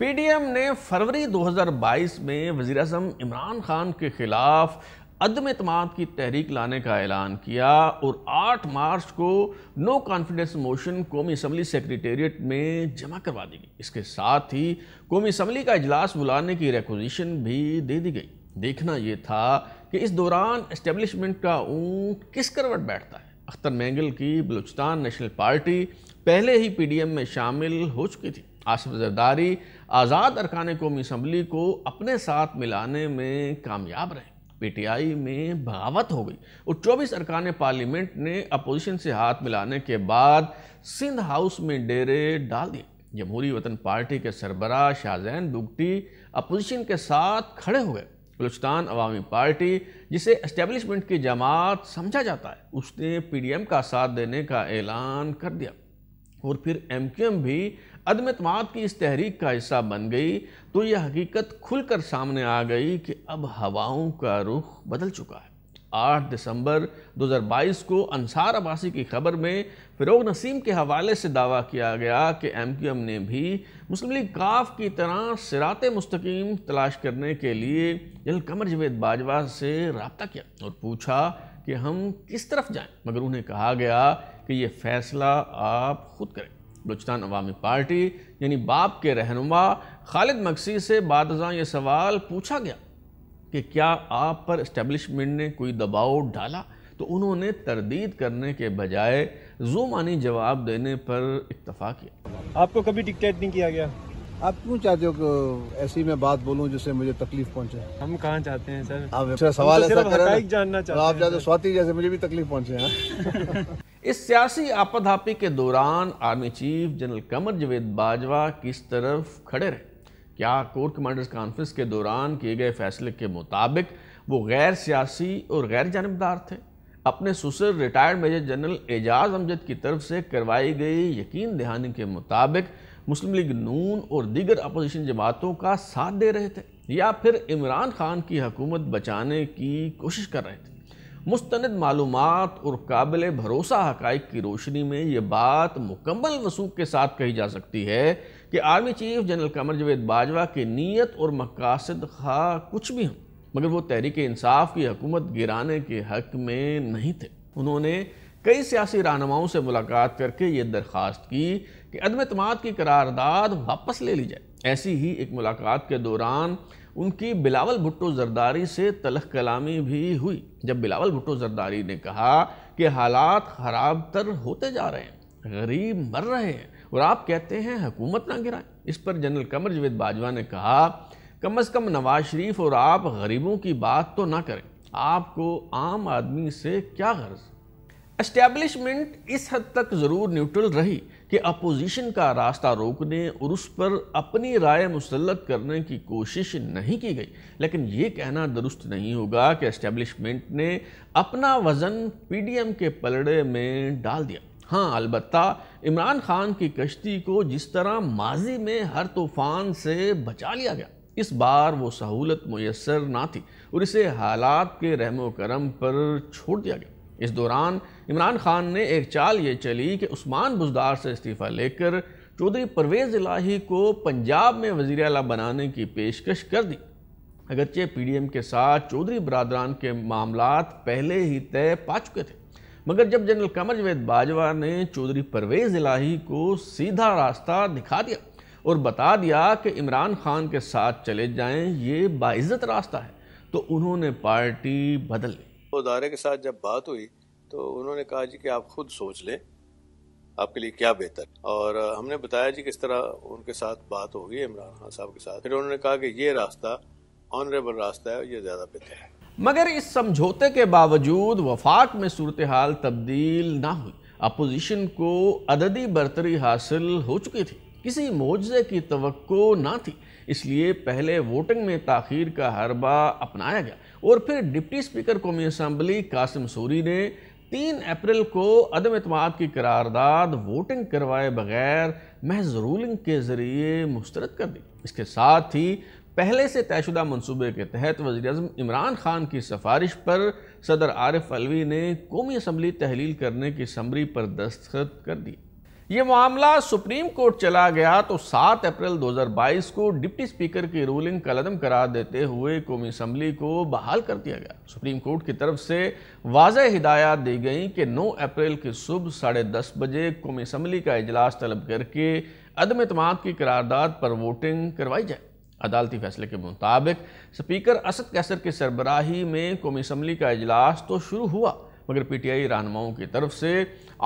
PDM ने फरवरी 2022 में वज़ीर-ए-आज़म इमरान खान के ख़िलाफ़ अदम एतमाद की तहरीक लाने का ऐलान किया और 8 मार्च को नो कॉन्फिडेंस मोशन कौमी असम्बली सेक्रेटेरिएट में जमा करवा दी गई। इसके साथ ही कौमी असम्बली का इजलास बुलाने की रिक्वेजिशन भी दे दी गई। देखना ये था कि इस दौरान इस्टेब्लिशमेंट का ऊँट किस करवट बैठता है। अख्तर मेंगल की बलूचिस्तान नेशनल पार्टी पहले ही PDM में शामिल हो चुकी थी। आसिफ जरदारी आज़ाद अरकान कौमी असम्बली को अपने साथ मिलाने में कामयाब रहे। PTI में बगावत हो गई और 24 अरकान पार्लियामेंट ने अपोजिशन से हाथ मिलाने के बाद सिंध हाउस में डेरे डाल दिए। जमहूरी वतन पार्टी के सरबरा शाहजैन बुगटी अपोजिशन के साथ खड़े हुए। बलूचिस्तान अवामी पार्टी जिसे इस्टेब्लिशमेंट की जमात समझा जाता है उसने PDM का साथ देने का ऐलान कर दिया और फिर MQM भी अदम एतमाद की इस तहरीक का हिस्सा बन गई। तो यह हकीकत खुलकर सामने आ गई कि अब हवाओं का रुख बदल चुका है। 8 दिसंबर 2022 को अंसार अब्बासी की खबर में फ़िरोग नसीम के हवाले से दावा किया गया कि MQM ने भी मुस्लिम लीग काफ की तरह सिरात मुस्तकीम तलाश करने के लिए जनरल कमर जवेद बाजवा से रब्ता किया और पूछा कि हम किस तरफ जाएं, मगर उन्हें कहा गया कि ये फ़ैसला आप खुद करें। बलूचिस्तान अवामी पार्टी यानी बाप के रहनुमा खालिद मक्सी से बाद अज़ां ये सवाल पूछा गया कि क्या आप पर इस्टेब्लिशमेंट ने कोई दबाव डाला, तो उन्होंने तरदीद करने के बजाय ज़ुमानी जवाब देने पर इत्तफ़ा किया। आपको कभी डिक्टेट नहीं किया गया? आप क्यों चाहते हो कि ऐसी मैं बात बोलूं जिससे मुझे तकलीफ पहुंचे? हम कहाँ चाहते हैं सर, आप सवाल ऐसा कर रहे हैं, जानना चाहते हैं। आप चाहते हो स्वाति जैसे मुझे भी तकलीफ पहुंचे। इस सियासी आपाधापी के दौरान army chief general Qamar Javed Bajwa किस तरफ खड़े रहे? क्या कोर कमांडर्स कॉन्फ्रेंस के दौरान किए गए फैसले के मुताबिक वो गैर सियासी और गैर जानबदार थे? अपने ससुर retired major general Ejaz Amjad की तरफ से करवाई गई यकीन दहानी के मुताबिक मुस्लिम लीग नून और दीगर अपोजिशन जमातों का साथ दे रहे थे या फिर इमरान खान की हुकूमत बचाने की कोशिश कर रहे थे? मुस्तनद मालूमात और काबिल भरोसा हक़ाइक़ की रोशनी में ये बात मुकम्मल वसूख के साथ कही जा सकती है कि army chief general Qamar Javed Bajwa की नीयत और मकासद खा कुछ भी हों, मगर वो तहरीक इंसाफ की हुकूमत गिराने के हक़ में नहीं थे। उन्होंने कई सियासी रहनुमाओं से मुलाकात करके ये दरख्वास्त की कि अदम एतमाद की करारदाद वापस ले ली जाए। ऐसी ही एक मुलाकात के दौरान उनकी बिलावल भुट्टो जरदारी से तलख कलामी भी हुई, जब बिलावल भुट्टो जरदारी ने कहा कि हालात ख़राब तर होते जा रहे हैं, गरीब मर रहे हैं और आप कहते हैं हुकूमत ना गिराएं। इस पर जनरल कमर जवेद बाजवा ने कहा, कम अज़ कम नवाज शरीफ और आप गरीबों की बात तो ना करें, आपको आम आदमी से क्या गर्ज। एस्टैब्लिशमेंट इस हद तक ज़रूर न्यूट्रल रही कि अपोजिशन का रास्ता रोकने और उस पर अपनी राय मुसल्लत करने की कोशिश नहीं की गई, लेकिन ये कहना दुरुस्त नहीं होगा कि एस्टैब्लिशमेंट ने अपना वज़न पीडीएम के पलड़े में डाल दिया। हाँ, अलबत्ता इमरान खान की कश्ती को जिस तरह माजी में हर तूफ़ान से बचा लिया गया, इस बार वो सहूलत मुयसर ना थी और इसे हालात के रहमो करम पर छोड़ दिया गया। इस दौरान इमरान खान ने एक चाल ये चली कि उस्मान बुज़दार से इस्तीफ़ा लेकर चौधरी परवेज़ इलाही को पंजाब में वज़ीर आला बनाने की पेशकश कर दी। अगरचे पीडीएम के साथ चौधरी बरादरान के मामलात पहले ही तय पा चुके थे, मगर जब जनरल कमर जवेद बाजवा ने चौधरी परवेज़ इलाही को सीधा रास्ता दिखा दिया और बता दिया कि इमरान खान के साथ चले जाएं, ये बाइज़्ज़त रास्ता है, तो उन्होंने पार्टी बदल ली। अदारे के साथ जब बात हुई तो उन्होंने कहा जी कि आप खुद सोच लें आपके लिए क्या बेहतर, और हमने बताया जी किस तरह उनके साथ बात होगी इमरान खान साहब के साथ। फिर उन्होंने कहा कि ये रास्ता ऑनरेबल रास्ता है और ये ज़्यादा बेहतर है। मगर इस समझौते के बावजूद वफाक में सूरत हाल तब्दील ना हुई। अपोजिशन को अददी बरतरी हासिल हो चुकी थी, किसी मोज़े की तवक्को ना थी, इसलिए पहले वोटिंग में ताख़ीर का हरबा अपनाया गया और फिर डिप्टी स्पीकर कौमी असम्बली कासिम सूरी ने 3 अप्रैल को अदम एतमाद की करारदाद वोटिंग करवाए बगैर महज रूलिंग के ज़रिए मुस्तरद कर दी। इसके साथ ही पहले से तयशुदा मनसूबे के तहत वज़ीर-ए-आज़म इमरान खान की सिफारिश पर सदर आरिफ अलवी ने कौमी असम्बली तहलील करने की समरी पर दस्तखत कर दिए। ये मामला सुप्रीम कोर्ट चला गया तो 7 अप्रैल 2022 को डिप्टी स्पीकर की रूलिंग का कलदम करार देते हुए कौमी असम्बली को बहाल कर दिया गया। सुप्रीम कोर्ट की तरफ से वाज़ेह हिदायत दी गई कि 9 अप्रैल की सुबह 10:30 बजे कौमी असम्बली का इजलास तलब करके अदम एतमाद की करारदाद पर वोटिंग करवाई जाए। अदालती फैसले के मुताबिक स्पीकर असद कैसर की सरबराही में कौमी असम्बली का इजलास तो शुरू हुआ, मगर पीटीआई रहनुमाओं की तरफ से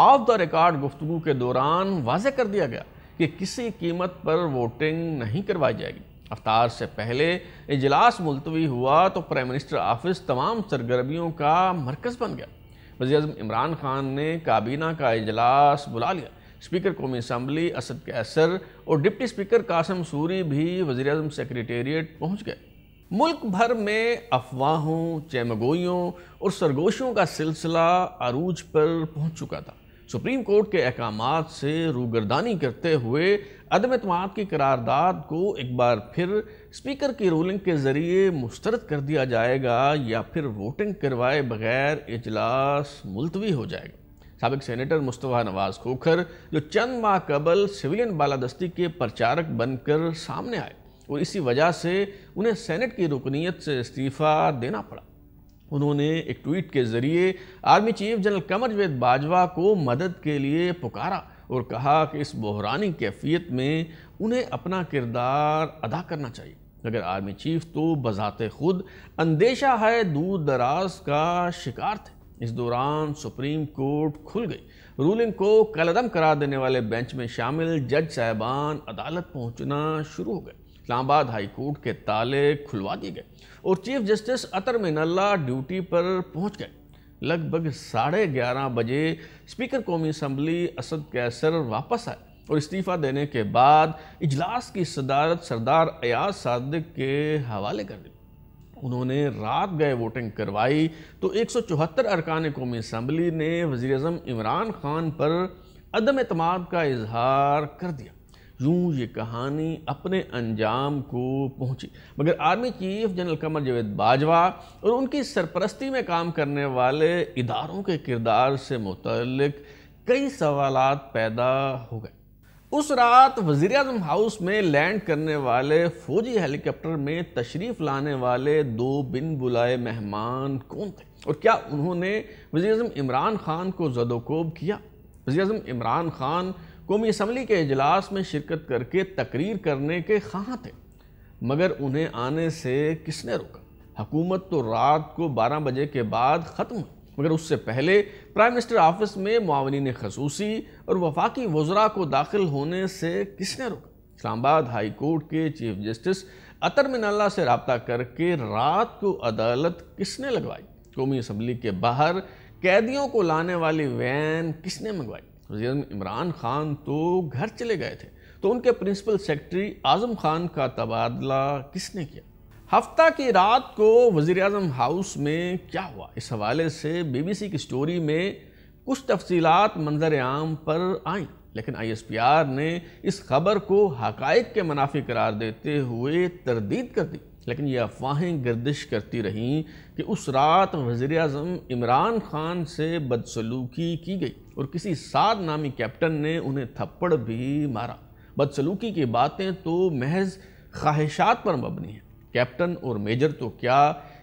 ऑफ द रिकॉर्ड गुफ्तगू के दौरान वाज़ेह कर दिया गया कि किसी कीमत पर वोटिंग नहीं करवाई जाएगी। अफ्तार से पहले इजलास मुलतवी हुआ तो प्राइम मिनिस्टर ऑफिस तमाम सरगर्मियों का मरकज़ बन गया। वज़ीर-ए-आज़म इमरान खान ने काबीना का इजलास बुला लिया। स्पीकर कौमी असम्बली असद कैसर और डिप्टी स्पीकर कासिम सूरी भी वज़ीर-ए-आज़म सेक्रेटेरिएट पहुँच गए। मुल्क भर में अफवाहों, चैमगोइयों और सरगोशियों का सिलसिला अरूज पर पहुँच चुका था। सुप्रीम कोर्ट के अहकामात से रूगर्दानी करते हुए अदम एतमाद की करारदाद को एक बार फिर स्पीकर की रूलिंग के ज़रिए मुस्तरद कर दिया जाएगा या फिर वोटिंग करवाए बगैर इजलास मुलतवी हो जाएगा। साबिक सेनेटर मुस्तफ़ा नवाज़ खोखर, जो चंद माह कबल सिविलियन बालादस्ती के प्रचारक बनकर सामने आए और इसी वजह से उन्हें सेनेट की रुकनीत से इस्तीफ़ा देना पड़ा, उन्होंने एक ट्वीट के ज़रिए army chief general Qamar Javed Bajwa को मदद के लिए पुकारा और कहा कि इस बहरानी कैफियत में उन्हें अपना किरदार अदा करना चाहिए। मगर आर्मी चीफ तो बज़ाते खुद अंदेशा है दूर दराज का शिकार थे। इस दौरान सुप्रीम कोर्ट खुल गई। रूलिंग को कलदम करार देने वाले बेंच में शामिल जज साहबान अदालत पहुंचना शुरू हो गए। इस्लामाबाद हाई कोर्ट के ताले खुलवा दिए गए और chief justice Athar Minallah duty पर पहुंच गए। लगभग 11:30 बजे स्पीकर कौमी असम्बली असद कैसर वापस आए और इस्तीफ़ा देने के बाद इजलास की सदारत सरदार अयाज सादिक के हवाले कर दी। उन्होंने रात गए वोटिंग करवाई तो 174 अरकान कौमी असम्बली ने वज़ीर-ए-आज़म इमरान खान पर अदम एतमाद का इजहार कर दिया। यूँ ये कहानी अपने अंजाम को पहुँची, मगर army chief general Qamar Javed Bajwa और उनकी सरपरस्ती में काम करने वाले इदारों के किरदार से मुतल्लिक कई सवालात पैदा हो गए। उस रात वज़ीर-ए-आज़म हाउस में लैंड करने वाले फौजी हेलीकॉप्टर में तशरीफ़ लाने वाले दो बिन बुलाए मेहमान कौन थे और क्या उन्होंने वज़ीर-ए-आज़म इमरान खान को ज़दोकोब किया। वज़ीर-ए-आज़म इमरान खान कौमी असम्बली के इजलास में शिरकत करके तकरीर करने के ख्वाह थे, मगर उन्हें आने से किसने रोका। हुकूमत तो रात को 12 बजे के बाद ख़त्म हुई, मगर उससे पहले प्राइम मिनिस्टर ऑफिस में मुआवनीन खसूसी और वफाकी वज़रा को दाखिल होने से किसने रोका। इस्लामाबाद हाई कोर्ट के चीफ जस्टिस अतर मिनल्ला से रब्ता करके रात को अदालत किसने लगवाई। कौमी असम्बली के बाहर कैदियों को लाने वाली वैन किसने मंगवाई। वज़ीर-ए-आज़म इमरान खान तो घर चले गए थे, तो उनके प्रिंसिपल सेक्रेटरी आज़म खान का तबादला किसने किया। हफ्ता की रात को वज़ीर-ए-आज़म हाउस में क्या हुआ, इस हवाले से बीबीसी की स्टोरी में कुछ तफसीलात मंजर आम पर आईं, लेकिन ISPR ने इस खबर को हक़ाइक़ के मनाफी करार देते हुए तरदीद कर दी। लेकिन ये अफवाहें गर्दिश करती रहीं कि उस रात वज़ीर-ए-आज़म इमरान खान से बदसलूकी की गई और किसी साद नामी कैप्टन ने उन्हें थप्पड़ भी मारा। बदसलूकी की बातें तो महज ख्वाहिशात पर मबनी हैं। कैप्टन और मेजर तो क्या,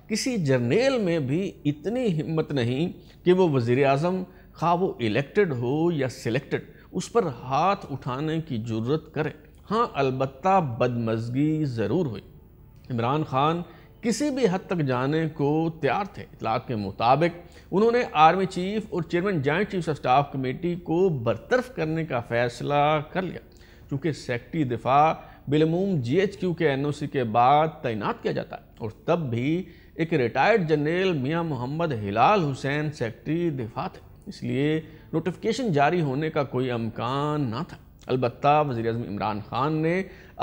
किसी जर्नेल में भी इतनी हिम्मत नहीं कि वो वज़ीर-ए-आज़म खा वो इलेक्टेड हो या सिलेक्टेड, उस पर हाथ उठाने की जुर्रत करे। हाँ, अलबत्ता बदमज़गी ज़रूर हुई। इमरान खान किसी भी हद तक जाने को तैयार थे। इतलात के मुताबिक उन्होंने आर्मी चीफ और chairman joint chiefs of staff committee को बरतरफ करने का फ़ैसला कर लिया। चूँकि सेक्रेटरी दिफा बिलमूम GHQ के NOC के बाद तैनात किया जाता है और तब भी एक retired general Mian Muhammad Hilal Hussain secretary दिफा थे, इसलिए नोटिफिकेशन जारी होने का कोई अमकान ना था। अलबत्ता वज़ीर-ए-आज़म इमरान खान ने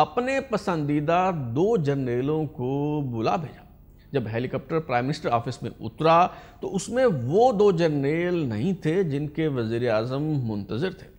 अपने पसंदीदा दो जनरलों को बुला भेजा। जब हेलीकॉप्टर प्राइम मिनिस्टर ऑफिस में उतरा तो उसमें वो दो जनरल नहीं थे जिनके वज़ीर-ए-आज़म मुंतज़र थे।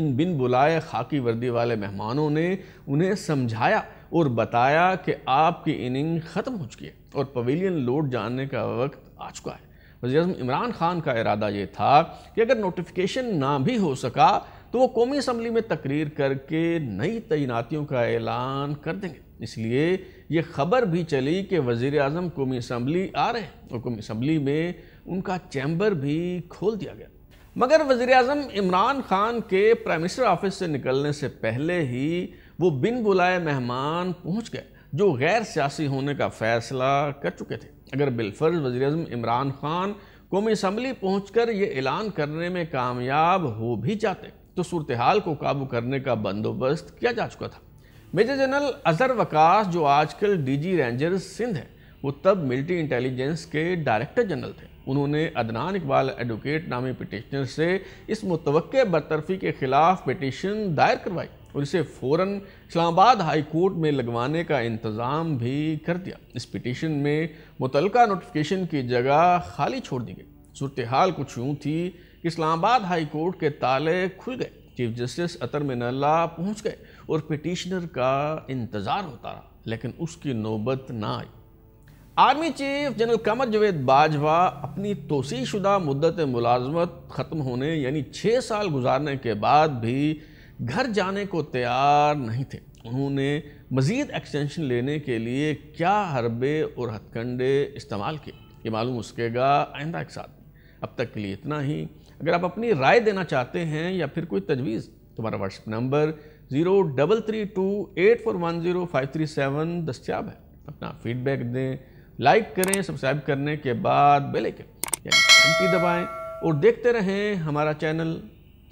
इन बिन बुलाए खाकी वर्दी वाले मेहमानों ने उन्हें समझाया और बताया कि आपकी इनिंग ख़त्म हो चुकी है और पवेलियन लौट जाने का वक्त आ चुका है। वज़ीर-ए-आज़म इमरान खान का इरादा ये था कि अगर नोटिफिकेशन ना भी हो सका तो वो कौमी असम्बली में तकरीर करके नई तैनातियों का ऐलान कर देंगे, इसलिए ये खबर भी चली कि वज़ीर-ए-आज़म कौमी असम्बली आ रहे हैं और कौमी असम्बली में उनका चैम्बर भी खोल दिया गया। मगर वज़ीर-ए-आज़म इमरान खान के प्राइम मिनिस्टर ऑफिस से निकलने से पहले ही वो बिन बुलाए मेहमान पहुंच गए जो गैर सियासी होने का फ़ैसला कर चुके थे। अगर बिलफर्ज़ वज़ीर-ए-आज़म इमरान खान कौमी असम्बली पहुंचकर ये ऐलान करने में कामयाब हो भी जाते तो सूरत हाल को काबू करने का बंदोबस्त किया जा चुका था। मेजर जनरल अज़हर वकास, जो आजकल DG रेंजर्स सिंध हैं, वो तब मिलिट्री इंटेलिजेंस के डायरेक्टर जनरल थे। उन्होंने अदनान इकबाल एडवोकेट नामी पिटिशनर से इस मुतवक्के बरतरफी के ख़िलाफ़ पिटिशन दायर करवाई और इसे फ़ौरन इस्लामाबाद हाई कोर्ट में लगवाने का इंतज़ाम भी कर दिया। इस पिटिशन में मुतलका नोटिफिकेशन की जगह खाली छोड़ दी गई। सूरत हाल कुछ यूँ थी कि इस्लामाबाद हाई कोर्ट के ताले खुल गए। चीफ जस्टिस अतर मिनल्ला पहुँच गए और पिटिशनर का इंतज़ार होता रहा, लेकिन उसकी नौबत ना आई। Army chief general Qamar Javed Bajwa अपनी तोसीशुदा मुद्दत मुलाजमत ख़त्म होने यानी 6 साल गुजारने के बाद भी घर जाने को तैयार नहीं थे। उन्होंने मज़ीद एक्सटेंशन लेने के लिए क्या हरबे और हथकंडे इस्तेमाल किए, ये मालूम उसकेगा आइंदा के साथ। अब तक के लिए इतना ही। अगर आप अपनी राय देना चाहते हैं या फिर कोई तजवीज़, तुम्हारा व्हाट्सएप नंबर 0332 8410537 दस्तियाब है। अपना फीडबैक दें, लाइक करें, सब्सक्राइब करने के बाद बेल आइकन यानी घंटी दबाएं और देखते रहें हमारा channel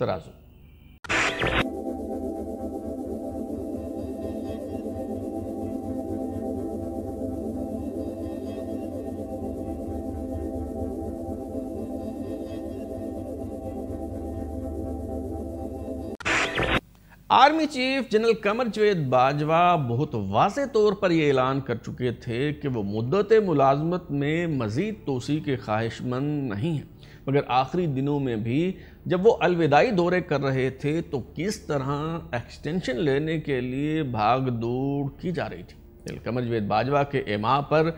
Tarazu. Army chief general Qamar Javed Bajwa बहुत वाज़े तौर पर यह ऐलान कर चुके थे कि वो मुद्दत मुलाजमत में मज़ीद तोसी के ख्वाहिशमंद नहीं हैं, मगर आखिरी दिनों में भी जब वो अलविदाई दौरे कर रहे थे तो किस तरह एक्सटेंशन लेने के लिए भाग दौड़ की जा रही थी। जनरल कमर जावेद बाजवा के एमा पर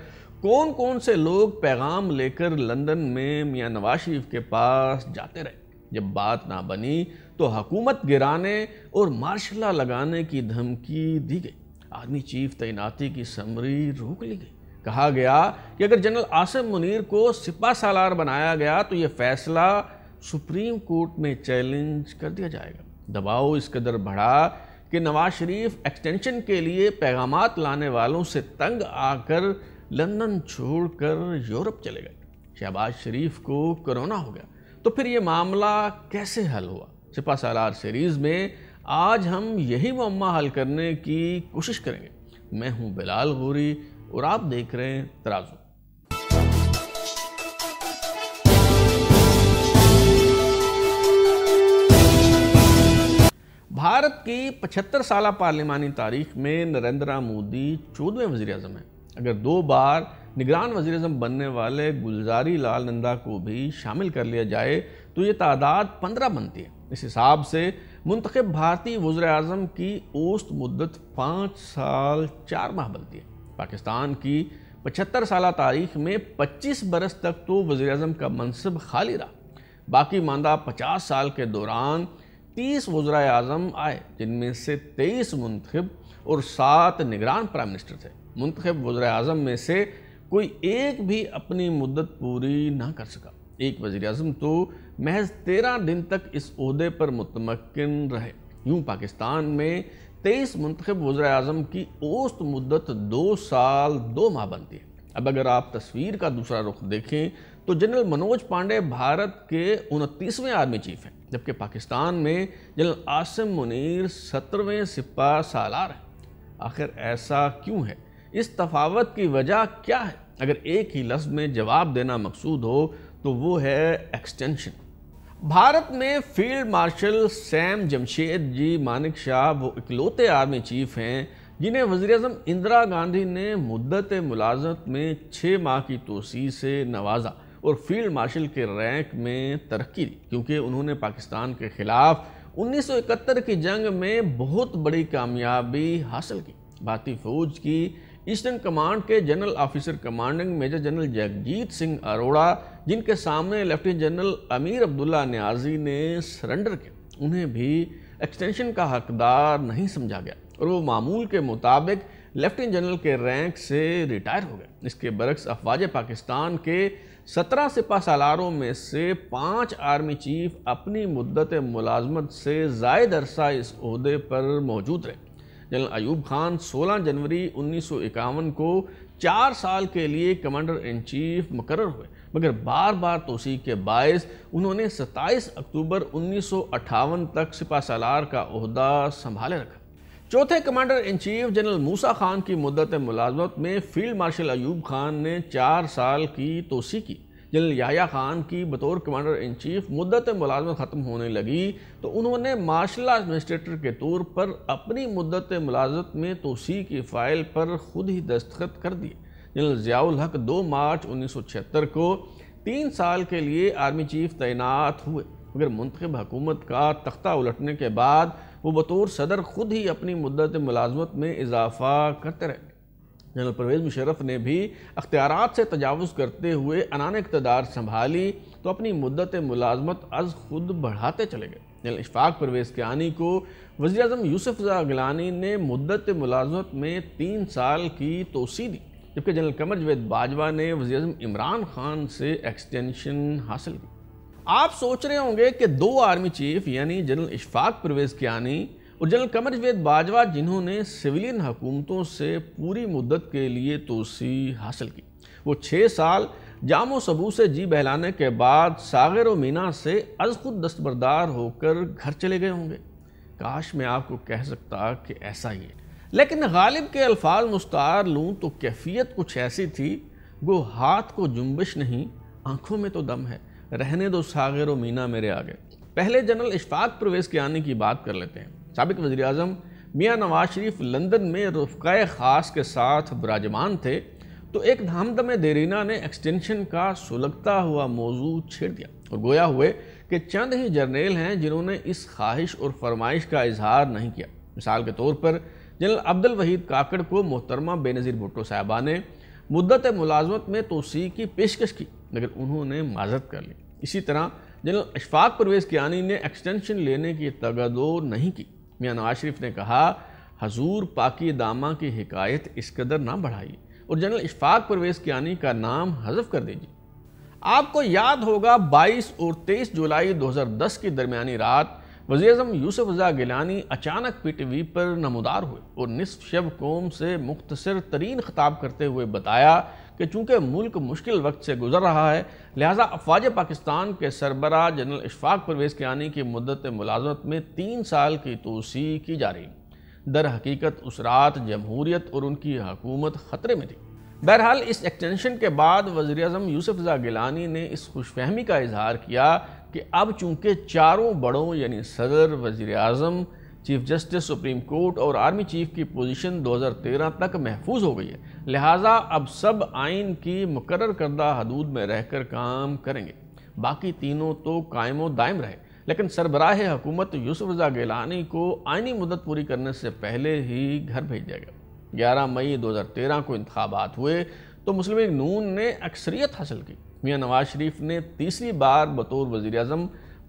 कौन कौन से लोग पैगाम लेकर लंदन में मियाँ नवाज शरीफ के पास जाते रहे। जब बात ना बनी तो हुकूमत गिराने और मार्शला लगाने की धमकी दी गई। आर्मी चीफ तैनाती की समरी रोक ली गई। कहा गया कि अगर जनरल आसिम मुनीर को सिपा सालार बनाया गया तो ये फैसला सुप्रीम कोर्ट में चैलेंज कर दिया जाएगा। दबाव इस कदर बढ़ा कि नवाज शरीफ एक्सटेंशन के लिए पैगामात लाने वालों से तंग आकर लंदन छोड़कर यूरोप चले गए। शहबाज शरीफ को कोरोना हो गया तो फिर ये मामला कैसे हल हुआ? सिपा सालार सीरीज़ में आज हम यही मम्मा हल करने की कोशिश करेंगे। मैं हूँ बिलाल गौरी और आप देख रहे हैं तराजू। भारत की 75 साल पार्लिमानी तारीख में नरेंद्र मोदी 14वें वज़ीर-ए-आज़म हैं। अगर दो बार निगरान वज़ीर-ए-आज़म बनने वाले गुलजारी लाल नंदा को भी शामिल कर लिया जाए तो ये तादाद 15 बनती है। इस हिसाब से मुंतखब भारतीय वज़ीर-ए-आज़म की औसत मुद्दत 5 साल 4 माह बनती है। पाकिस्तान की 75 साल तारीख में 25 बरस तक तो वज़ीर-ए-आज़म का मनसब खाली रहा। बाकी मानदा 50 साल के दौरान 30 वज़ीर आज़म आए, जिनमें से 23 मुंतखब और 7 निगरान प्राइम मिनिस्टर थे। मुंतखब वज़ीर आज़म में से कोई एक भी अपनी मुद्दत पूरी ना कर सका। एक वज़ीर आज़म तो महज 13 दिन तक इस ओहदे पर मुतमक्किन रहे। यूँ पाकिस्तान में 23 मुंतखब वज़ीर आज़म की औसत मुद्दत 2 साल 2 माह बनती है। अब अगर आप तस्वीर का दूसरा रुख देखें तो जनरल मनोज पांडे भारत के 29वें आर्मी चीफ हैं, जबकि पाकिस्तान में जनरल आसिम मुनीर 17वें सिपा सालार हैं। आखिर ऐसा क्यों है? इस तफावत की वजह क्या है? अगर एक ही लफ्ज़ में जवाब देना मकसूद हो तो वो है एक्सटेंशन। भारत में field marshal Sam Jamshed ji Manekshaw वो इकलौते आर्मी चीफ हैं जिन्हें वज़ीर-ए-आज़म इंदिरा गांधी ने मुद्दत मुलाजमत में 6 माह की तोसी से नवाजा और फील्ड मार्शल के रैंक में तरक्की दी, क्योंकि उन्होंने पाकिस्तान के ख़िलाफ़ 1971 की जंग में बहुत बड़ी कामयाबी हासिल की। भारतीय फ़ौज की ईस्टर्न कमांड के general officer commanding major general Jagjit Singh Arora, जिनके सामने lieutenant general Amir Abdullah Niazi ने सरेंडर किया, उन्हें भी एक्सटेंशन का हकदार नहीं समझा गया और वो मामूल के मुताबिक लेफ्टिनेंट जनरल के रैंक से रिटायर हो गए। इसके बरक्स अफवाज पाकिस्तान के 17 सिपा सालारों में से 5 आर्मी चीफ अपनी मुद्दत मुलाजमत से ज़ायद अरसा इस ओहदे पर मौजूद रहे। जनरल अयूब खान 16 जनवरी 1951 को 4 साल के लिए कमांडर इन चीफ मुकर्रर हुए, मगर बार बार तोसी के बायस उन्होंने 27 अक्टूबर 1958 तक सिपा सालार का ओहदा संभाले रखा। चौथे commander in chief general Musa Khan की मुद्दत मुलाजमत में फील्ड मार्शल अयूब खान ने 4 साल की तोसी की। जनरल याह्या खान की बतौर कमांडर इन चीफ मुद्दत मुलाजमत ख़त्म होने लगी तो उन्होंने मार्शल एडमिनिस्ट्रेटर के तौर पर अपनी मुद्दत मुलाजमत में तोसी की फ़ाइल पर खुद ही दस्तखत कर दिए। जनरल ज़ियाउल हक 2 मार्च 1976 को 3 साल के लिए आर्मी चीफ तैनात हुए, मगर मुंतखब हुकूमत का तख्ता उलटने के बाद वो बतौर सदर खुद ही अपनी मुद्दत मुलाजमत में इजाफा करते रहे। जनरल परवेज़ मुशर्रफ ने भी अख्तियारात से तजावुज़ करते हुए अनान इक़्तिदार संभाली तो अपनी मुद्दत मुलाजमत अज़ खुद बढ़ाते चले गए। जनरल इशफाक परवेज़ कियानी को वज़ीर-ए-आज़म यूसुफ़ज़ा गिलानी ने मुद्दत मुलाजमत में 3 साल की तोसी दी, जबकि जनरल कमर जावेद बाजवा ने वज़ीर-ए-आज़म इमरान खान से एक्सटेंशन हासिल की। आप सोच रहे होंगे कि 2 आर्मी चीफ यानी जनरल इशफाक परवेज़ कियानी और जनरल कमर जावेद बाजवा, जिन्होंने सिविलियन हुकूमतों से पूरी मुद्दत के लिए तोसी हासिल की, वो 6 साल जाम व सबू से जी बहलाने के बाद सागर व मीना से अज़ खुद दस्तबरदार होकर घर चले गए होंगे। काश मैं आपको कह सकता कि ऐसा ही है, लेकिन गालिब के अल्फाज मुस्तार लूँ तो कैफियत कुछ ऐसी थी गो हाथ को जुम्बिश नहीं आँखों में तो दम है, रहने दो सागर व मीना मेरे आगे। पहले जनरल इशफाक परवेज़ कियानी की बात कर लेते हैं। साबिक़ वज़ीर-ए-आज़म मियाँ नवाज शरीफ लंदन में रुफ़क़ाए ख़ास के साथ विराजमान थे तो एक हमदम देरीना ने एक्सटेंशन का सुलगता हुआ मौजू छेड़ दिया और गोया हुए कि चंद ही जर्नेल हैं जिन्होंने इस ख्वाहिश और फरमाइश का इजहार नहीं किया। मिसाल के तौर पर जनरल अब्दुल वहीद काकड़ को मोहतरमा बेनज़ीर भुट्टो साहिबा ने मुद्दत मुलाजमत में तोसी की पेशकश की, मगर उन्होंने माजरत कर ली। इसी तरह जनरल इशफाक परवेज़ कियानी ने एक्सटेंशन लेने की तगदोर नहीं की। मियां नवाज शरीफ ने कहा हजूर पाकि दामा की हिकायत इस कदर ना बढ़ाइए और जनरल इशफाक परवेज़ कियानी का नाम हजफ कर दीजिए। आपको याद होगा 22 और 23 जुलाई 2010 की दरमियानी रात वज़ीर-ए-आज़म यूसुफ रज़ा गिलानी अचानक PTV पर नमोदार हुए और निसफ शब कौम से मुख्तसर तरीन खिताब करते हुए बताया कि चूँकि मुल्क मुश्किल वक्त से गुजर रहा है लिहाजा अफवाज पाकिस्तान के सरबरा जनरल इशफाक परवेज़ कियानी की मुद्दत मुलाजमत में 3 साल की तोसी की जा रही। दर हकीकत उस रात जमहूरियत और उनकी हकूमत ख़तरे में थी। बहरहाल इस एक्सटेंशन के बाद वज़ीर-ए-आज़म यूसुफ रज़ा गिलानी ने इस खुशफहमी का इजहार किया कि अब चूँकि चारों बड़ों यानी सदर, वज़ीर-ए-आज़म, चीफ जस्टिस, सुप्रीम कोर्ट और आर्मी चीफ की पोजीशन 2013 तक महफूज हो गई है लिहाजा अब सब आइन की मुकर्रर करदा हदूद में रहकर काम करेंगे। बाकी तीनों तो कायम और दायम रहे लेकिन सरबराह हुकूमत यूसुफ रज़ा गिलानी को आइनी मुद्दत पूरी करने से पहले ही घर भेज दिया गया। 11 मई 2013 को इंतखाबात हुए तो मुस्लिम लीग नून ने अक्सरियत हासिल की। मियां नवाज शरीफ ने तीसरी बार बतौर वज़ीर-ए-आज़म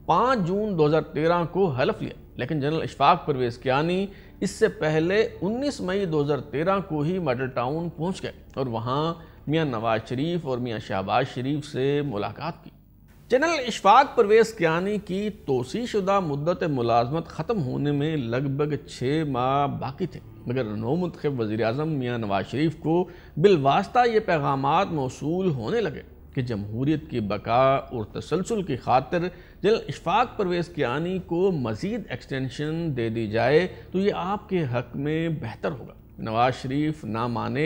5 जून 2013 को हलफ लिया लेकिन जनरल इशफाक परवेज़ कियानी इससे पहले 19 मई 2013 को ही मॉडल टाउन पहुँच गए और वहाँ मियां नवाज शरीफ और मियां शहबाज शरीफ से मुलाकात की। जनरल इशफाक परवेज़ कियानी की तोसीशुदा मुद्दत मुलाजमत ख़त्म होने में लगभग 6 माह बाकी थे मगर नौमुंतखब वज़ीर-ए-आज़म मियां नवाज शरीफ को बिलवास्ता ये पैगामात मौसूल होने लगे कि जमहूरियत की बका और तसलसल की खातिर जनरल इशफाक परवेज़ कियानी को मज़ीद एक्सटेंशन दे दी जाए तो ये आपके हक़ में बेहतर होगा। नवाज शरीफ ना माने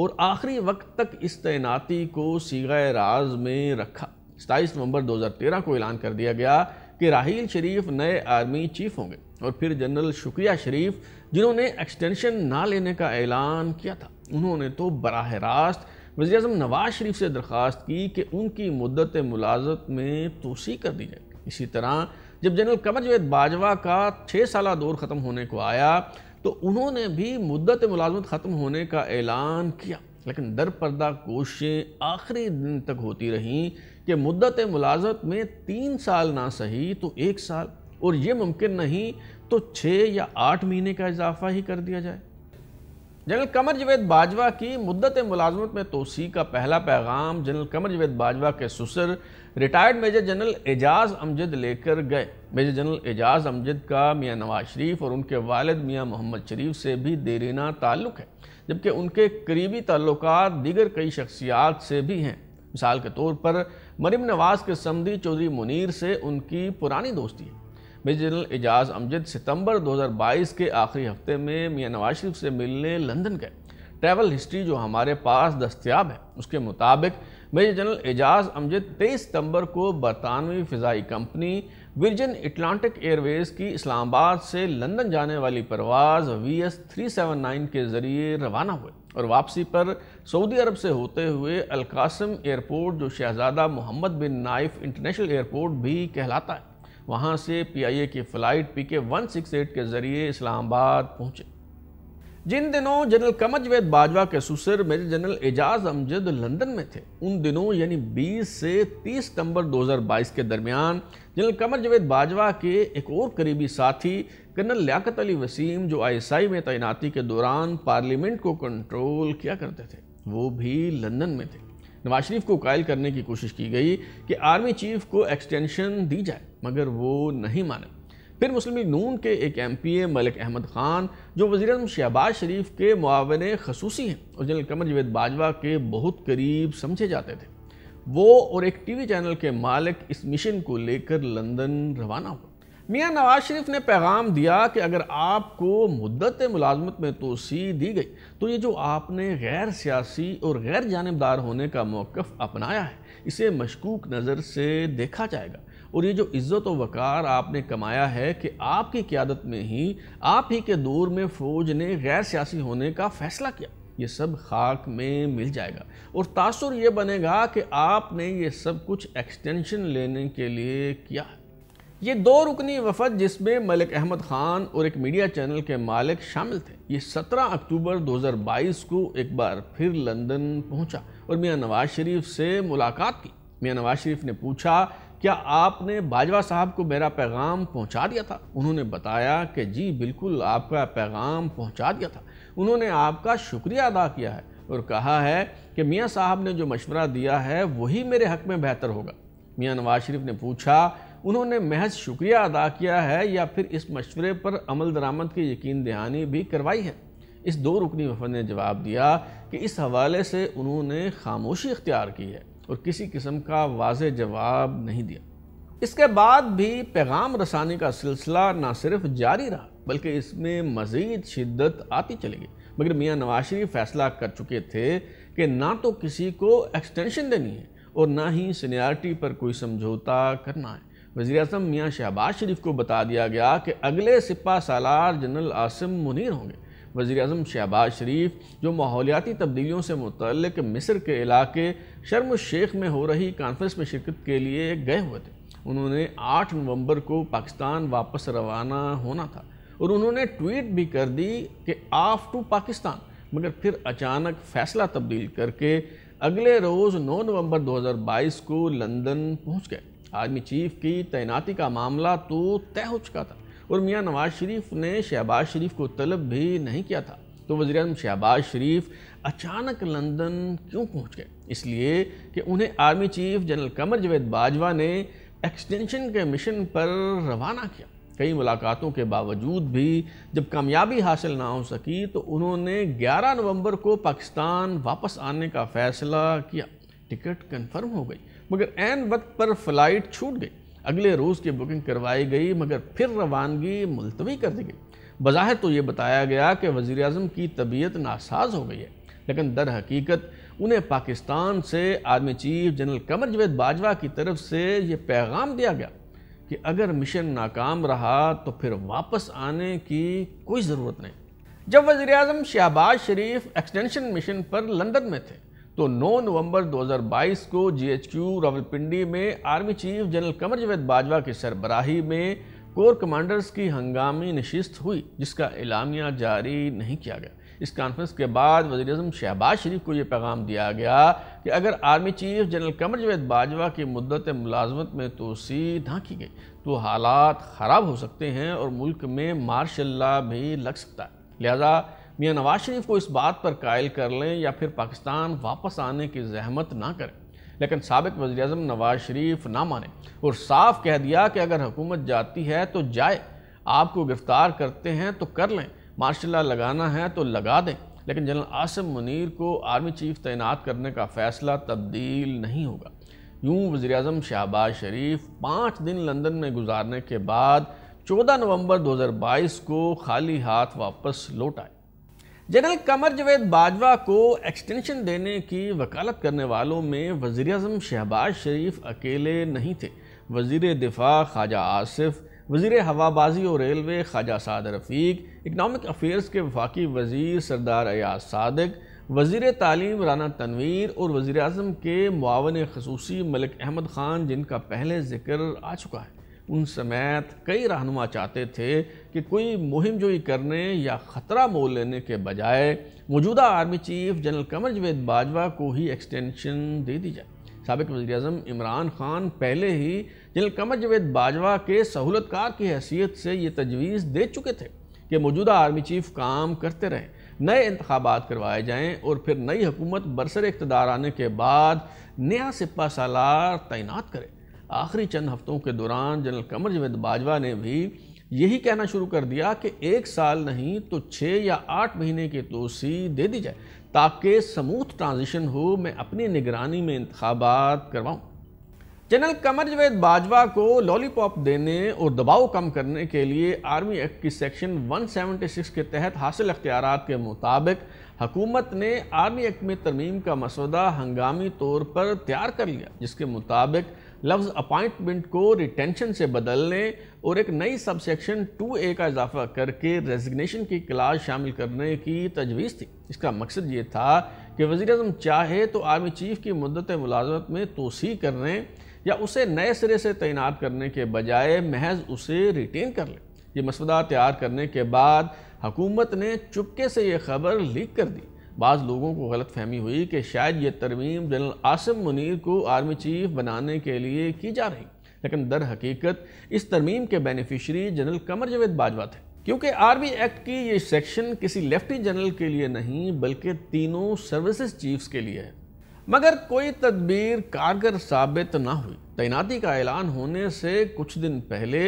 और आखिरी वक्त तक इस तैनाती को सीगाए राज में रखा। 27 नवंबर 2013 को ऐलान कर दिया गया कि राहील शरीफ नए आर्मी चीफ होंगे और फिर जनरल शुक्रिया शरीफ जिन्होंने एक्सटेंशन ना लेने का ऐलान किया था उन्होंने तो बराह रास्त वज़ीर-ए-आज़म नवाज शरीफ से दरख्वास्त की कि उनकी मुद्दत मुलाजत में तोसी कर दी जाए। इसी तरह जब जनरल कमर जावेद बाजवा का 6 साल दौर ख़त्म होने को आया तो उन्होंने भी मुद्दत मुलाजमत ख़त्म होने का ऐलान किया लेकिन दरपर्दा कोशिशें आखिरी दिन तक होती रहीं कि मुद्दत मुलाजमत में 3 साल ना सही तो 1 साल और ये मुमकिन नहीं तो 6 या 8 महीने का इजाफा ही कर दिया जाए। जनरल कमर जावेद बाजवा की मुद्दत मुलाजमत में तोसी का पहला पैगाम जनरल कमर जावेद बाजवा के ससुर retired major general Ejaz Amjad लेकर गए। मेजर जनरल एजाज अमजद का मियां नवाज शरीफ और उनके वालिद मियां मोहम्मद शरीफ से भी देरीना ताल्लुक़ है जबकि उनके करीबी ताल्लुकात दीगर कई शख्सियात से भी हैं। मिसाल के तौर पर मरियम नवाज़ के समधी चौधरी मुनीर से उनकी पुरानी दोस्ती है। मेजर जनरल एजाज अमजद सितंबर 2022 के आखिरी हफ्ते में मियां नवाज शरीफ से मिलने लंदन गए। ट्रैवल हिस्ट्री जो हमारे पास दस्तयाब है उसके मुताबिक मेजर जनरल एजाज अमजद 23 सितंबर को बरतानवी फ़िज़ाई कंपनी वर्जिन अटलांटिक एयरवेज़ की इस्लामाबाद से लंदन जाने वाली परवाज़ VS-379 के ज़रिए रवाना हुए और वापसी पर सऊदी अरब से होते हुए अलकासम एयरपोर्ट जो शहज़ादा Mohammed bin knife international airport भी कहलाता है वहाँ से PIA की फ़्लाइट PK-168 के ज़रिए इस्लामाबाद पहुँचे। जिन दिनों जनरल कमर जावेद बाजवा के ससुर major general Ejaz Amjad London में थे उन दिनों यानी 20 से 30 सितंबर 2022 के दरमियान जनरल कमर जावेद बाजवा के एक और करीबी साथी कर्नल लियाकत अली वसीम जो ISI में तैनाती के दौरान पार्लियामेंट को कंट्रोल किया करते थे वो भी लंदन में थे। नवाज शरीफ को कायल करने की कोशिश की गई कि आर्मी चीफ को एक्सटेंशन दी जाए मगर वो नहीं माने। फिर मुस्लिम लीग नून के एक MPA मलिक अहमद ख़ान जो वज़ीर-ए-आज़म शहबाज शरीफ के मुआविन खसूसी हैं और जनरल कमर जावेद बाजवा के बहुत करीब समझे जाते थे वो और एक TV चैनल के मालिक इस मिशन को लेकर लंदन रवाना हुए। मियां नवाज शरीफ ने पैगाम दिया कि अगर आपको मुद्दत मुलाजमत में तोसी दी गई तो ये जो आपने गैर सियासी और गैर जानिबदार होने का मौक़िफ़ अपनाया है इसे मशकूक नज़र से देखा जाएगा और ये जो इज़्ज़त और वक़ार आपने कमाया है कि आपकी क़ियादत में ही आप ही के दौर में फ़ौज ने गैर सियासी होने का फ़ैसला किया ये सब खाक में मिल जाएगा और तासुर ये बनेगा कि आपने ये सब कुछ एक्सटेंशन लेने के लिए किया है। ये 2 रुकनी वफद जिसमें मलिक अहमद ख़ान और एक मीडिया चैनल के मालिक शामिल थे ये 17 अक्टूबर 2022 को एक बार फिर लंदन पहुँचा और मियां नवाज शरीफ से मुलाकात की। मियां नवाज शरीफ ने पूछा क्या आपने बाजवा साहब को मेरा पैगाम पहुंचा दिया था? उन्होंने बताया कि जी बिल्कुल आपका पैगाम पहुंचा दिया था। उन्होंने आपका शुक्रिया अदा किया है और कहा है कि मियाँ साहब ने जो मशवरा दिया है वही मेरे हक़ में बेहतर होगा। मियाँ नवाज शरीफ ने पूछा, उन्होंने महज शुक्रिया अदा किया है या फिर इस मशवरे पर अमल दरामद की यकीन दहानी भी करवाई है? इस दो रुकनी वफद ने जवाब दिया कि इस हवाले से उन्होंने खामोशी इख्तियार की है और किसी किस्म का वाज़ेह जवाब नहीं दिया। इसके बाद भी पैगाम रसानी का सिलसिला ना सिर्फ जारी रहा बल्कि इसमें मज़ीद शिद्दत आती चली गई। मगर मियाँ नवाज शरीफ फैसला कर चुके थे कि ना तो किसी को एक्सटेंशन देनी है और ना ही सीनियरिटी पर कोई समझौता करना है। वज़ीर-ए-आज़म मियाँ शहबाज शरीफ को बता दिया गया कि अगले सिपा सालार जनरल आसिम मुनीर होंगे। वज़ीर-ए-आज़म शहबाज शरीफ जो माहौलियाती तब्दीलियों से मुतल्लिक़ मिस्र के इलाके शर्म अल-शेख में हो रही कॉन्फ्रेंस में शिरकत के लिए गए हुए थे। उन्होंने 8 नवंबर को पाकिस्तान वापस रवाना होना था और उन्होंने ट्वीट भी कर दी कि ऑफ टू पाकिस्तान, मगर फिर अचानक फ़ैसला तब्दील करके अगले रोज़ 9 नवंबर 2022 को लंदन पहुँच गए। आर्मी चीफ की तैनाती का मामला तो तय हो चुका था और मियाँ नवाज शरीफ ने शहबाज शरीफ को तलब भी नहीं किया था। तो वज़ीर-ए-आज़म शहबाज शरीफ अचानक लंदन क्यों पहुँच गए? इसलिए कि उन्हें army chief general Qamar Javed Bajwa ने एक्सटेंशन के मिशन पर रवाना किया। कई मुलाकातों के बावजूद भी जब कामयाबी हासिल ना हो सकी तो उन्होंने 11 नवंबर को पाकिस्तान वापस आने का फ़ैसला किया। टिकट कन्फर्म हो गई मगर ऐन वक्त पर फ़्लाइट छूट गई। अगले रोज़ की बुकिंग करवाई गई मगर फिर रवानगी मुलतवी कर दी गई। बज़ाहिर तो ये बताया गया कि वज़ीर-ए-आज़म की तबीयत नासाज हो गई है, लेकिन दर हकीकत उन्हें पाकिस्तान से army chief general Qamar Javed Bajwa की तरफ से ये पैगाम दिया गया कि अगर मिशन नाकाम रहा तो फिर वापस आने की कोई ज़रूरत नहीं। जब वज़ीर-ए-आज़म शहबाज शरीफ एक्सटेंशन मिशन पर लंदन में थे तो 9 नवंबर 2022 को GHQ रावलपिंडी में army chief general Qamar Javed Bajwa की सरबराही में कोर कमांडर्स की हंगामी नशिस्त हुई जिसका एलामिया जारी नहीं किया गया। इस कॉन्फ्रेंस के बाद वज़ीर-ए-आज़म शहबाज शरीफ को ये पैगाम दिया गया कि अगर army chief general Qamar Javed Bajwa की मुद्दत मुलाजमत में तोसी ना की गई तो हालात ख़राब हो सकते हैं और मुल्क में मार्शल लॉ भी लग सकता है। लिहाजा मियाँ नवाज शरीफ को इस बात पर कायल कर लें या फिर पाकिस्तान वापस आने की जहमत ना करें। लेकिन साबिक़ वज़ीर-ए-आज़म नवाज शरीफ ना माने और साफ कह दिया कि अगर हुकूमत जाती है तो जाए, आपको गिरफ़्तार करते हैं तो कर लें, मार्शल लॉ लगाना है तो लगा दें, लेकिन जनरल आसिम मुनीर को आर्मी चीफ तैनात करने का फ़ैसला तब्दील नहीं होगा। यूँ वज़ीर-ए-आज़म शहबाज शरीफ 5 दिन लंदन में गुजारने के बाद 14 नवंबर 2022 को खाली हाथ वापस लौट आए। जनरल कमर जावेद बाजवा को एक्सटेंशन देने की वकालत करने वालों में वज़ीर-ए-आज़म शहबाज शरीफ अकेले नहीं थे। वज़ीर दिफ़ा ख्वाजा आसिफ, वज़ीर हवाबाजी और railway Khawaja Saad Rafique, economic affairs के वफाकी वज़ीर सरदार अयाज सादिक, वज़ीर तालीम राना तनवीर और वज़ीर-ए-आज़म के मुआवन खसूसी मलिक अहमद ख़ान, जिनका पहले ज़िक्र आ चुका है, उन समेत कई रहनुमा चाहते थे कि कोई मुहिम जोई करने या ख़तरा मोल लेने के बजाय मौजूदा army chief general Qamar Javed Bajwa को ही एक्सटेंशन दे दी जाए। साबिक़ वज़ीर-ए-आज़म इमरान ख़ान पहले ही जनरल कमर जावेद बाजवा के सहूलतकार की हैसियत से ये तजवीज़ दे चुके थे कि मौजूदा आर्मी चीफ काम करते रहें, नए इंतखाबात करवाए जाएँ और फिर नई हुकूमत बरसर इक़्तिदार आने के बाद नया सिपा सालार तैनात करें। आखिरी चंद हफ्तों के दौरान जनरल कमर जावेद बाजवा ने भी यही कहना शुरू कर दिया कि 1 साल नहीं तो 6 या 8 महीने की तोसी दे दी जाए ताकि स्मूथ ट्रांजिशन हो, मैं अपनी निगरानी में इंतखाबात करवाऊँ। जनरल कमर जावेद बाजवा को लॉलीपॉप देने और दबाव कम करने के लिए आर्मी एक्ट की सेक्शन 176 के तहत हासिल अख्तियारात के मुताबिक हुकूमत ने आर्मी एक्ट में तरमीम का मसौदा हंगामी तौर पर तैयार कर लिया, जिसके मुताबिक लफ्ज़ अपॉइंटमेंट को रिटेंशन से बदलने और एक नई सब सेक्शन 2A का इजाफा करके रेजिग्नेशन की क्लास शामिल करने की तजवीज़ थी। इसका मकसद ये था कि वज़ीर-ए-आज़म चाहे तो आर्मी चीफ की मुद्दत मुलाजमत में तोसी करने या उसे नए सिरे से तैनात करने के बजाय महज उसे रिटेन कर ले। ये मसवदा तैयार करने के बाद हुकूमत ने चुपके से ये खबर लीक कर दी। बाज़ लोगों को गलत फहमी हुई कि शायद ये तरमीम जनरल आसिम मुनीर को आर्मी चीफ बनाने के लिए की जा रही, लेकिन दर हकीकत इस तरमीम के बेनिफिशरी जनरल कमर जावेद बाजवा थे, क्योंकि आर्मी एक्ट की ये सेक्शन किसी लेफ्टी जनरल के लिए नहीं बल्कि तीनों सर्विसेज चीफ्स के लिए है। मगर कोई तदबीर कारगर साबित ना हुई। तैनाती का ऐलान होने से कुछ दिन पहले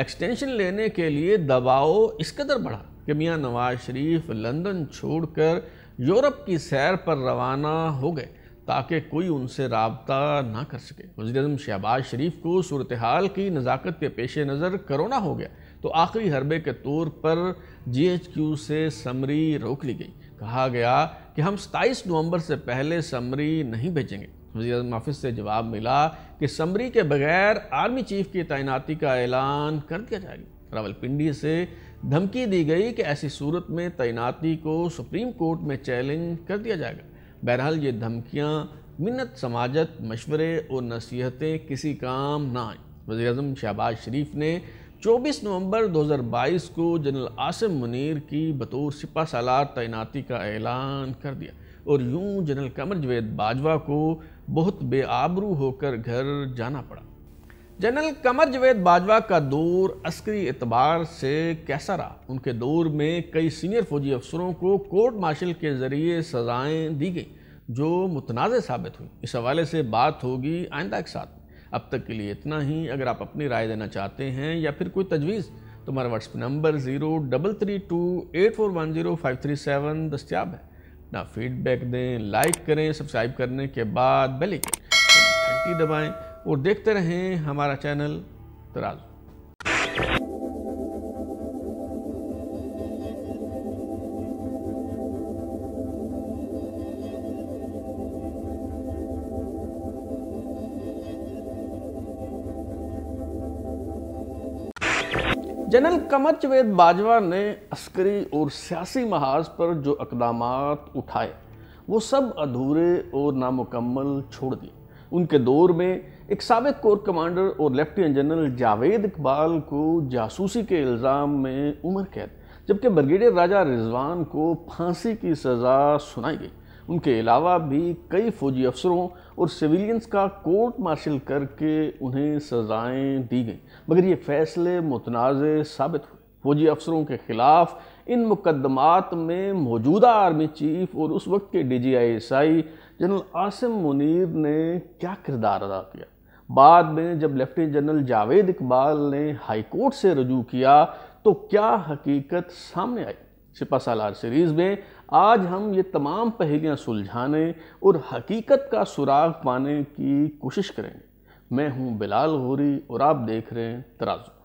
एक्सटेंशन लेने के लिए दबाव इस कदर बढ़ा कि मियाँ नवाज शरीफ लंदन छोड़कर यूरोप की सैर पर रवाना हो गए ताकि कोई उनसे रबता ना कर सके। वज़ीर-ए-आज़म शहबाज शरीफ को सूरत हाल की नज़ाकत के पेश नज़र करोना हो गया तो आखिरी हरबे के तौर पर GHQ से समरी रोक ली गई। कहा गया कि हम 27 नवंबर से पहले समरी नहीं भेजेंगे। वज़ीर-ए-आज़म ऑफिस से जवाब मिला कि समरी के बगैर आर्मी चीफ की तैनाती का ऐलान कर दिया जाएगा। रावलपिंडी से धमकी दी गई कि ऐसी सूरत में तैनाती को सुप्रीम कोर्ट में चैलेंज कर दिया जाएगा। बहरहाल ये धमकियाँ, मिन्नत समाजत, मशवरे और नसीहतें किसी काम ना आईं। वज़ीर-ए-आज़म शहबाज शरीफ ने 24 नवंबर 2022 को जनरल आसिम मुनीर की बतौर सिपा सालार तैनाती का ऐलान कर दिया और यूं जनरल कमर जावेद बाजवा को बहुत बेआबरू होकर घर जाना पड़ा। जनरल कमर जावेद बाजवा का दौर अस्करी एतबार से कैसा रहा? उनके दौर में कई सीनियर फौजी अफसरों को कोर्ट मार्शल के ज़रिए सज़ाएं दी गई जो मुतनाज़ साबित हुई। इस हवाले से बात होगी आइंदा एक साथ। अब तक के लिए इतना ही। अगर आप अपनी राय देना चाहते हैं या फिर कोई तजवीज़ तो हमारा व्हाट्सएप नंबर 0332 8410537 दस्तियाब है। अपना फीडबैक दें, लाइक करें, सब्सक्राइब करने के बाद बेल आइकन दबाएँ और देखते रहें हमारा चैनल तराज़ू। जनरल कमर जावेद बाजवा ने अस्करी और सियासी महाज पर जो इक़दामात उठाए वो सब अधूरे और नामुकम्मल छोड़ दिए। उनके दौर में एक साबिक कोर कमांडर और लेफ्टिनेंट जनरल जावेद इकबाल को जासूसी के इल्ज़ाम में उम्र कैद जबकि ब्रिगेडियर राजा रिजवान को फांसी की सज़ा सुनाई गई। उनके अलावा भी कई फौजी अफसरों और सिविलियंस का कोर्ट मार्शल करके उन्हें सज़ाएँ दी गई, मगर ये फैसले मुतनाज़ साबित हुए। फौजी अफसरों के ख़िलाफ़ इन मुकदमात में मौजूदा आर्मी चीफ और उस वक्त के DGISI जनरल आसिम मुनीर ने क्या किरदार अदा किया? बाद में जब लेफ्टिनेंट जनरल जावेद इकबाल ने हाई कोर्ट से रजू किया तो क्या हकीकत सामने आई? सिपा सालार सीरीज़ में आज हम ये तमाम पहेलियाँ सुलझाने और हकीकत का सुराग पाने की कोशिश करेंगे। मैं हूँ बिलाल होरी और आप देख रहे हैं तराज़ू।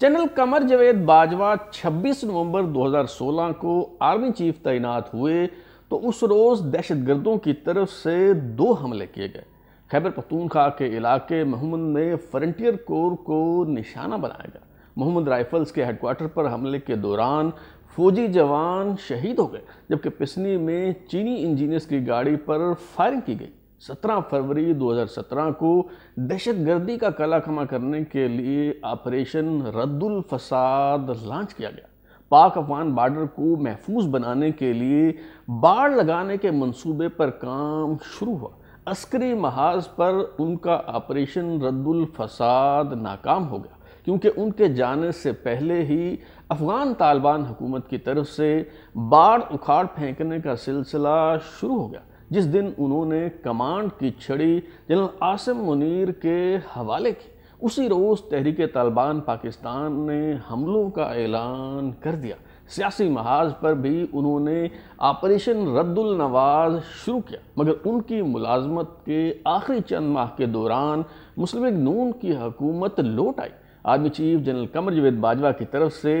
जनरल कमर जावेद बाजवा 26 नवंबर 2016 को आर्मी चीफ तैनात हुए तो उस रोज़ दहशतगर्दों की तरफ से 2 हमले किए गए। खैबर पख्तूनख्वा के इलाके महमूद में फ्रंटियर कोर को निशाना बनाया गया। महमूद राइफल्स के हेडक्वार्टर पर हमले के दौरान फौजी जवान शहीद हो गए जबकि पिसनी में चीनी इंजीनियर्स की गाड़ी पर फायरिंग की गई। 17 फरवरी 2017 को दहशतगर्दी का कला खमा करने के लिए ऑपरेशन रद्दुल फसाद लॉन्च किया गया। पाक अफगान बॉर्डर को महफूज बनाने के लिए बाड़ लगाने के मंसूबे पर काम शुरू हुआ। अस्करी महाज पर उनका ऑपरेशन रद्दुल फसाद नाकाम हो गया क्योंकि उनके जाने से पहले ही अफ़गान तालिबान हुकूमत की तरफ से बाड़ उखाड़ फेंकने का सिलसिला शुरू हो गया। जिस दिन उन्होंने कमांड की छड़ी जनरल आसिम मुनीर के हवाले की, उसी रोज़ तहरीक तालिबान पाकिस्तान ने हमलों का ऐलान कर दिया। सियासी महाज पर भी उन्होंने ऑपरेशन रद्दुल नवाज शुरू किया, मगर उनकी मुलाजमत के आखिरी चंद माह के दौरान मुस्लिम लीग नून की हकूमत लौट आई। Army chief general Qamar Javed Bajwa की तरफ से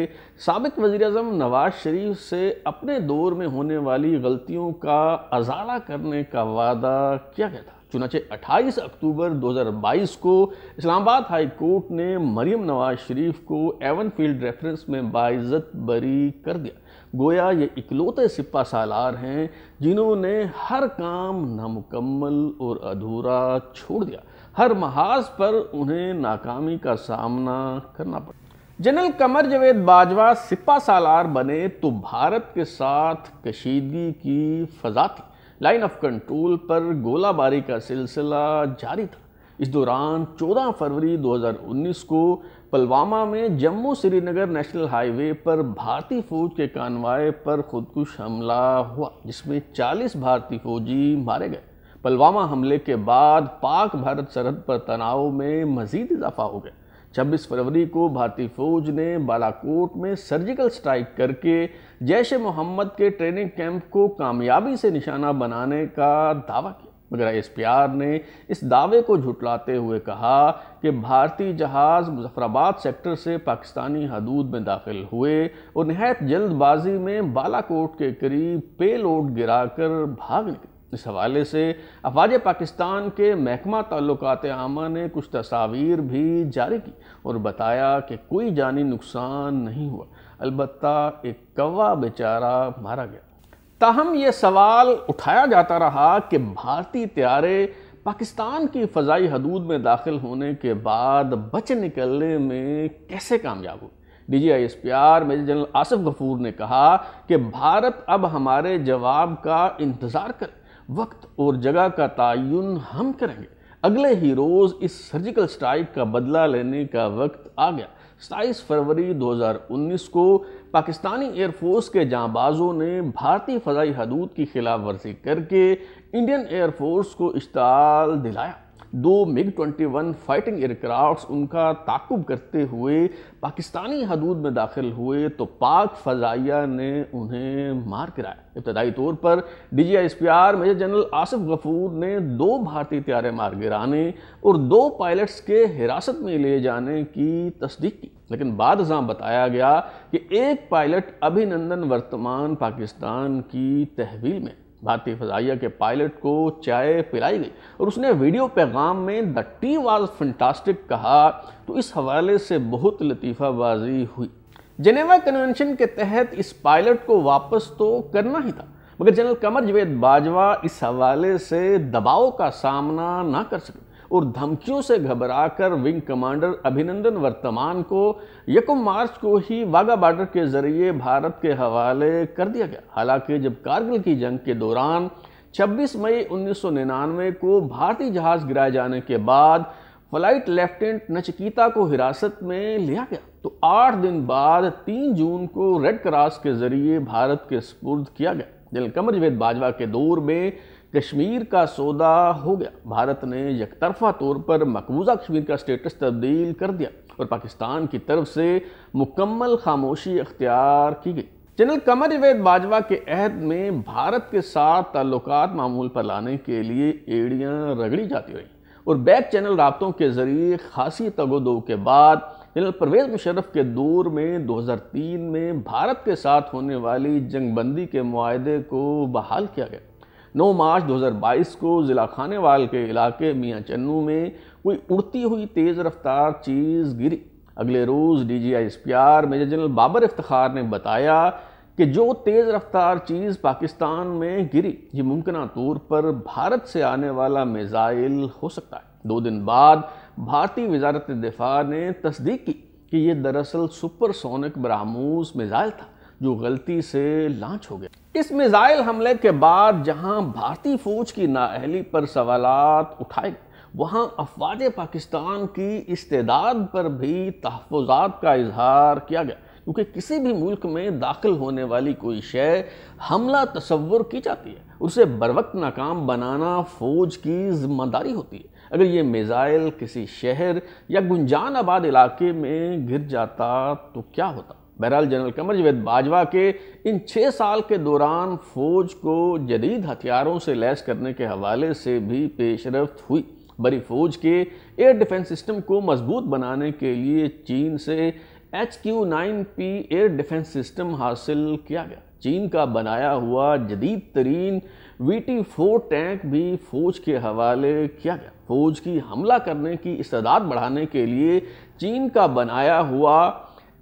साबिक़ वज़ीर-ए-आज़म नवाज शरीफ से अपने दौर में होने वाली गलतियों का अजाला करने का वादा किया गया था। चुनांचे 28 अक्टूबर 2022 को इस्लामाबाद हाई कोर्ट ने मरियम नवाज शरीफ को एवन फील्ड रेफरेंस में बाइज़्ज़त बरी कर दिया। गोया ये इकलौते सिपा सालार हैं जिन्होंने हर काम नामुकम्मल और अधूरा छोड़ दिया। हर महाज पर उन्हें नाकामी का सामना करना पड़ा। जनरल कमर जावेद बाजवा सिपा सालार बने तो भारत के साथ कशीदगी की फ़ज़ा थी। लाइन ऑफ कंट्रोल पर गोलाबारी का सिलसिला जारी था। इस दौरान 14 फरवरी 2019 को पुलवामा में जम्मू श्रीनगर नेशनल हाईवे पर भारतीय फौज के कानवाय पर खुदकुश हमला हुआ, जिसमें 40 भारतीय फौजी मारे गए। पुलवामा हमले के बाद पाक भारत सरहद पर तनाव में मजीद इजाफा हो गया। 26 फरवरी को भारतीय फौज ने बालाकोट में सर्जिकल स्ट्राइक करके जैश ए मोहम्मद के ट्रेनिंग कैंप को कामयाबी से निशाना बनाने का दावा किया, मगर एसपीआर ने इस दावे को झुटलाते हुए कहा कि भारतीय जहाज़ मुजफ्फराबाद सेक्टर से पाकिस्तानी हदूद में दाखिल हुए और नहायत जल्दबाजी में बालाकोट के करीब पेलोड गिराकर भाग निकले। इस हवाले से अफवाज पाकिस्तान के महकमा ताल्लुकात आमा ने कुछ तस्वीर भी जारी की और बताया कि कोई जानी नुकसान नहीं हुआ, अलबत्ता एक कौवा बेचारा मारा गया। ताहम यह सवाल उठाया जाता रहा कि भारतीय त्यारे पाकिस्तान की फ़ज़ाई हदूद में दाखिल होने के बाद बच निकलने में कैसे कामयाब हुए। DGISPR major general Asif Ghafoor ने कहा कि भारत अब हमारे जवाब का इंतज़ार कर, वक्त और जगह का तयन हम करेंगे। अगले ही रोज़ इस सर्जिकल स्ट्राइक का बदला लेने का वक्त आ गया। 27 फरवरी 2019 को पाकिस्तानी एयरफोर्स के जांबाजों ने भारतीय फ़ज़ाई हदूद की खिलाफ वर्जी करके इंडियन एयरफोर्स को इश्ताल दिलाया। 2 MiG-21 फाइटिंग एयरक्राफ्ट्स उनका ताकुब करते हुए पाकिस्तानी हदूद में दाखिल हुए तो पाक फ़ज़ाइया ने उन्हें मार गिराया। इब्तदाई तौर पर DGISPR major general Asif Ghafoor ने 2 भारतीय त्यारे मार गिराने और 2 पायलट्स के हिरासत में ले जाने की तस्दीक की, लेकिन बाद अज़ां बताया गया कि एक पायलट अभिनंदन वर्तमान पाकिस्तान की तहवील में। भारतीय फ़ज़ाइया के पायलट को चाय पिलाई गई और उसने वीडियो पैगाम में द टी वाज फंटास्टिक कहा, तो इस हवाले से बहुत लतीफ़ाबाजी हुई। जेनेवा कन्वेंशन के तहत इस पायलट को वापस तो करना ही था, मगर जनरल कमर जवेद बाजवा इस हवाले से दबाव का सामना ना कर सके और धमकियों से घबराकर विंग कमांडर अभिनंदन वर्तमान को 1 मार्च को ही वाघा बॉर्डर के ज़रिए भारत के हवाले कर दिया गया। हालांकि जब कारगिल की जंग के दौरान 26 मई 1999 को भारतीय जहाज़ गिराए जाने के बाद फ्लाइट लेफ्टिनेंट नचिकेता को हिरासत में लिया गया, तो 8 दिन बाद 3 जून को रेड क्रॉस के ज़रिए भारत के सुपुर्द किया गया। जनरल कमर जवेद बाजवा के दौर में कश्मीर का सौदा हो गया। भारत ने यकतरफा तौर पर मकबूजा कश्मीर का स्टेटस तब्दील कर दिया और पाकिस्तान की तरफ से मुकम्मल खामोशी अख्तियार की गई। जनरल कमर जवेद बाजवा के अहद में भारत के साथ ताल्लुकात मामूल पर लाने के लिए एड़ियां रगड़ी जाती रहीं और बैक चैनल राब्तों के ज़रिए खासी तगोदो के बाद जनरल परवेज़ मुशर्रफ के दौर में 2003 में भारत के साथ होने वाली जंगबंदी के मुआहदे को बहाल किया गया। 9 मार्च 2022 को ज़िला खानेवाल के इलाके मियाँ चन्नू में कोई उड़ती हुई तेज़ रफ्तार चीज़ गिरी। अगले रोज़ DGISPR major general Babar Iftikhar ने बताया कि जो तेज़ रफ्तार चीज़ पाकिस्तान में गिरी ये मुमकिन तौर पर भारत से आने वाला मिज़ाइल हो सकता है। 2 दिन बाद भारतीय वजारत दिफा ने तस्दीक की कि यह दरअसल सुपरसोनिक ब्राह्मोस मिज़ाइल था जो गलती से लॉन्च हो गया। इस मिज़ाइल हमले के बाद जहां भारतीय फौज की नाअहली पर सवालात उठाए, वहां अफवाज पाकिस्तान की इस्तेदाद पर भी तहफ़्फ़ुज़ात का इजहार किया गया, क्योंकि किसी भी मुल्क में दाखिल होने वाली कोई शय हमला तस्वर की जाती है उसे बरवक्त नाकाम बनाना फ़ौज की जिम्मेदारी होती है। अगर ये मिज़ाइल किसी शहर या गुंजान आबाद इलाके में गिर जाता तो क्या होता। बहरहाल जनरल कमर जवेद बाजवा के इन 6 साल के दौरान फ़ौज को जदीद हथियारों से लैस करने के हवाले से भी पेशरफ्त हुई। बड़ी फ़ौज के एयर डिफेंस सिस्टम को मजबूत बनाने के लिए चीन से HQ-9P एयर डिफेंस सिस्टम हासिल किया गया। चीन का बनाया हुआ जदीद तरीन VT-4 टैंक भी फ़ौज के हवाले किया गया। फ़ौज की हमला करने की इस्तादात बढ़ाने के लिए चीन का बनाया हुआ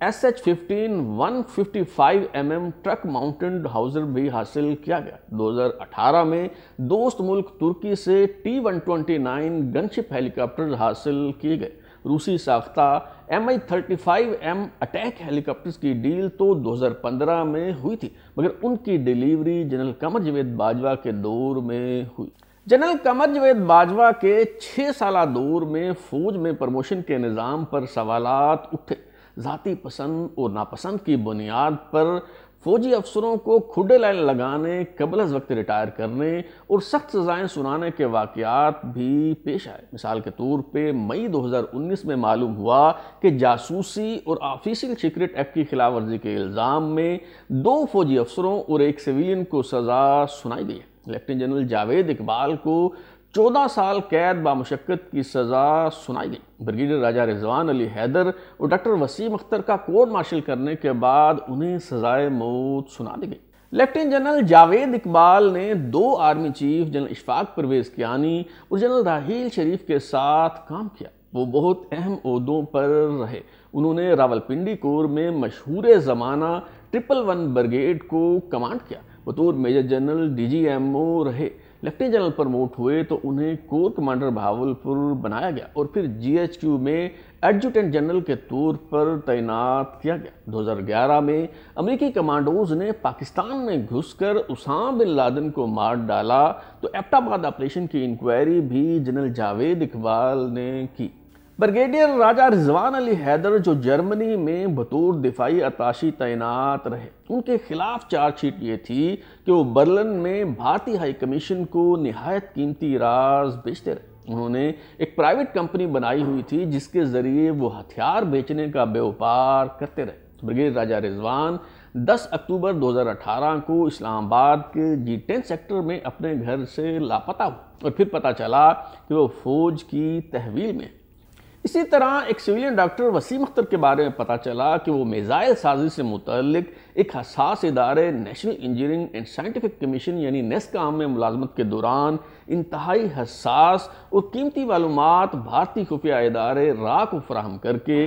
SH-15 155mm truck mounted howitzer भी हासिल किया गया। 2018 में दोस्त मुल्क तुर्की से T-129 गनशिप हेलीकॉप्टर हासिल किए गए। रूसी साख्ता Mi-35M अटैक हेलीकॉप्टर्स की डील तो 2015 में हुई थी, मगर उनकी डिलीवरी जनरल कमर जवेद बाजवा के दौर में हुई। जनरल कमर जवेद बाजवा के 6 साल दौर में फ़ौज में प्रमोशन के निज़ाम पर सवालात उठे। ज़ाती पसंद और नापसंद की बुनियाद पर फौजी अफसरों को खुडे लाइन लगाने, कबल वक्त रिटायर करने और सख्त सजाएं सुनाने के वाक़यात भी पेश आए। मिसाल के तौर पे मई 2019 में मालूम हुआ कि जासूसी और ऑफिशियल सीक्रेट एक्ट की खिलाफ वर्जी के इल्ज़ाम में 2 फौजी अफसरों और एक सिविलियन को सज़ा सुनाई गई। लेफ्टिनेंट जनरल जावेद इकबाल को 14 साल कैद बामशक्कत की सज़ा सुनाई गई। ब्रिगेडियर राजा रिजवान अली हैदर और डॉक्टर वसीम अख्तर का कोर्ट मार्शल करने के बाद उन्हें सज़ाए मौत सुना दी गई। लेफ्टिनेंट जनरल जावेद इकबाल ने 2 army chief general Ishfaq Parvez Kayani और जनरल राहील शरीफ के साथ काम किया। वो बहुत अहम ओहदों पर रहे। उन्होंने रावलपिंडी कोर में मशहूर ज़माना 111 ब्रिगेड को कमांड किया। बतौर मेजर जनरल DGMO रहे। लेफ्टिनेंट जनरल प्रमोट हुए तो उन्हें कोर कमांडर भावलपुर बनाया गया और फिर GHQ में एडजुटेंट जनरल के तौर पर तैनात किया गया। 2011 में अमेरिकी कमांडोज ने पाकिस्तान में घुसकर उसामा बिन लादेन को मार डाला तो एबटाबाद ऑपरेशन की इंक्वायरी भी जनरल जावेद इकबाल ने की। ब्रिगेडियर राजा रिजवान अली हैदर जो जर्मनी में बतौर दिफाई अताशी तैनात रहे, उनके खिलाफ चार्जशीट ये थी कि वो बर्लिन में भारतीय हाई कमीशन को निहायत कीमती राज बेचते रहे। उन्होंने एक प्राइवेट कंपनी बनाई हुई थी जिसके ज़रिए वो हथियार बेचने का व्यापार करते रहे। ब्रिगेडियर राजा रिजवान 10 अक्टूबर 2018 को इस्लामाबाद के G10 सेक्टर में अपने घर से लापता हुए और फिर पता चला कि वो फौज की तहवील में। इसी तरह एक सिविलियन डॉक्टर वसीम अख्तर के बारे में पता चला कि वो मिज़ाइल साजी से मुतल्लिक एक हसास इदारे national engineering and scientific commission यानी नेस्काम में मुलाजमत के दौरान इंतहाई हसास और कीमती मालूमात भारतीय खुफिया इदारे रा को फराहम करके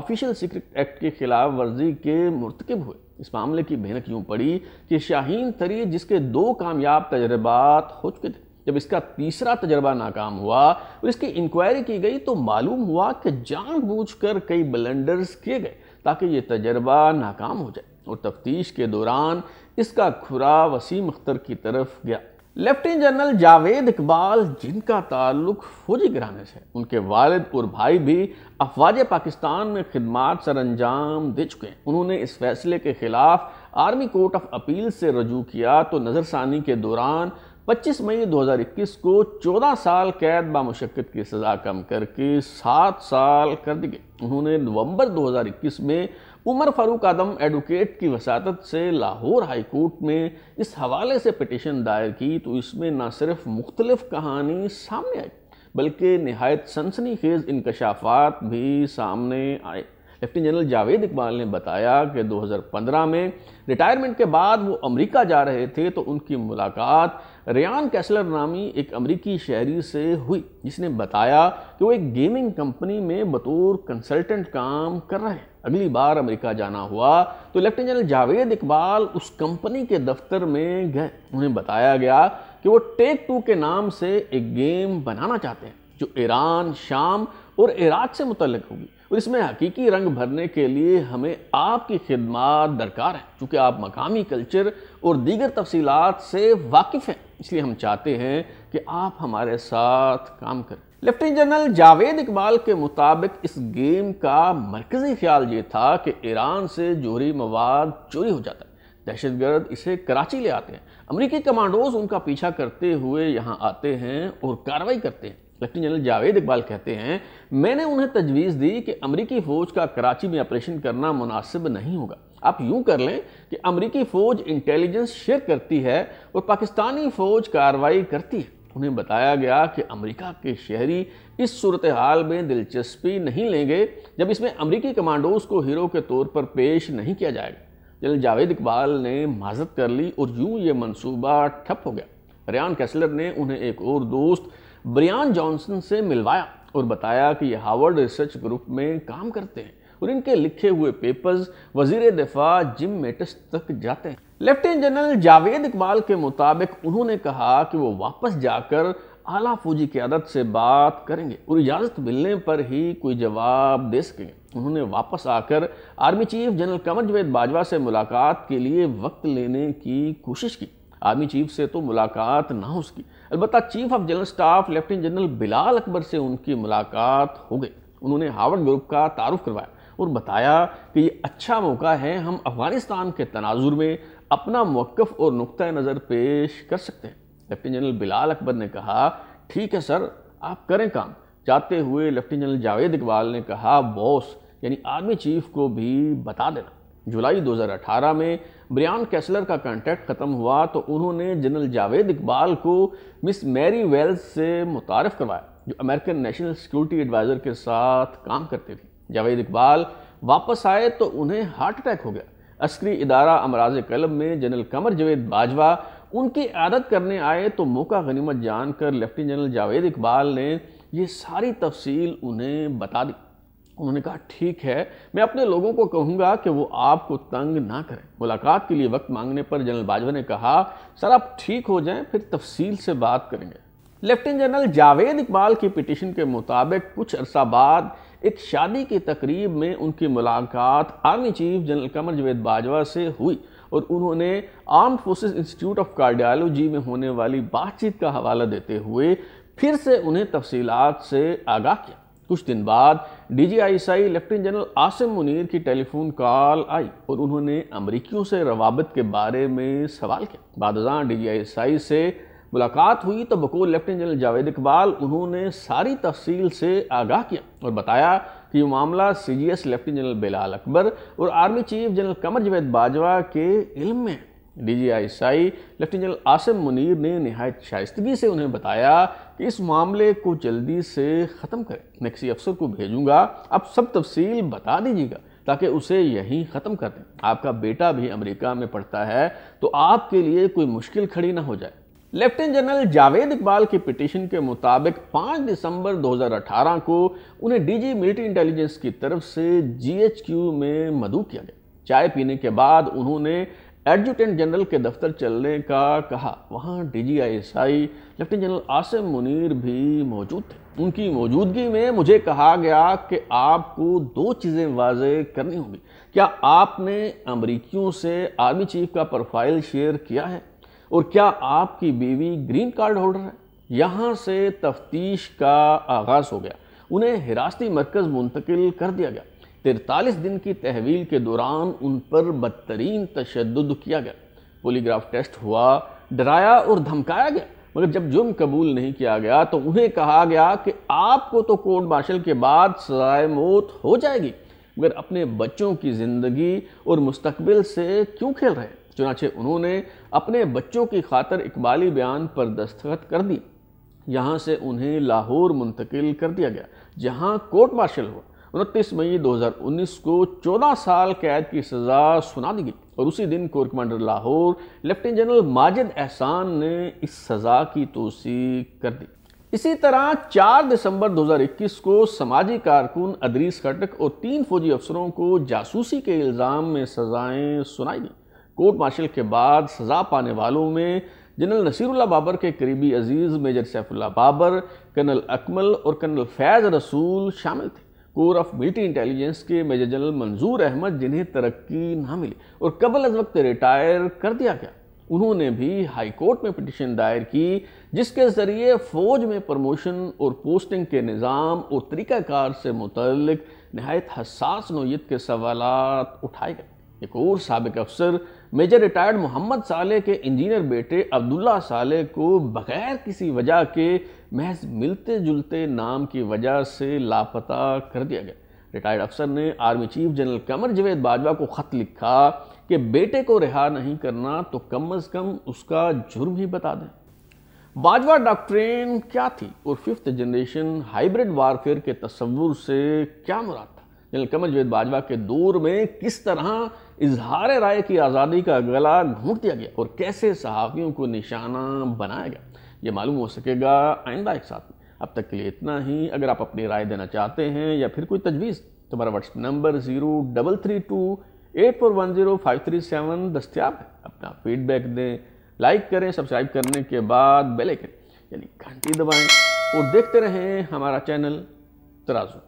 ऑफिशियल सीक्रेट एक्ट के खिलाफ वर्जी के मुर्तकब हुए। इस मामले की भनक यूँ पड़ी कि शाहीन तरी जिसके 2 कामयाब तजर्बात हो चुके थे, जब इसका तीसरा तजर्बा नाकाम हुआ और इसकी इंक्वायरी की गई तो मालूम हुआ कि जानबूझकर कई ब्लंडर्स किए गए ताकि ये तजर्बा नाकाम हो जाए और तफ्तीश के दौरान इसका खुरा वसीम अख्तर की तरफ गया। लेफ्टिनेंट जनरल जावेद इकबाल जिनका ताल्लुक फौजी घराने से, उनके वालिद और भाई भी अफवाज पाकिस्तान में खिदमात सर अंजाम दे चुके हैं। उन्होंने इस फैसले के खिलाफ आर्मी कोर्ट ऑफ अपील से रजू किया तो नज़रसानी के दौरान 25 मई 2021 को 14 साल कैद बामुशक्कत की सज़ा कम करके 7 साल कर दी गई। उन्होंने नवंबर 2021 में उमर फारूक आदम एडवोकेट की वसादत से लाहौर हाई कोर्ट में इस हवाले से पिटीशन दायर की तो इसमें ना सिर्फ मुख्तलिफ कहानी सामने आई बल्कि नहायत सनसनीखेज इंकशाफात भी सामने आए। लेफ्टिनेंट जनरल जावेद इकबाल ने बताया कि 2015 में रिटायरमेंट के बाद वो अमेरिका जा रहे थे तो उनकी मुलाकात रेयान कैसलर नामी एक अमेरिकी शहरी से हुई, जिसने बताया कि वो एक गेमिंग कंपनी में बतौर कंसल्टेंट काम कर रहे हैं। अगली बार अमेरिका जाना हुआ तो लेफ्टिनेंट जनरल जावेद इकबाल उस कंपनी के दफ्तर में गए। उन्हें बताया गया कि वो Take-Two के नाम से एक गेम बनाना चाहते हैं जो ईरान, शाम और इराक से मुतल्लिक होगी और इसमें हकीकी रंग भरने के लिए हमें आपकी खिदमात दरकार है, चूँकि आप मकामी कल्चर और दीगर तफसीलात से वाकिफ़ हैं, इसलिए हम चाहते हैं कि आप हमारे साथ काम करें। लेफ्टिनेंट जनरल जावेद इकबाल के मुताबिक इस गेम का मरकज़ी ख्याल ये था कि ईरान से जोहरी मवाद चोरी हो जाता है, दहशतगर्द इसे कराची ले आते हैं, अमरीकी कमांडोज उनका पीछा करते हुए यहाँ आते हैं और कार्रवाई करते हैं। लेफ्टिनेंट जनरल जावेद इकबाल कहते हैं, मैंने उन्हें तजवीज़ दी कि अमरीकी फ़ौज का कराची में ऑपरेशन करना मुनासिब नहीं होगा। आप यूँ कर लें कि अमरीकी फ़ौज इंटेलिजेंस शेयर करती है और पाकिस्तानी फ़ौज कार्रवाई करती है। उन्हें बताया गया कि अमरीका के शहरी इस सूरत हाल में दिलचस्पी नहीं लेंगे जब इसमें अमरीकी कमांडोज को हीरो के तौर पर पेश नहीं किया जाएगा। जनरल जावेद इकबाल ने माजत कर ली और यूँ ये मनसूबा ठप हो गया। रेयान कैसलर ने उन्हें एक और दोस्त ब्रियान जॉनसन से मिलवाया और बताया कि ये हार्वर्ड रिसर्च ग्रुप में काम करते हैं और इनके लिखे हुए पेपर्स वजीर दिफा जिम मेटिस तक जाते हैं। लेफ्टिनेंट जनरल जावेद इकबाल के मुताबिक उन्होंने कहा कि वो वापस जाकर आला फौजी क़यादत से बात करेंगे और इजाज़त मिलने पर ही कोई जवाब दे सकेंगे। उन्होंने वापस आकर army chief general Qamar Javed Bajwa से मुलाकात के लिए वक्त लेने की कोशिश की। आर्मी चीफ से तो मुलाकात ना हो सकी, अलबत्ता chief of general staff lieutenant general Bilal Akbar से उनकी मुलाकात हो गई। उन्होंने हार्वर्ड ग्रुप का तारुफ करवाया और बताया कि ये अच्छा मौका है, हम अफगानिस्तान के तनाजुर में अपना मौक़िफ़ और नुक्ता नज़र पेश कर सकते हैं। लेफ्टिनेंट जनरल बिलाल अकबर ने कहा, ठीक है सर, आप करें काम। जाते हुए लेफ्टिनेंट जनरल जावेद इकबाल ने कहा, बॉस यानी आर्मी चीफ को भी बता देना। जुलाई 2018 में ब्रियान कैसलर का कॉन्ट्रैक्ट ख़त्म हुआ तो उन्होंने जनरल जावेद इकबाल को मिस मैरी वेल्स से मुतारफ़ करवाया, जो अमेरिकन नेशनल सिक्योरिटी एडवाइज़र के साथ काम करती थी। जावेद इकबाल वापस आए तो उन्हें हार्ट अटैक हो गया। अस्करी इदारा अमराज कलब में जनरल कमर जवेद बाजवा उनकी आदत करने आए तो मौका गनीमत जानकर लेफ्टिनेंट जनरल जावेद इकबाल ने ये सारी तफसील उन्हें बता दी। उन्होंने कहा, ठीक है, मैं अपने लोगों को कहूँगा कि वो आपको तंग ना करें। मुलाकात के लिए वक्त मांगने पर जनरल बाजवा ने कहा, सर आप ठीक हो जाएं, फिर तफसील से बात करेंगे। लेफ्टिनेंट जनरल जावेद इकबाल की पिटिशन के मुताबिक कुछ अरसा बाद एक शादी की तकरीब में उनकी मुलाकात army chief general Qamar Javed Bajwa से हुई और उन्होंने armed forces institute of cardiology में होने वाली बातचीत का हवाला देते हुए फिर से उन्हें तफसीलात से आगाह किया। कुछ दिन बाद DGISI lieutenant general Asim Munir की टेलीफोन कॉल आई और उन्होंने अमरीकियों से रवाबत के बारे में सवाल किया। बादशाह DGISI से मुलाकात हुई तो बकौल लेफ्टिनेंट जनरल जावेद इकबाल उन्होंने सारी तफसील से आगाह किया और बताया कि यह मामला CGS lieutenant general Bilal Akbar और army chief general Qamar Javed Bajwa के इल्म में। DGISI lieutenant general Asim Munir ने नहायत शाइस्तगी से उन्हें बताया कि इस मामले को जल्दी से ख़त्म करें, नेक्सी अफसर को भेजूंगा, आप सब तफसील बता दीजिएगा ताकि उसे यहीं ख़त्म कर दें। आपका बेटा भी अमेरिका में पढ़ता है तो आपके लिए कोई मुश्किल खड़ी ना हो जाए। लेफ्टिनेंट जनरल जावेद इकबाल की पिटीशन के मुताबिक 5 दिसंबर 2018 को उन्हें DG मिलिट्री इंटेलिजेंस की तरफ से GHQ में मदऊ किया गया। चाय पीने के बाद उन्होंने एडजुटेंट जनरल के दफ्तर चलने का कहा। वहाँ DGISI lieutenant general Asim Munir भी मौजूद थे। उनकी मौजूदगी में मुझे कहा गया कि आपको 2 चीज़ें वाजह करनी होंगी। क्या आपने अमरीकियों से आर्मी चीफ का प्रोफाइल शेयर किया है और क्या आपकी बीवी ग्रीन कार्ड होल्डर है? यहाँ से तफ्तीश का आगाज़ हो गया। उन्हें हिरासती मरकज़ मुंतकिल कर दिया गया। 43 दिन की तहवील के दौरान उन पर बदतरीन तशद्दुद किया गया। पोलीग्राफ टेस्ट हुआ, डराया और धमकाया गया, मगर जब जुर्म कबूल नहीं किया गया तो उन्हें कहा गया कि आपको तो कोर्ट मार्शल के बाद सजाए मौत हो जाएगी, मगर अपने बच्चों की ज़िंदगी और मुस्तकबिल से क्यों खेल रहे हैं? चुनाचे उन्होंने अपने बच्चों की खातर इकबाली बयान पर दस्तखत कर दिए। यहाँ से उन्हें लाहौर मुंतकिल कर दिया गया, जहाँ कोर्ट मार्शल हुआ। 29 मई 2019 को 14 साल कैद की सज़ा सुना दी गई और उसी दिन corps commander Lahore lieutenant general Majid Ehsan ने इस सज़ा की तोसीक कर दी। इसी तरह 4 दिसंबर 2021 को समाजी कारकुन अदरीस खटक और 3 फौजी अफसरों को जासूसी के इल्ज़ाम में सज़ाएँ सुनाई गई। कोर्ट मार्शल के बाद सज़ा पाने वालों में जनरल नसीरुल्लाह बाबर के करीबी अजीज़ मेजर सैफुल्लाह बाबर, कर्नल अकमल और कर्नल फैज़ रसूल शामिल थे। कोर ऑफ मिलिट्री इंटेलिजेंस के मेजर जनरल मंजूर अहमद, जिन्हें तरक्की ना मिली और कबल अज वक्त रिटायर कर दिया गया, उन्होंने भी हाई कोर्ट में पिटिशन दायर की, जिसके ज़रिए फ़ौज में प्रमोशन और पोस्टिंग के निज़ाम और तरीक़ाकार से मुतल्लिक नहायत हसास नौयत के सवालात उठाए गए। एक और साबिक अफसर मेजर रिटायर्ड मोहम्मद साले के इंजीनियर बेटे अब्दुल्ला साले को बग़ैर किसी वजह के महज मिलते जुलते नाम की वजह से लापता कर दिया गया। रिटायर्ड अफसर ने army chief general Qamar Javed Bajwa को ख़त लिखा कि बेटे को रिहा नहीं करना तो कम अज़ कम उसका जुर्म ही बता दें। बाजवा डॉक्ट्रिन क्या थी और 5th जनरेशन हाइब्रिड वारफेयर के तस्वुर से क्या मुराद? जनरल कमर जवेद बाजवा के दौर में किस तरह इजहार राय की आज़ादी का गला घोंट दिया गया और कैसे सहाफ़ियों को निशाना बनाया गया, ये मालूम हो सकेगा आइंदा एक साथ में। अब तक के लिए इतना ही। अगर आप अपनी राय देना चाहते हैं या फिर कोई तजवीज़, तो हमारा व्हाट्सएप नंबर 03328410537 दस्तियाब है। अपना फीडबैक दें, लाइक करें, सब्सक्राइब करने के बाद बेल आइकन यानी घंटी दबाएं और देखते रहें हमारा चैनल तराजू।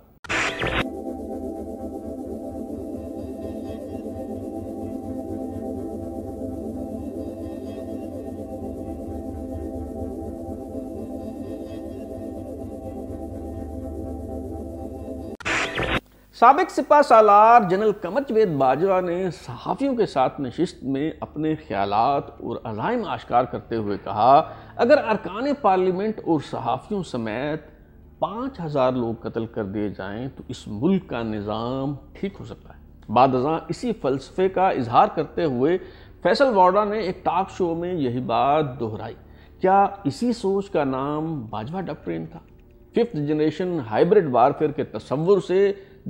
साबिक सिपा सालार जनरल कमरजवेद बाजवा ने सहाफ़ियों के साथ नशिस्त में अपने ख्यालात और अज़ाइम आश्कार करते हुए कहा, अगर अरकान पार्लियामेंट और सहाफ़ियों समेत 5000 लोग कत्ल कर दिए जाएं तो इस मुल्क का निज़ाम ठीक हो सकता है। बाद अज़ां इसी फ़लसफ़े का इजहार करते हुए फैसल वाड़ा ने एक टॉक शो में यही बात दोहराई। क्या इसी सोच का नाम बाजवा डॉक्ट्रिन था? 5th जनरेशन हाइब्रिड वारफेयर के तस्वुर से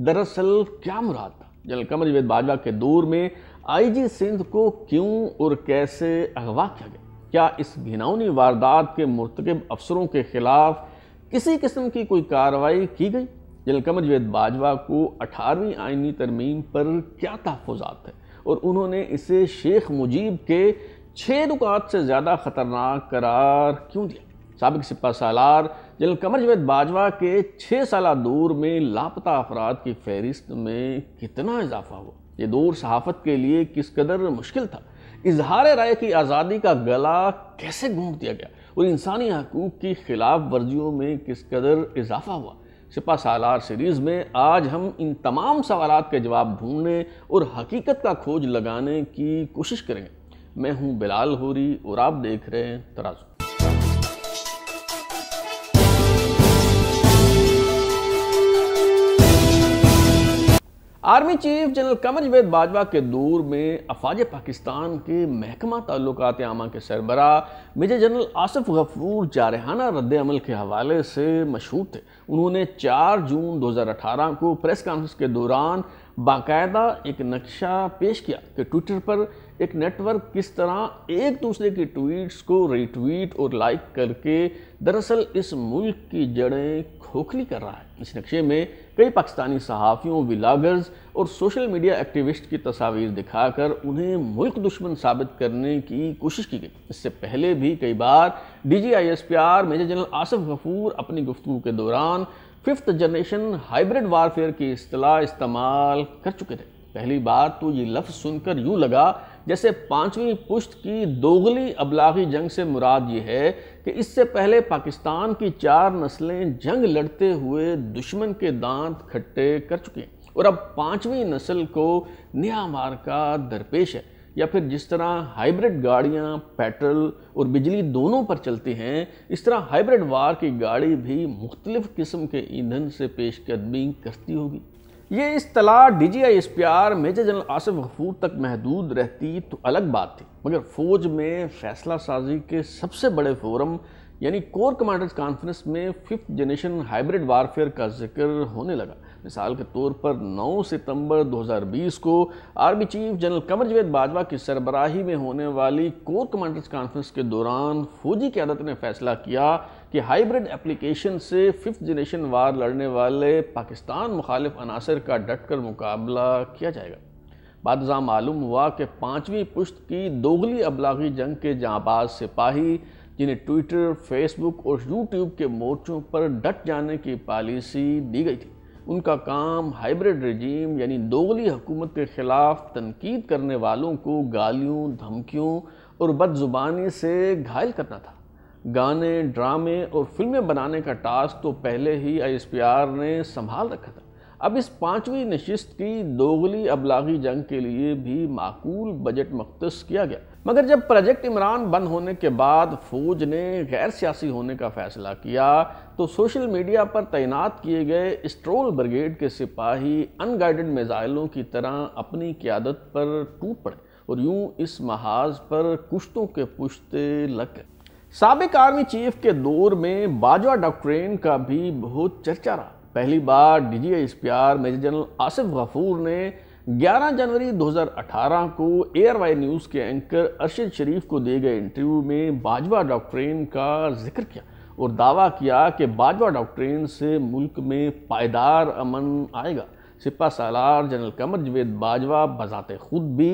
दरअसल क्या मुराद था? जनरल कमरजवेद बाजवा के दौर में आईजी सिंध को क्यों और कैसे अगवा किया गया? क्या इस घिनौनी वारदात के मुर्तकब अफसरों के खिलाफ किसी किस्म की कोई कार्रवाई की गई? जनरल कमरजवेद बाजवा को 18वीं आइनी तरमीम पर क्या तहफ़ुज़ात है और उन्होंने इसे शेख मुजीब के 6 नुकात से ज़्यादा ख़तरनाक करार क्यों दिया? साबिक़ सिपा सालार जनरल कमरजवेद बाजवा के 6 साला दौर में लापता अफराद की फहरिस्त में कितना इजाफा हुआ? ये दौर सहाफ़त के लिए किस कदर मुश्किल था? इजहार राय की आज़ादी का गला कैसे घोंट दिया गया और इंसानी हकूक़ की खिलाफ वर्जियों में किस कदर इजाफा हुआ? सिपा सालार सीरीज़ में आज हम इन तमाम सवालात के जवाब ढूँढने और हकीकत का खोज लगाने की कोशिश करेंगे। मैं हूँ बिलाल होरी और आप देख रहे हैं तराजू। Army chief general Qamar Javed Bajwa के दौर में अफवाज पाकिस्तान के महकमा ताल्लुकात आमा के सरबरा मेजर जनरल आसिफ गफूर जारहाना रद्दअमल के हवाले से मशहूर थे। उन्होंने 4 जून 2018 को प्रेस कॉन्फ्रेंस के दौरान बाकायदा एक नक्शा पेश किया कि ट्विटर पर एक नेटवर्क किस तरह एक दूसरे की ट्वीट्स को रीट्वीट और लाइक करके दरअसल इस मुल्क की जड़ें खोखली कर रहा है। इस नक्शे में कई पाकिस्तानी सहाफ़ियों, व्लॉगर्स और सोशल मीडिया एक्टिविस्ट की तस्वीर दिखाकर उन्हें मुल्क दुश्मन साबित करने की कोशिश की गई। इससे पहले भी कई बार DG ISPR major general Asif Ghafoor अपनी गुफ्तगू के दौरान 5th जनरेशन हाइब्रिड वारफेयर की इस्तिलाह इस्तेमाल कर चुके थे। पहली बार तो ये लफ्ज़ सुनकर यूँ लगा जैसे 5वीं पुश्त की दोगली अबलागी जंग से मुराद ये है कि इससे पहले पाकिस्तान की 4 नस्लें जंग लड़ते हुए दुश्मन के दांत खट्टे कर चुकी हैं और अब 5वीं नस्ल को नया मार्का दरपेश है। या फिर जिस तरह हाइब्रिड गाड़ियां पेट्रोल और बिजली दोनों पर चलती हैं, इस तरह हाइब्रिड वार की गाड़ी भी मुख्तलिफ़ किस्म के ईंधन से पेशकदमी करती होगी। ये इस्तलाह DG ISPR major general Asif Ghafoor तक महदूद रहती तो अलग बात थी, मगर फ़ौज में फैसला साजी के सबसे बड़े फोरम यानी कोर कमांडर्स कॉन्फ्रेंस में 5th जनरेशन हाइब्रिड वारफेयर का जिक्र होने लगा। मिसाल के तौर पर 9 सितंबर 2020 को army chief general Qamar Javed Bajwa की सरबराही में होने वाली कोर कमांडर्स कॉन्फ्रेंस के दौरान फ़ौजी क़यादत ने फैसला किया कि हाइब्रिड एप्लीकेशन से 5th जनरेशन वार लड़ने वाले पाकिस्तान मुखालिफ अनासर का डटकर मुकाबला किया जाएगा। बाद अज़ां मालूम हुआ कि 5वीं पुश्त की दोगली अबलागी जंग के जांबाज सिपाही जिन्हें ट्विटर, फेसबुक और यूट्यूब के मोर्चों पर डट जाने की पॉलिसी दी गई थी, उनका काम हाइब्रिड रजीम यानी दोगली हुकूमत के ख़िलाफ़ तनकीद करने वालों को गालियों, धमकियों और बदजुबानी से घायल करना था। गाने, ड्रामे और फिल्में बनाने का टास्क तो पहले ही ISPR ने संभाल रखा था। अब इस 5वीं नशिस्त की दोगली अबलागी जंग के लिए भी माकूल बजट मुख्तस किया गया, मगर जब प्रोजेक्ट इमरान बंद होने के बाद फ़ौज ने गैर सियासी होने का फ़ैसला किया तो सोशल मीडिया पर तैनात किए गए स्ट्रोल ब्रिगेड के सिपाही अनगाइडेड मिज़ाइलों की तरह अपनी क़यादत पर टूट पड़े और यूँ इस महाज पर कुश्तों के पुश्ते लग गए। साबिक आर्मी चीफ के दौर में बाजवा डॉक्ट्रिन का भी बहुत चर्चा रहा। पहली बार DG ISPR major general Asif Ghafoor ने 11 जनवरी 2018 को ARY न्यूज़ के एंकर अरशद शरीफ को दिए गए इंटरव्यू में बाजवा डॉक्ट्रिन का जिक्र किया और दावा किया कि बाजवा डॉक्ट्रिन से मुल्क में पायदार अमन आएगा। सिपा सालार जनरल कमर जवेद बाजवा बजाते खुद भी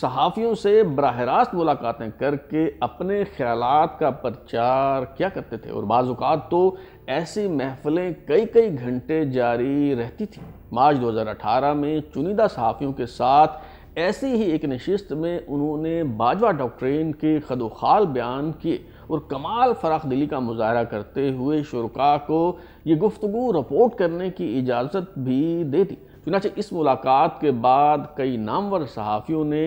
सहाफ़ियों से बराह रास्त मुलाकातें करके अपने ख्यालात का प्रचार क्या करते थे और बाज़ात तो ऐसी महफिलें कई कई घंटे जारी रहती थी। मार्च 2018 में चुनिंदा सहाफ़ियों के साथ ऐसी ही एक नशिस्त में उन्होंने बाजवा डॉक्ट्रिन के खदोखाल बयान किए और कमाल फराख दिली का मुजाहरा करते हुए शुरका को ये गुफ्तगू रिपोर्ट करने की इजाज़त भी दे दी। चुनांचे इस मुलाकात के बाद कई नामवर सहाफ़ियों ने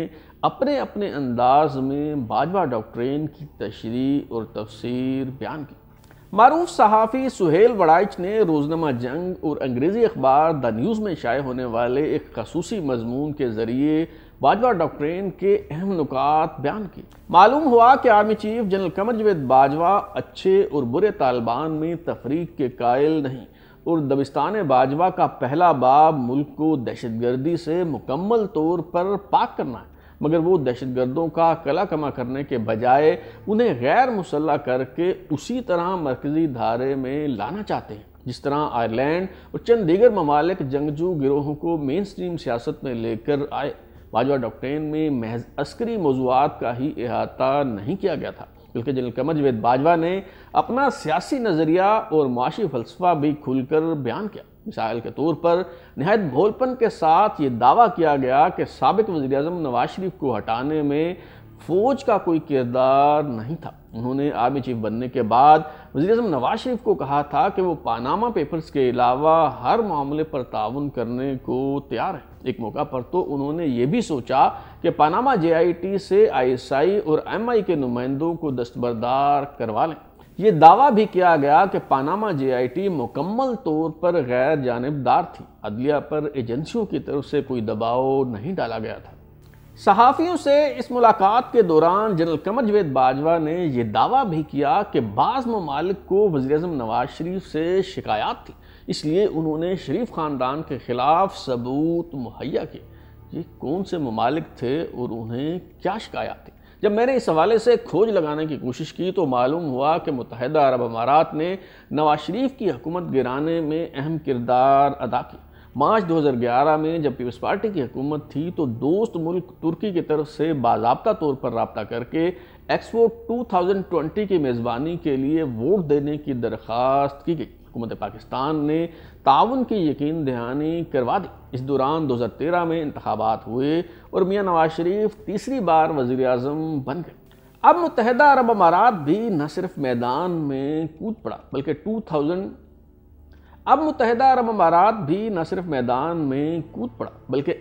अपने अपने अंदाज में बाजवा डॉक्ट्रिन की तशरीह और तफसीर बयान की। मारूफ सहाफ़ी सुहेल वड़ाइच ने रोज़नामा जंग और अंग्रेज़ी अखबार द न्यूज़ में शाये होने वाले एक खसूसी मजमून के ज़रिए बाजवा डॉक्ट्रिन के अहम नुकात बयान किए। मालूम हुआ कि army chief general Qamar Javed Bajwa अच्छे और बुरे तालिबान में तफरीक के कायल नहीं और दबिस्तान बाजवा का पहला बाब मुल्क को दहशतगर्दी से मुकम्मल तौर पर पाक करना है, मगर वो दहशतगर्दों का कला कमा करने के बजाय उन्हें गैर मुसल्ला करके उसी तरह मरकज़ी धारे में लाना चाहते हैं जिस तरह आयरलैंड और चंद दीगर ममालिक जंगजू गिरोहों को मेन स्ट्रीम सियासत में लेकर आए। बाजवा डॉक्ट्रिन में महज अस्करी मौज़ूआत का ही अहाता नहीं किया गया था, बल्कि जनरल कमर जवेद बाजवा ने अपना सियासी नज़रिया और माशी फलसफा भी खुलकर बयान किया। मिसाल के तौर पर नहायत भोलपन के साथ ये दावा किया गया कि साबिक़ वज़ीर-ए-आज़म नवाज शरीफ को हटाने में फ़ौज का कोई किरदार नहीं था। उन्होंने आर्मी चीफ बनने के बाद वज़ीर-ए-आज़म नवाज शरीफ को कहा था कि वो पानामा पेपर्स के अलावा हर मामले पर ताउन करने को तैयार है। एक मौका पर तो उन्होंने ये भी सोचा कि पानामा JIT से ISI और MI के नुमाइंदों को दस्तबरदार करवा लें। ये दावा भी किया गया कि पानामा JIT मुकम्मल तौर पर गैर जानिबदार थी, अदलिया पर एजेंसियों की तरफ से कोई दबाव नहीं डाला गया था। सहाफ़ियों से इस मुलाकात के दौरान जनरल कमर जवेद बाजवा ने यह दावा भी किया कि बाज़ ममालिक को वज़ीर-ए-आज़म नवाज शरीफ से शिकायत थी, इसलिए उन्होंने शरीफ ख़ानदान के ख़िलाफ़ सबूत मुहैया किए। ये कौन से ममालिक थे और उन्हें क्या शिकायत थी? जब मैंने इस हवाले से खोज लगाने की कोशिश की तो मालूम हुआ कि मुत्तहिदा अरब अमारात ने नवाज शरीफ की हुकूमत गिराने में अहम किरदार अदा किया। मार्च 2011 में जब पीपल्स पार्टी की हुकूमत थी तो दोस्त मुल्क तुर्की की तरफ से बाज़ाब्ता तौर पर रब्ता करके एक्सपो 2020 की मेज़बानी के लिए वोट देने की दरख्वास्त की गई। हुकूमत पाकिस्तान ने ताउन की यकीन दहानी करवा दी। इस दौरान 2013 में इंतखाबात हुए और मियाँ नवाज शरीफ तीसरी बार वज़ीर-ए-आज़म बन गए। अब मुत्तहिदा अरब अमारात भी न सिर्फ मैदान में कूद पड़ा बल्कि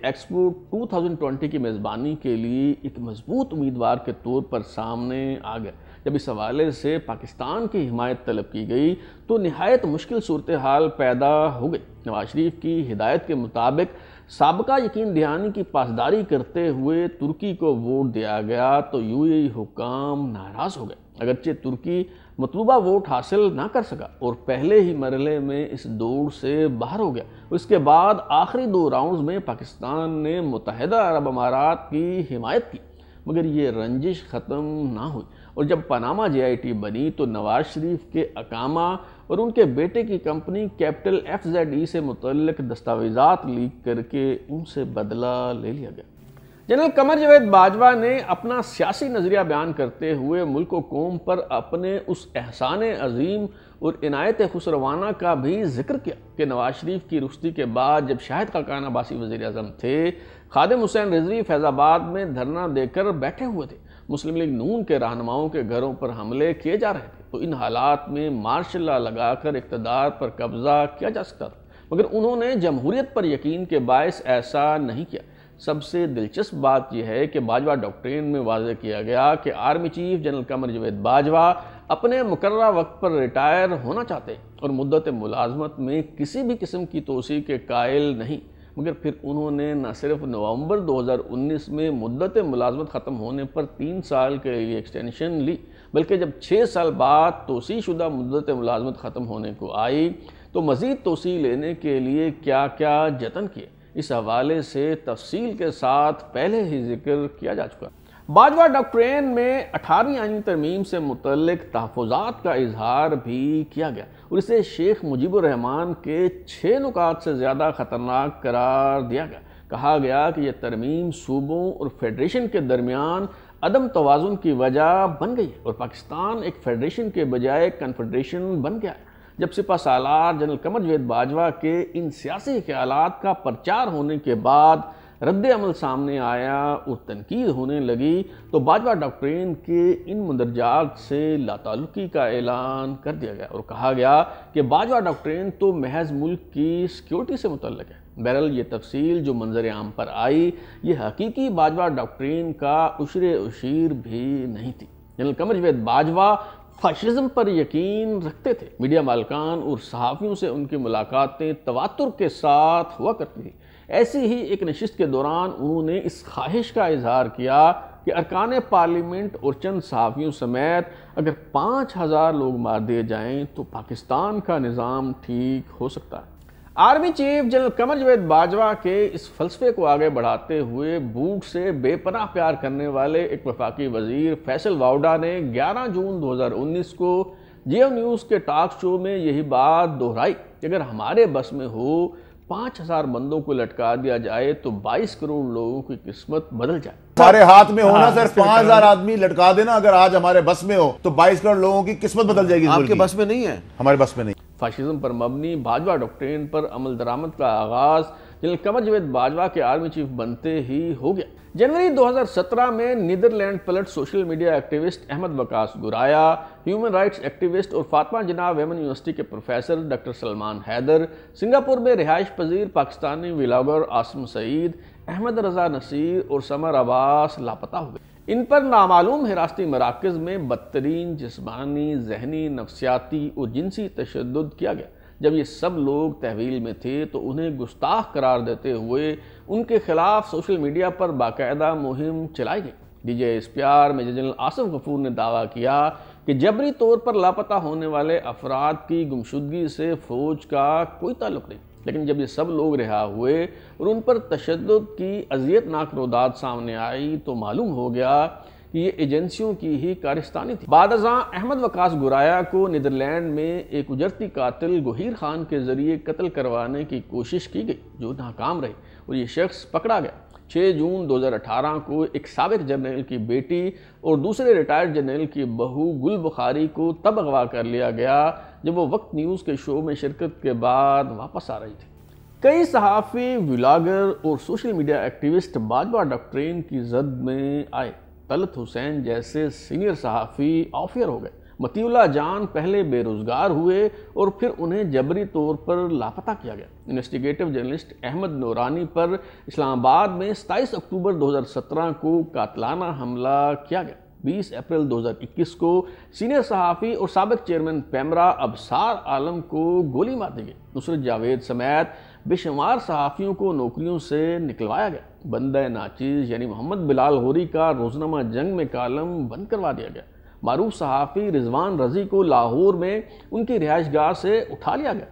एक्सपो 2020 की मेज़बानी के लिए एक मजबूत उम्मीदवार के तौर पर सामने आ गए। जब इस हवाले से पाकिस्तान की हिमायत तलब की गई तो नहायत मुश्किल सूरत हाल पैदा हो गई। नवाज शरीफ की हिदायत के मुताबिक साबका यकीन दहानी की पासदारी करते हुए तुर्की को वोट दिया गया तो UAE हुकाम नाराज़ हो गए। अगरचे तुर्की मतलूबा वोट हासिल ना कर सका और पहले ही मरहले में इस दौड़ से बाहर हो गया। उसके बाद आखिरी दो राउंड्स में पाकिस्तान ने मुत्तहिदा अरब अमारात की हिमायत की, मगर ये रंजिश ख़त्म ना हुई और जब पनामा JIT बनी तो नवाज शरीफ के अकामा और उनके बेटे की कंपनी कैपिटल FZE से मुतल्लिक दस्तावेज़ात लीक करके उनसे बदला ले लिया गया। जनरल कमर जवेद बाजवा ने अपना सियासी नज़रिया बयान करते हुए मुल्क व कौम पर अपने उस एहसान अजीम और इनायत खुसरवाना का भी जिक्र किया कि नवाज शरीफ की रुस्ती के बाद जब शाहिद खाकान अब्बासी वज़ीर-ए-आज़म थे, खादिम हुसैन रिजवी फैज़ाबाद में धरना देकर बैठे हुए थे। मुस्लिम लीग नून के रहनुमाओं के घरों पर हमले किए जा रहे थे तो इन हालात में मार्शल लॉ लगाकर इक़्तिदार पर कब्ज़ा किया जा सकता था, मगर उन्होंने जमहूरियत पर यकीन के बायस ऐसा नहीं किया। सबसे दिलचस्प बात यह है कि बाजवा डॉक्ट्रिन में वाज़ह किया गया कि army chief general Qamar Javed Bajwa अपने मुकर्रर वक्त पर रिटायर होना चाहते हैं और मुद्दत मुलाजमत में किसी भी किस्म की तोसी के कायल नहीं, मगर फिर उन्होंने न सिर्फ नवंबर 2019 में मुद्दत मुलाजमत ख़त्म होने पर 3 साल के लिए एक्सटेंशन ली, बल्कि जब 6 साल बाद तोसी शुदा मुद्दत मुलाजमत ख़त्म होने को आई तो मज़ीद तोसी लेने के लिए क्या क्या जतन किए, इस हवाले से तफसील के साथ पहले ही जिक्र किया जा चुका। बाजवा डॉक्ट्रेन में 18वीं आईनी तरमीम से मुतल्लिक तहफ़ुज़ात का इजहार भी किया गया और इसे शेख मुजीबुर्रहमान के 6 नुकात से ज़्यादा ख़तरनाक करार दिया गया। कहा गया कि यह तरमीम सूबों और फेडरेशन के दरमियान अदम तवाज़ुन की वजह बन गई है और पाकिस्तान एक फेडरेशन के बजाय कन्फेडरेशन बन गया है। जब सिपा सालार जनरल कमर जवेद बाजवा के इन सियासी ख्यालात का प्रचार होने के बाद रद्द अमल सामने आया और तनकीद होने लगी तो बाजवा डॉक्ट्रिन के इन मंदरजात से लाताल्लुकी का ऐलान कर दिया गया और कहा गया कि बाजवा डॉक्ट्रिन तो महज मुल्क की सिक्योरिटी से मुतल्लिक है। बहरहाल ये तफसील जो मंजर आम पर आई ये हकीकी बाजवा डॉक्ट्रिन का उशरे उशीर भी नहीं थी। जनरल कमर जवेद बाजवा फाशिज़म पर यकीन रखते थे। मीडिया मालकान और सहाफ़ियों से उनकी मुलाकातें तवातुर के साथ हुआ करती थी। ऐसी ही एक नशिस्त के दौरान उन्होंने इस ख्वाहिश का इजहार किया कि अरकान पार्लियामेंट और चंद सहाफ़ियों समेत अगर 5000 लोग मार दिए जाएं तो पाकिस्तान का निज़ाम ठीक हो सकता है। Army chief general Qamar Javed Bajwa के इस फलसफे को आगे बढ़ाते हुए बूट से बेपनाह प्यार करने वाले एक वफाकी वजीर फैसल वावडा ने 11 जून 2019 को जियो न्यूज़ के टॉक शो में यही बात दोहराई कि अगर हमारे बस में हो 5000 बंदों को लटका दिया जाए तो 22 करोड़ लोगों की किस्मत बदल जाए। हमारे हाथ में होना सर 5000 आदमी लटका देना, अगर आज हमारे बस में हो तो 22 करोड़ लोगों की किस्मत बदल जाएगी। आपके बस में नहीं है, हमारे बस में नहीं। फाशिज़म पर मबनी बाजवा डॉक्ट्रिन पर अमल दरामद का आगाज जनरल कमर जवेद बाजवा के आर्मी चीफ बनते ही हो गया। जनवरी 2017 में नीदरलैंड पलट social media activist Ahmad Waqas Goraya, human rights activist और फातमा जिनाह वेमन यूनिवर्सिटी के professor doctor Salman Haider, Singapore में रिहाइश पजीर पाकिस्तानी व्लॉगर आसिम सईद, अहमद रजा नसीर और समर अब्बास लापता हो गए। इन पर नामालूम हिरासती मराकज़ में बदतरीन जिस्मानी, जहनी, नफसियाती और जिनसी तशद्दुद किया गया। जब ये सब लोग तहवील में थे तो उन्हें गुस्ताख करार देते हुए उनके खिलाफ सोशल मीडिया पर बाकायदा मुहिम चलाई गई। DJSPR में जनरल आसिफ गफूर ने दावा किया कि जबरी तौर पर लापता होने वाले अफराद की गुमशुदगी से फ़ौज का कोई ताल्लुक नहीं, लेकिन जब ये सब लोग रिहा हुए और उन पर तशद्दुद की अजियतनाक रोदात सामने आई तो मालूम हो गया कि ये एजेंसियों की ही कारस्तानी थी। बादशाह अहमद वकास गुराया को नीदरलैंड में एक उजरती कातिल गुहीर खान के ज़रिए कत्ल करवाने की कोशिश की गई जो नाकाम रही और ये शख्स पकड़ा गया। 6 जून 2018 को एक साबिक जनरल की बेटी और दूसरे रिटायर्ड जनरल की बहू गुल बुखारी को तब अगवा कर लिया गया जब वो वक्त न्यूज़ के शो में शिरकत के बाद वापस आ रही थी। कई सहाफ़ी, व्लॉगर और social media activist Bajwa doctrine की जद में आए। तलत हुसैन जैसे सीनियर सहाफ़ी ऑफियर हो गए। मतीउल्ला जान पहले बेरोज़गार हुए और फिर उन्हें जबरी तौर पर लापता किया गया। इन्वेस्टिगेटिव जर्नलिस्ट अहमद नूरानी पर इस्लामाबाद में 27 अक्टूबर 2017 को कातलाना हमला किया गया। 20 अप्रैल 2021 को सीनियर सहाफ़ी और साबिक चेयरमैन पैमरा अबसार आलम को गोली मार दी गई। नुसरत जावेद समेत बेशुमार सहाफ़ियों को नौकरियों से निकलवाया गया। बंदा नाचीज़ यानी मोहम्मद बिलाल होरी का रोज़नामा जंग में कालम बंद करवा दिया गया। मारूफ सहाफ़ी रिजवान रज़ी को लाहौर में उनकी रिहाइशगाह से उठा लिया गया।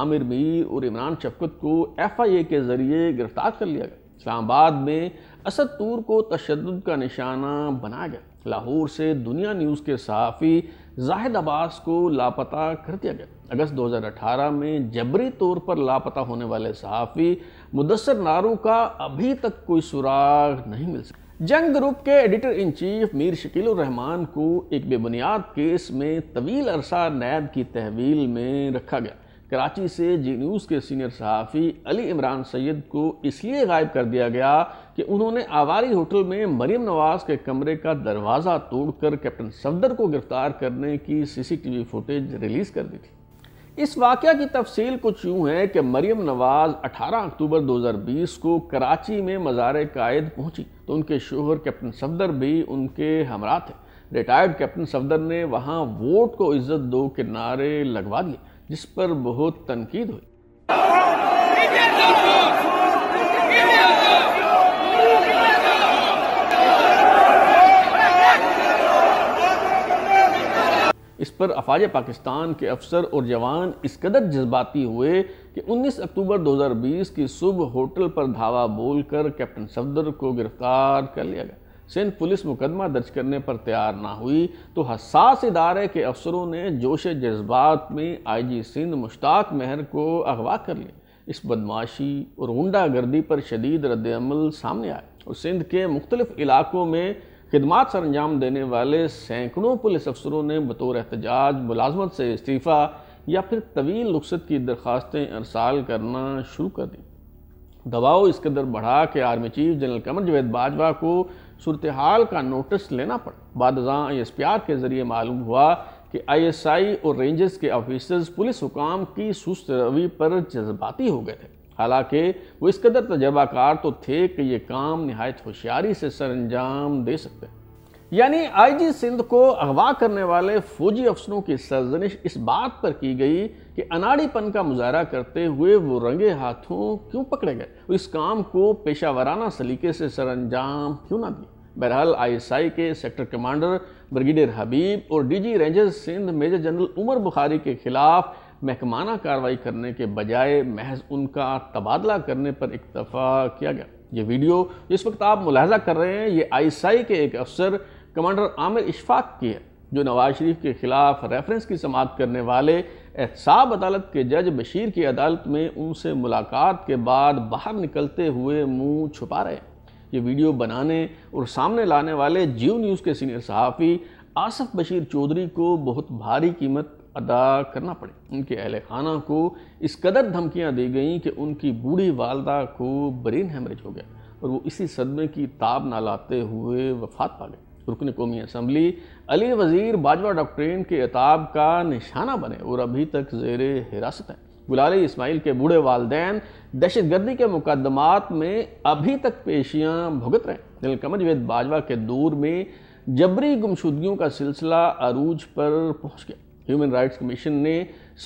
आमिर मीर और इमरान शफकत को FIA के ज़रिए गिरफ्तार कर लिया गया। इस्लामाबाद में असद तूर को तशद्दुद का निशाना बनाया गया। लाहौर से दुनिया न्यूज़ के सहाफ़ी जाहिद अब्बास को लापता कर दिया गया। अगस्त 2018 में जबरी तौर पर लापता होने वाले सहाफ़ी मुदस्सर नारू का अभी तक कोई सुराग नहीं मिल सका। जंग ग्रुप के editor in chief Mir Shakeelur Rahman को एक बेबुनियाद केस में तवील अरसा नैब की तहवील में रखा गया। कराची से G News के सीनियर सहाफ़ी अली इमरान सैयद को इसलिए गायब कर दिया गया कि उन्होंने आवारी होटल में मरीम नवाज़ के कमरे का दरवाज़ा तोड़कर कैप्टन सफदर को गिरफ्तार करने की CCTV फुटेज रिलीज़ कर दी थी। इस वाक़या की तफसील कुछ यूँ है कि मरीम नवाज़ 18 अक्टूबर 2020 को कराची में मज़ार कायद पहुँची तो उनके शोहर कैप्टन सफदर भी उनके हमरा थे। रिटायर्ड कैप्टन सफदर ने वहाँ वोट को इज़्ज़त दो के नारे लगवा दिए जिस पर बहुत तनकीद हुई। इस पर अफवाज पाकिस्तान के अफसर और जवान इस कदर जज्बाती हुए कि 19 अक्टूबर 2020 की सुबह होटल पर धावा बोलकर कैप्टन सफदर को गिरफ्तार कर लिया गया। सिंध पुलिस मुकदमा दर्ज करने पर तैयार ना हुई तो हसास इदारे के अफसरों ने जोश जज्बात में आईजी सिंध मुश्ताक मेहर को अगवा कर लिया। इस बदमाशी और गुंडागर्दी पर शदीद रद्दअमल सामने आया और सिंध के मुख्तलिफ इलाकों में खिदमात सर अंजाम देने वाले सैकड़ों पुलिस अफसरों ने बतौर एहतजाज मुलाजमत से इस्तीफ़ा या फिर तवील रुख्सत की दरख्वास्तें अरसाल करना शुरू कर दी। दबाव इस कदर बढ़ा कि army chief general Qamar Javed Bajwa को सूरत हाल का नोटिस लेना पड़ा। बाद ISPR के ज़रिए मालूम हुआ कि ISI और रेंजर्स के ऑफिसर्स पुलिस हुकाम की सुस्त रवि पर जज्बाती हो गए थे। हालांकि वो इस कदर तजर्बाकार तो थे कि ये काम नहायत होशियारी से सर अंजाम दे सकते हैं। यानी IG सिंध को अगवा करने वाले फौजी अफसरों की सरजनिश इस बात पर की गई कि अनाड़ीपन का मुजाहरा करते हुए वो रंगे हाथों क्यों पकड़े गए, इस काम को पेशा वराना सलीके से सर अंजाम क्यों ना दिए। बहरहाल ISI के सेक्टर कमांडर ब्रिगेडियर हबीब और DG rangers Sindh major general Umar Bukhari के खिलाफ महकमाना कार्रवाई करने के बजाय महज उनका तबादला करने पर इक्तफा किया गया। ये वीडियो जिस वक्त आप मुलाहजा कर रहे हैं ये ISI के एक अफसर कमांडर आमिर इशफाक की है, जो नवाज शरीफ के खिलाफ रेफरेंस की समाअत करने वाले एहसाब अदालत के जज बशीर की अदालत में उनसे मुलाकात के बाद बाहर निकलते हुए मुंह छुपा रहे हैं। ये वीडियो बनाने और सामने लाने वाले जियो न्यूज़ के सीनियर सहाफ़ी आसफ़ बशीर चौधरी को बहुत भारी कीमत अदा करना पड़ी। उनके अहल खाना को इस कदर धमकियाँ दी गईं कि उनकी बूढ़ी वालदा को ब्रेन हेमरेज हो गया और वो इसी सदमे की ताब ना लाते हुए वफात पा गए। रुकन कौमी असम्बली अली वज़ीर बाजवा डॉक्ट्रीन के एताब का निशाना बने और अभी तक जेर हिरासत हैं। गुलाली इस्माइल के बूढ़े वालदैन दहशतगर्दी के मुकदमात में अभी तक पेशियाँ भुगत रहे हैं। जनरल कमर जावेद बाजवा के दौर में जबरी गुमशुदगियों का सिलसिला अरूज पर पहुँच गया। ह्यूमन राइट्स कमीशन ने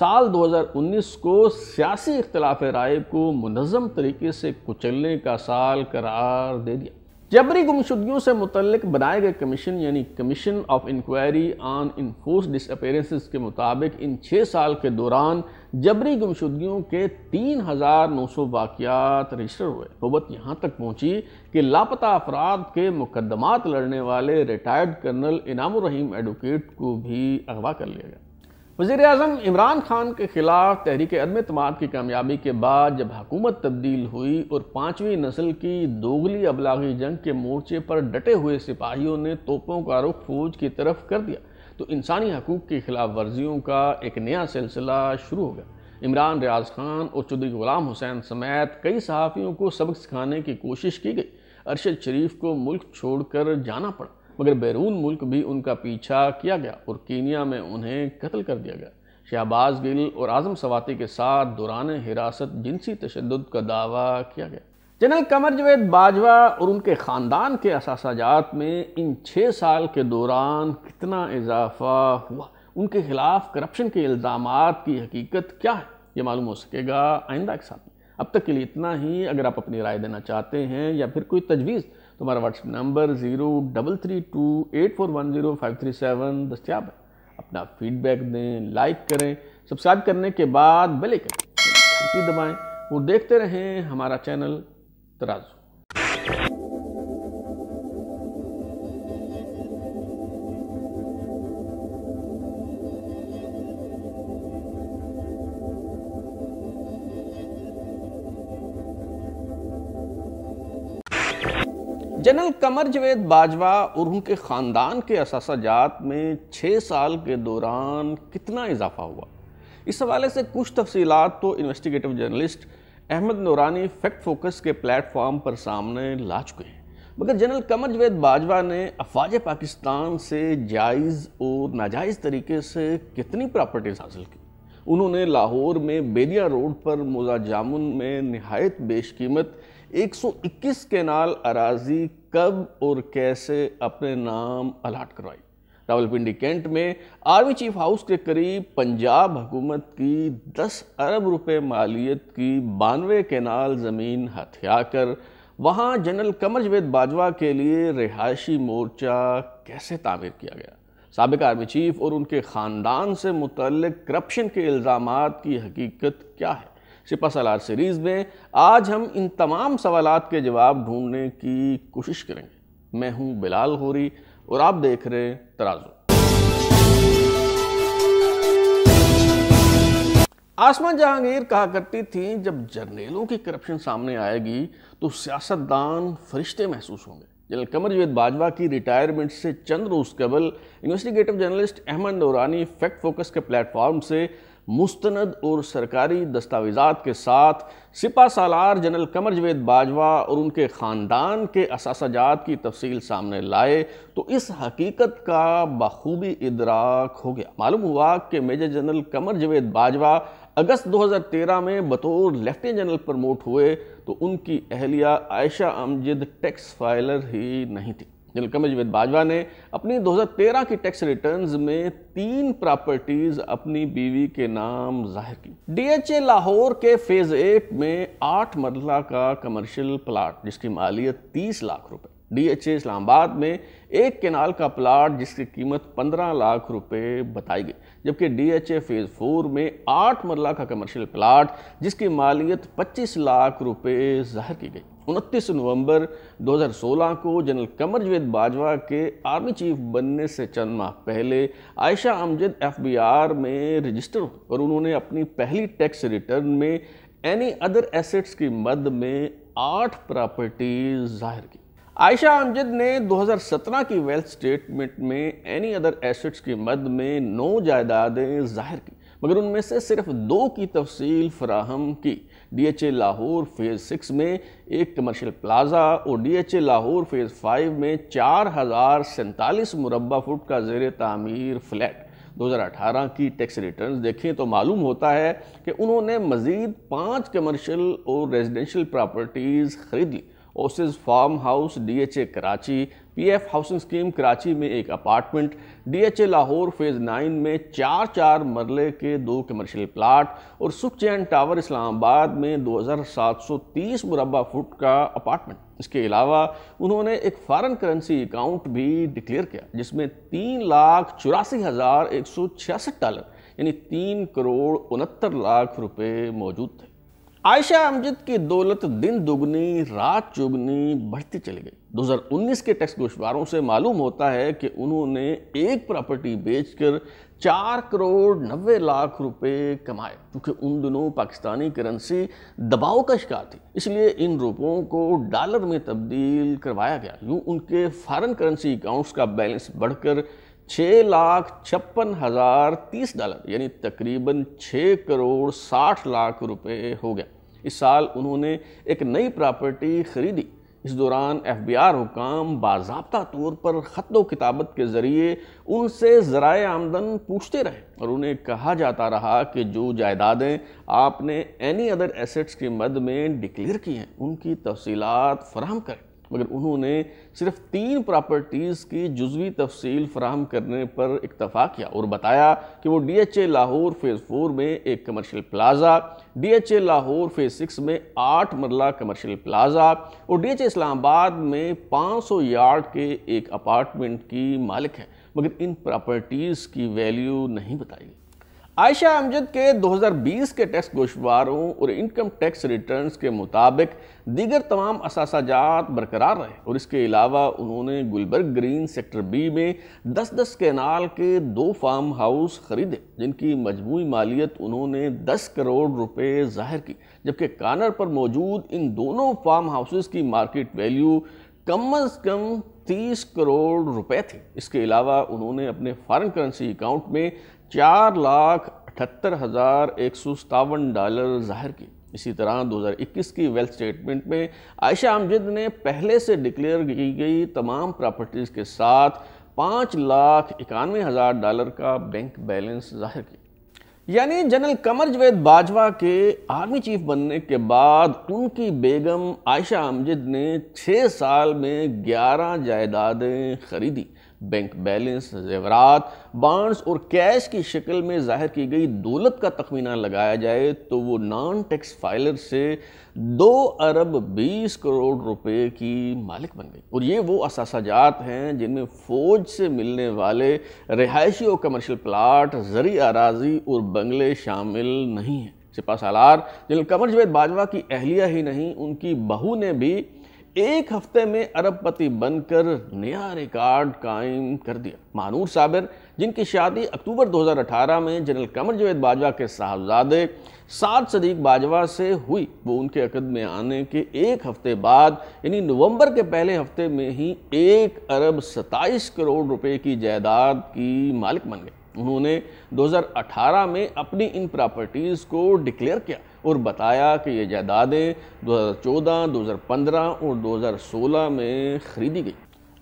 साल 2019 को सियासी इख्तिलाफ राय को मुनज़्ज़म तरीके से कुचलने का साल करार दे दिया। जबरी गुमशुदगियों से मुतल्लिक बनाए गए कमीशन यानी commission of inquiry on enforce disappearances के मुताबिक इन 6 साल के दौरान जबरी गुमशुदगियों के 3900 वाक़ियात रजिस्टर हुए। नौबत यहाँ तक पहुँची कि लापता अफराद के मुकदमात लड़ने वाले retired colonel Inamur Rahim advocate को भी अगवा कर लिया गया। वज़ीर-ए-आज़म इमरान खान के ख़िलाफ़ तहरीक अदम एतमाद की कामयाबी के बाद जब हुकूमत तब्दील हुई और 5वीं नस्ल की दोगली अबलागी जंग के मोर्चे पर डटे हुए सिपाहियों ने तोपों का रुख फौज की तरफ कर दिया तो इंसानी हकूक़ की खिलाफ वर्जियों का एक नया सिलसिला शुरू हो गया। इमरान रियाज खान और चौधरी ग़ुलाम हुसैन समेत कई सहाफ़ियों को सबक सिखाने की कोशिश की गई। अरशद शरीफ को मुल्क छोड़ कर जाना पड़ा मगर बैरून मुल्क भी उनका पीछा किया गया और कीनिया में उन्हें कत्ल कर दिया गया। शहबाज गिल और आज़म सवाती के साथ दौरान हिरासत जिनसी तशद्दुद का दावा किया गया। जनरल कमर जावेद बाजवा और उनके ख़ानदान के असासाजात में इन 6 साल के दौरान कितना इजाफा हुआ, उनके खिलाफ करप्शन के इल्ज़ामात की हकीकत क्या है, ये मालूम हो सकेगा आइंदा के साथ। अब तक के लिए इतना ही। अगर आप अपनी राय देना चाहते हैं या फिर कोई तजवीज़ तो हमारा व्हाट्सएप नंबर 0332 8410537 दस्तियाब है। अपना फीडबैक दें, लाइक करें, सब्सक्राइब करने के बाद बेल आइकन दबाएं और देखते रहें हमारा चैनल तराजू। जनरल कमर जावेद बाजवा और उनके ख़ानदान के असासाजात में 6 साल के दौरान कितना इजाफा हुआ, इस हवाले से कुछ तफसीलात तो इन्वेस्टिगेटिव जर्नलिस्ट अहमद नूरानी फैक्ट फोकस के प्लेटफॉर्म पर सामने ला चुके हैं। मगर जनरल कमर जावेद बाजवा ने अफवाज पाकिस्तान से जायज़ और नाजायज़ तरीके से कितनी प्रॉपर्टीज हासिल की। उन्होंने लाहौर में बेदिया रोड पर मोज़ा जामुन में नहायत बेशकीमत 121 केनाल अराजी कब और कैसे अपने नाम अलाट करवाई। रावलपिंडी कैंट में आर्मी चीफ हाउस के करीब पंजाब हुकूमत की 10 अरब रुपए मालियत की 92 केनाल ज़मीन हथिया कर वहाँ जनरल कमर जावेद बाजवा के लिए रिहायशी मोर्चा कैसे तामीर किया गया। साबिक़ आर्मी चीफ और उनके ख़ानदान से मुतल्लिक करप्शन के इल्ज़ामात की हकीकत क्या है। सिपा सालार सीरीज़ में आज हम इन तमाम सवालात के जवाब ढूंढने की कोशिश करेंगे। मैं हूं बिलाल होरी और आप देख रहे हैं तराजू। आसमा जहांगीर कहा करती थी जब जर्नेलों की करप्शन सामने आएगी तो सियासतदान फरिश्ते महसूस होंगे। जनरल कमर जुवेद बाजवा की रिटायरमेंट से चंद रोज कबल investigative journalist Ahmad Noorani fact focus के प्लेटफॉर्म से मुस्तनद और सरकारी दस्तावेजात के साथ सिपा सालार जनरल कमर जुवेद बाजवा और उनके ख़ानदान के असासाजात की तफसील सामने लाए तो इस हकीकत का बखूबी इदराक हो गया। मालूम हुआ कि मेजर जनरल कमर जुवेद बाजवा अगस्त 2013 में बतौर लेफ्टिनेंट जनरल प्रमोट हुए तो उनकी अहलिया आयशा अमजद टैक्स फाइलर ही नहीं थी। जनरल कमर जुवेद बाजवा ने अपनी 2013 की टैक्स रिटर्न्स में 3 प्रॉपर्टीज अपनी बीवी के नाम जाहिर की। DHA लाहौर के फेज 8 में 8 मरला का कमर्शियल प्लाट जिसकी मालियत 30 लाख रुपए, DHA इस्लामाबाद में 1 केनाल का प्लाट जिसकी कीमत 15 लाख रुपए बताई गई, जबकि DHA फेज 4 में 8 मरला का कमर्शियल प्लाट जिसकी मालियत 25 लाख रुपए जाहिर की गई। 29 नवंबर 2016 को जनरल कमर जुवेद बाजवा के आर्मी चीफ बनने से चंद माह पहले आयशा अमजद FBR में रजिस्टर हुई और उन्होंने अपनी पहली टैक्स रिटर्न में एनी अदर एसेट्स की मद में 8 प्रॉपर्टीज जाहिर की। आयशा अमजद ने 2017 की वेल्थ स्टेटमेंट में एनी अदर एसेट्स की मद में 9 जायदादें जाहिर की, मगर उनमें से सिर्फ 2 की तफसील फराहम की। DHA लाहौर फेज 6 में 1 कमर्शियल प्लाजा और DHA लाहौर फेज 5 में 4047 मुरबा फुट का जेर तामीर फ्लैट। 2018 की टैक्स रिटर्न्स देखें तो मालूम होता है कि उन्होंने मज़ीद 5 कमर्शियल और रेजिडेंशियल प्रॉपर्टीज़ खरीद ली। Oasis farm house DHA Karachi, PF housing scheme Karachi में 1 अपार्टमेंट, DHA लाहौर फेज 9 में 4 मरले के 2 कमर्शियल प्लाट और सुखचैन टावर इस्लामाबाद में 2730 मुरबा फुट का अपार्टमेंट। इसके अलावा उन्होंने एक फॉरेन करेंसी अकाउंट भी डिक्लेयर किया जिसमें 3,84,166 डॉलर यानी 3,69 लाख रुपए मौजूद थे। आयशा अमजद की दौलत दिन दुगनी रात चुगनी बढ़ती चली गई। 2019 के टैक्स गोशवारों से मालूम होता है कि उन्होंने 1 प्रॉपर्टी बेचकर 4,90 लाख रुपए कमाए। क्योंकि उन दिनों पाकिस्तानी करेंसी दबाव का शिकार थी, इसलिए इन रुपयों को डॉलर में तब्दील करवाया गया। यूँ उनके फॉरेन करेंसी अकाउंट्स का बैलेंस बढ़कर 6,56,030 डॉलर यानी तकरीबन 6,60 लाख रुपए हो गया। इस साल उन्होंने एक नई प्रॉपर्टी खरीदी। इस दौरान FBR हुकाम बाज़ाब्ता तौर पर ख़तो किताबत के ज़रिए उनसे ज़राए आमदन पूछते रहे और उन्हें कहा जाता रहा कि जो जायदादें आपने एनी अदर एसेट्स की मद में डिक्लेयर की हैं उनकी तफसीलात फराहम करें, मगर उन्होंने सिर्फ 3 प्रॉपर्टीज़ की जुज़वी तफसील फराहम करने पर इक्तफ़ा किया और बताया कि वो DHA लाहौर फेज 4 में 1 commercial plaza, DHA Lahore phase 6 में 8 मरला कमर्शियल प्लाजा और DHA इस्लामाबाद में 500 यार्ड के 1 अपार्टमेंट की मालिक है, मगर इन प्रॉपर्टीज़ की वैल्यू नहीं बताई गई। आयशा अमजद के 2020 के टैक्स गोशवारों और इनकम टैक्स रिटर्न्स के मुताबिक दीगर तमाम असासाजात बरकरार रहे और इसके अलावा उन्होंने गुलबर्ग ग्रीन सेक्टर B में 10-10 कैनाल के 2 फार्म हाउस खरीदे जिनकी मजमूई मालियत उन्होंने 10 करोड़ रुपए जाहिर की, जबकि कानर पर मौजूद इन दोनों फार्म हाउसेस की मार्केट वैल्यू कम अज़ कम 30 करोड़ रुपए थे। इसके अलावा उन्होंने अपने फॉरेन करेंसी अकाउंट में 4,78,157 डॉलर जाहिर की। इसी तरह 2021 की वेल्थ स्टेटमेंट में आयशा अमजद ने पहले से डिक्लेयर की गई तमाम प्रॉपर्टीज़ के साथ 5,91,000 डॉलर का बैंक बैलेंस जाहिर किया। यानी जनरल कमर जुवेद बाजवा के आर्मी चीफ बनने के बाद उनकी बेगम आयशा अमजद ने 6 साल में 11 जायदादें खरीदी। बैंक बैलेंस, जेवरात, बॉन्ड्स और कैश की शक्ल में जाहिर की गई दौलत का तखमीना लगाया जाए तो वो नॉन टैक्स फाइलर से 2,20 करोड़ रुपए की मालिक बन गई। और ये वो असासाजात हैं जिनमें फ़ौज से मिलने वाले रिहायशी और कमर्शियल प्लाट, ज़री आराजी और बंगले शामिल नहीं हैं। सिपा सालार जनरल कमर जुवेद बाजवा की अहलिया ही नहीं, उनकी बहू ने भी एक हफ्ते में अरबपति बनकर नया रिकॉर्ड कायम कर दिया। मानूर साबिर, जिनकी शादी अक्टूबर 2018 में जनरल कमर जवेद बाजवा के साहबजादे साद सदीक बाजवा से हुई, वो उनके अकद में आने के एक हफ्ते बाद यानी नवंबर के पहले हफ्ते में ही 1 अरब 27 करोड़ रुपए की जायदाद की मालिक बन गए। उन्होंने 2018 में अपनी इन प्रॉपर्टीज़ को डिक्लेयर किया और बताया कि ये जायदादें 2014, 2015 और 2016 में खरीदी गई।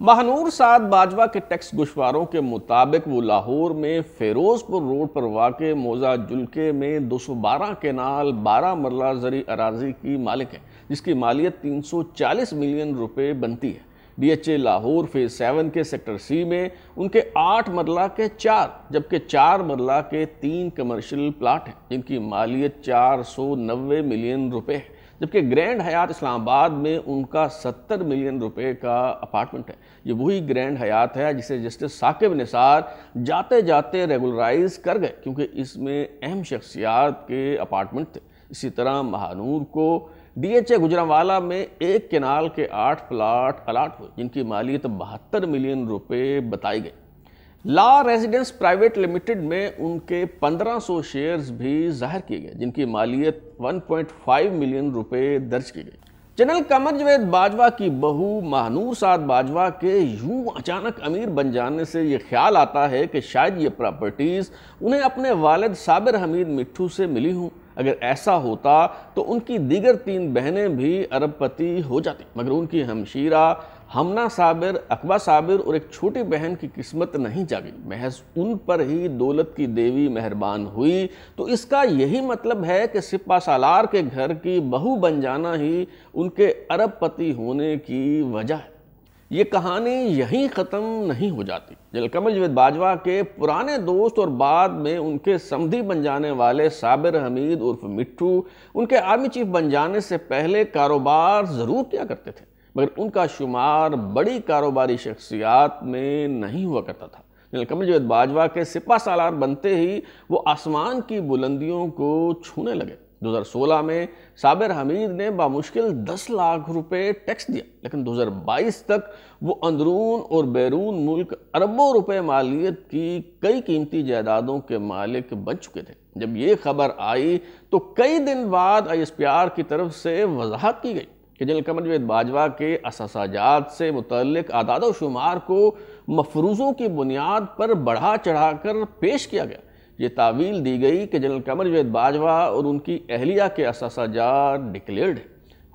महानूर साद बाजवा के टैक्स गुशवारों के मुताबिक वो लाहौर में फ़िरोज़पुर रोड पर वाक़े मोज़ा जुल्के में 212 केनाल 12 मरला ज़री अराजी की मालिक है, जिसकी मालियत 340 मिलियन रुपए बनती है। DHA लाहौर फेज़ 7 के सेक्टर C में उनके 8 मरला के 4 जबकि 4 मरला के 3 कमर्शियल प्लाट हैं, जिनकी मालियत 490 मिलियन रुपए है, जबकि ग्रैंड हयात इस्लामाबाद में उनका 70 मिलियन रुपए का अपार्टमेंट है। ये वही ग्रैंड हयात है जिसे जस्टिस साकिब निसार जाते जाते रेगुलराइज कर गए, क्योंकि इसमें अहम शख्सियात के अपार्टमेंट थे। इसी तरह महानूर को DHA गुजरांवाला में 1 केनाल के 8 प्लाट अलाट हुए, जिनकी मालियत 72 मिलियन रुपए बताई गई। ला रेजिडेंस प्राइवेट लिमिटेड में उनके 1500 शेयर्स भी जाहिर किए गए, जिनकी मालियत 1.5 मिलियन रुपए दर्ज की गई। जनरल कमर जवेद बाजवा की बहू महानूर साद बाजवा के यूं अचानक अमीर बन जाने से ये ख्याल आता है कि शायद ये प्रॉपर्टीज़ उन्हें अपने वालिद साबिर हमीद मिट्ठू से मिली हों। अगर ऐसा होता तो उनकी दीगर 3 बहनें भी अरबपति हो जाती, मगर उनकी हमशीरा हमना साबिर, अकबा साबिर और एक छोटी बहन की किस्मत नहीं जागी। महज उन पर ही दौलत की देवी मेहरबान हुई। तो इसका यही मतलब है कि सिपा सालार के घर की बहू बन जाना ही उनके अरबपति होने की वजह है। ये कहानी यहीं ख़त्म नहीं हो जाती। जनरल कमर जवेद बाजवा के पुराने दोस्त और बाद में उनके समधी बन जाने वाले साबिर हमीद उर्फ मिट्ठू उनके आर्मी चीफ बन जाने से पहले कारोबार ज़रूर किया करते थे, मगर उनका शुमार बड़ी कारोबारी शख्सियात में नहीं हुआ करता था। जनरल कमर जवेद बाजवा के सिपा सालार बनते ही वो आसमान की बुलंदियों को छूने लगे। 2016 में साबिर हमीद ने बामुश्किल 10 लाख रुपए टैक्स दिया, लेकिन 2022 तक वो अंदरून और बैरून मुल्क अरबों रुपए मालियत की कई कीमती जायदादों के मालिक बन चुके थे। जब ये खबर आई तो कई दिन बाद ISPR की तरफ से वजाहत की गई कि जनरल कमर जवेद बाजवा के असासाजात से मुतल्लिक आदाद व शुमार को मफरूज़ों की बुनियाद पर बढ़ा चढ़ा कर पेश किया गया। ये तावील दी गई कि जनरल कमर जवेद बाजवा और उनकी अहलिया के असासाजात डिक्लेयर्ड है।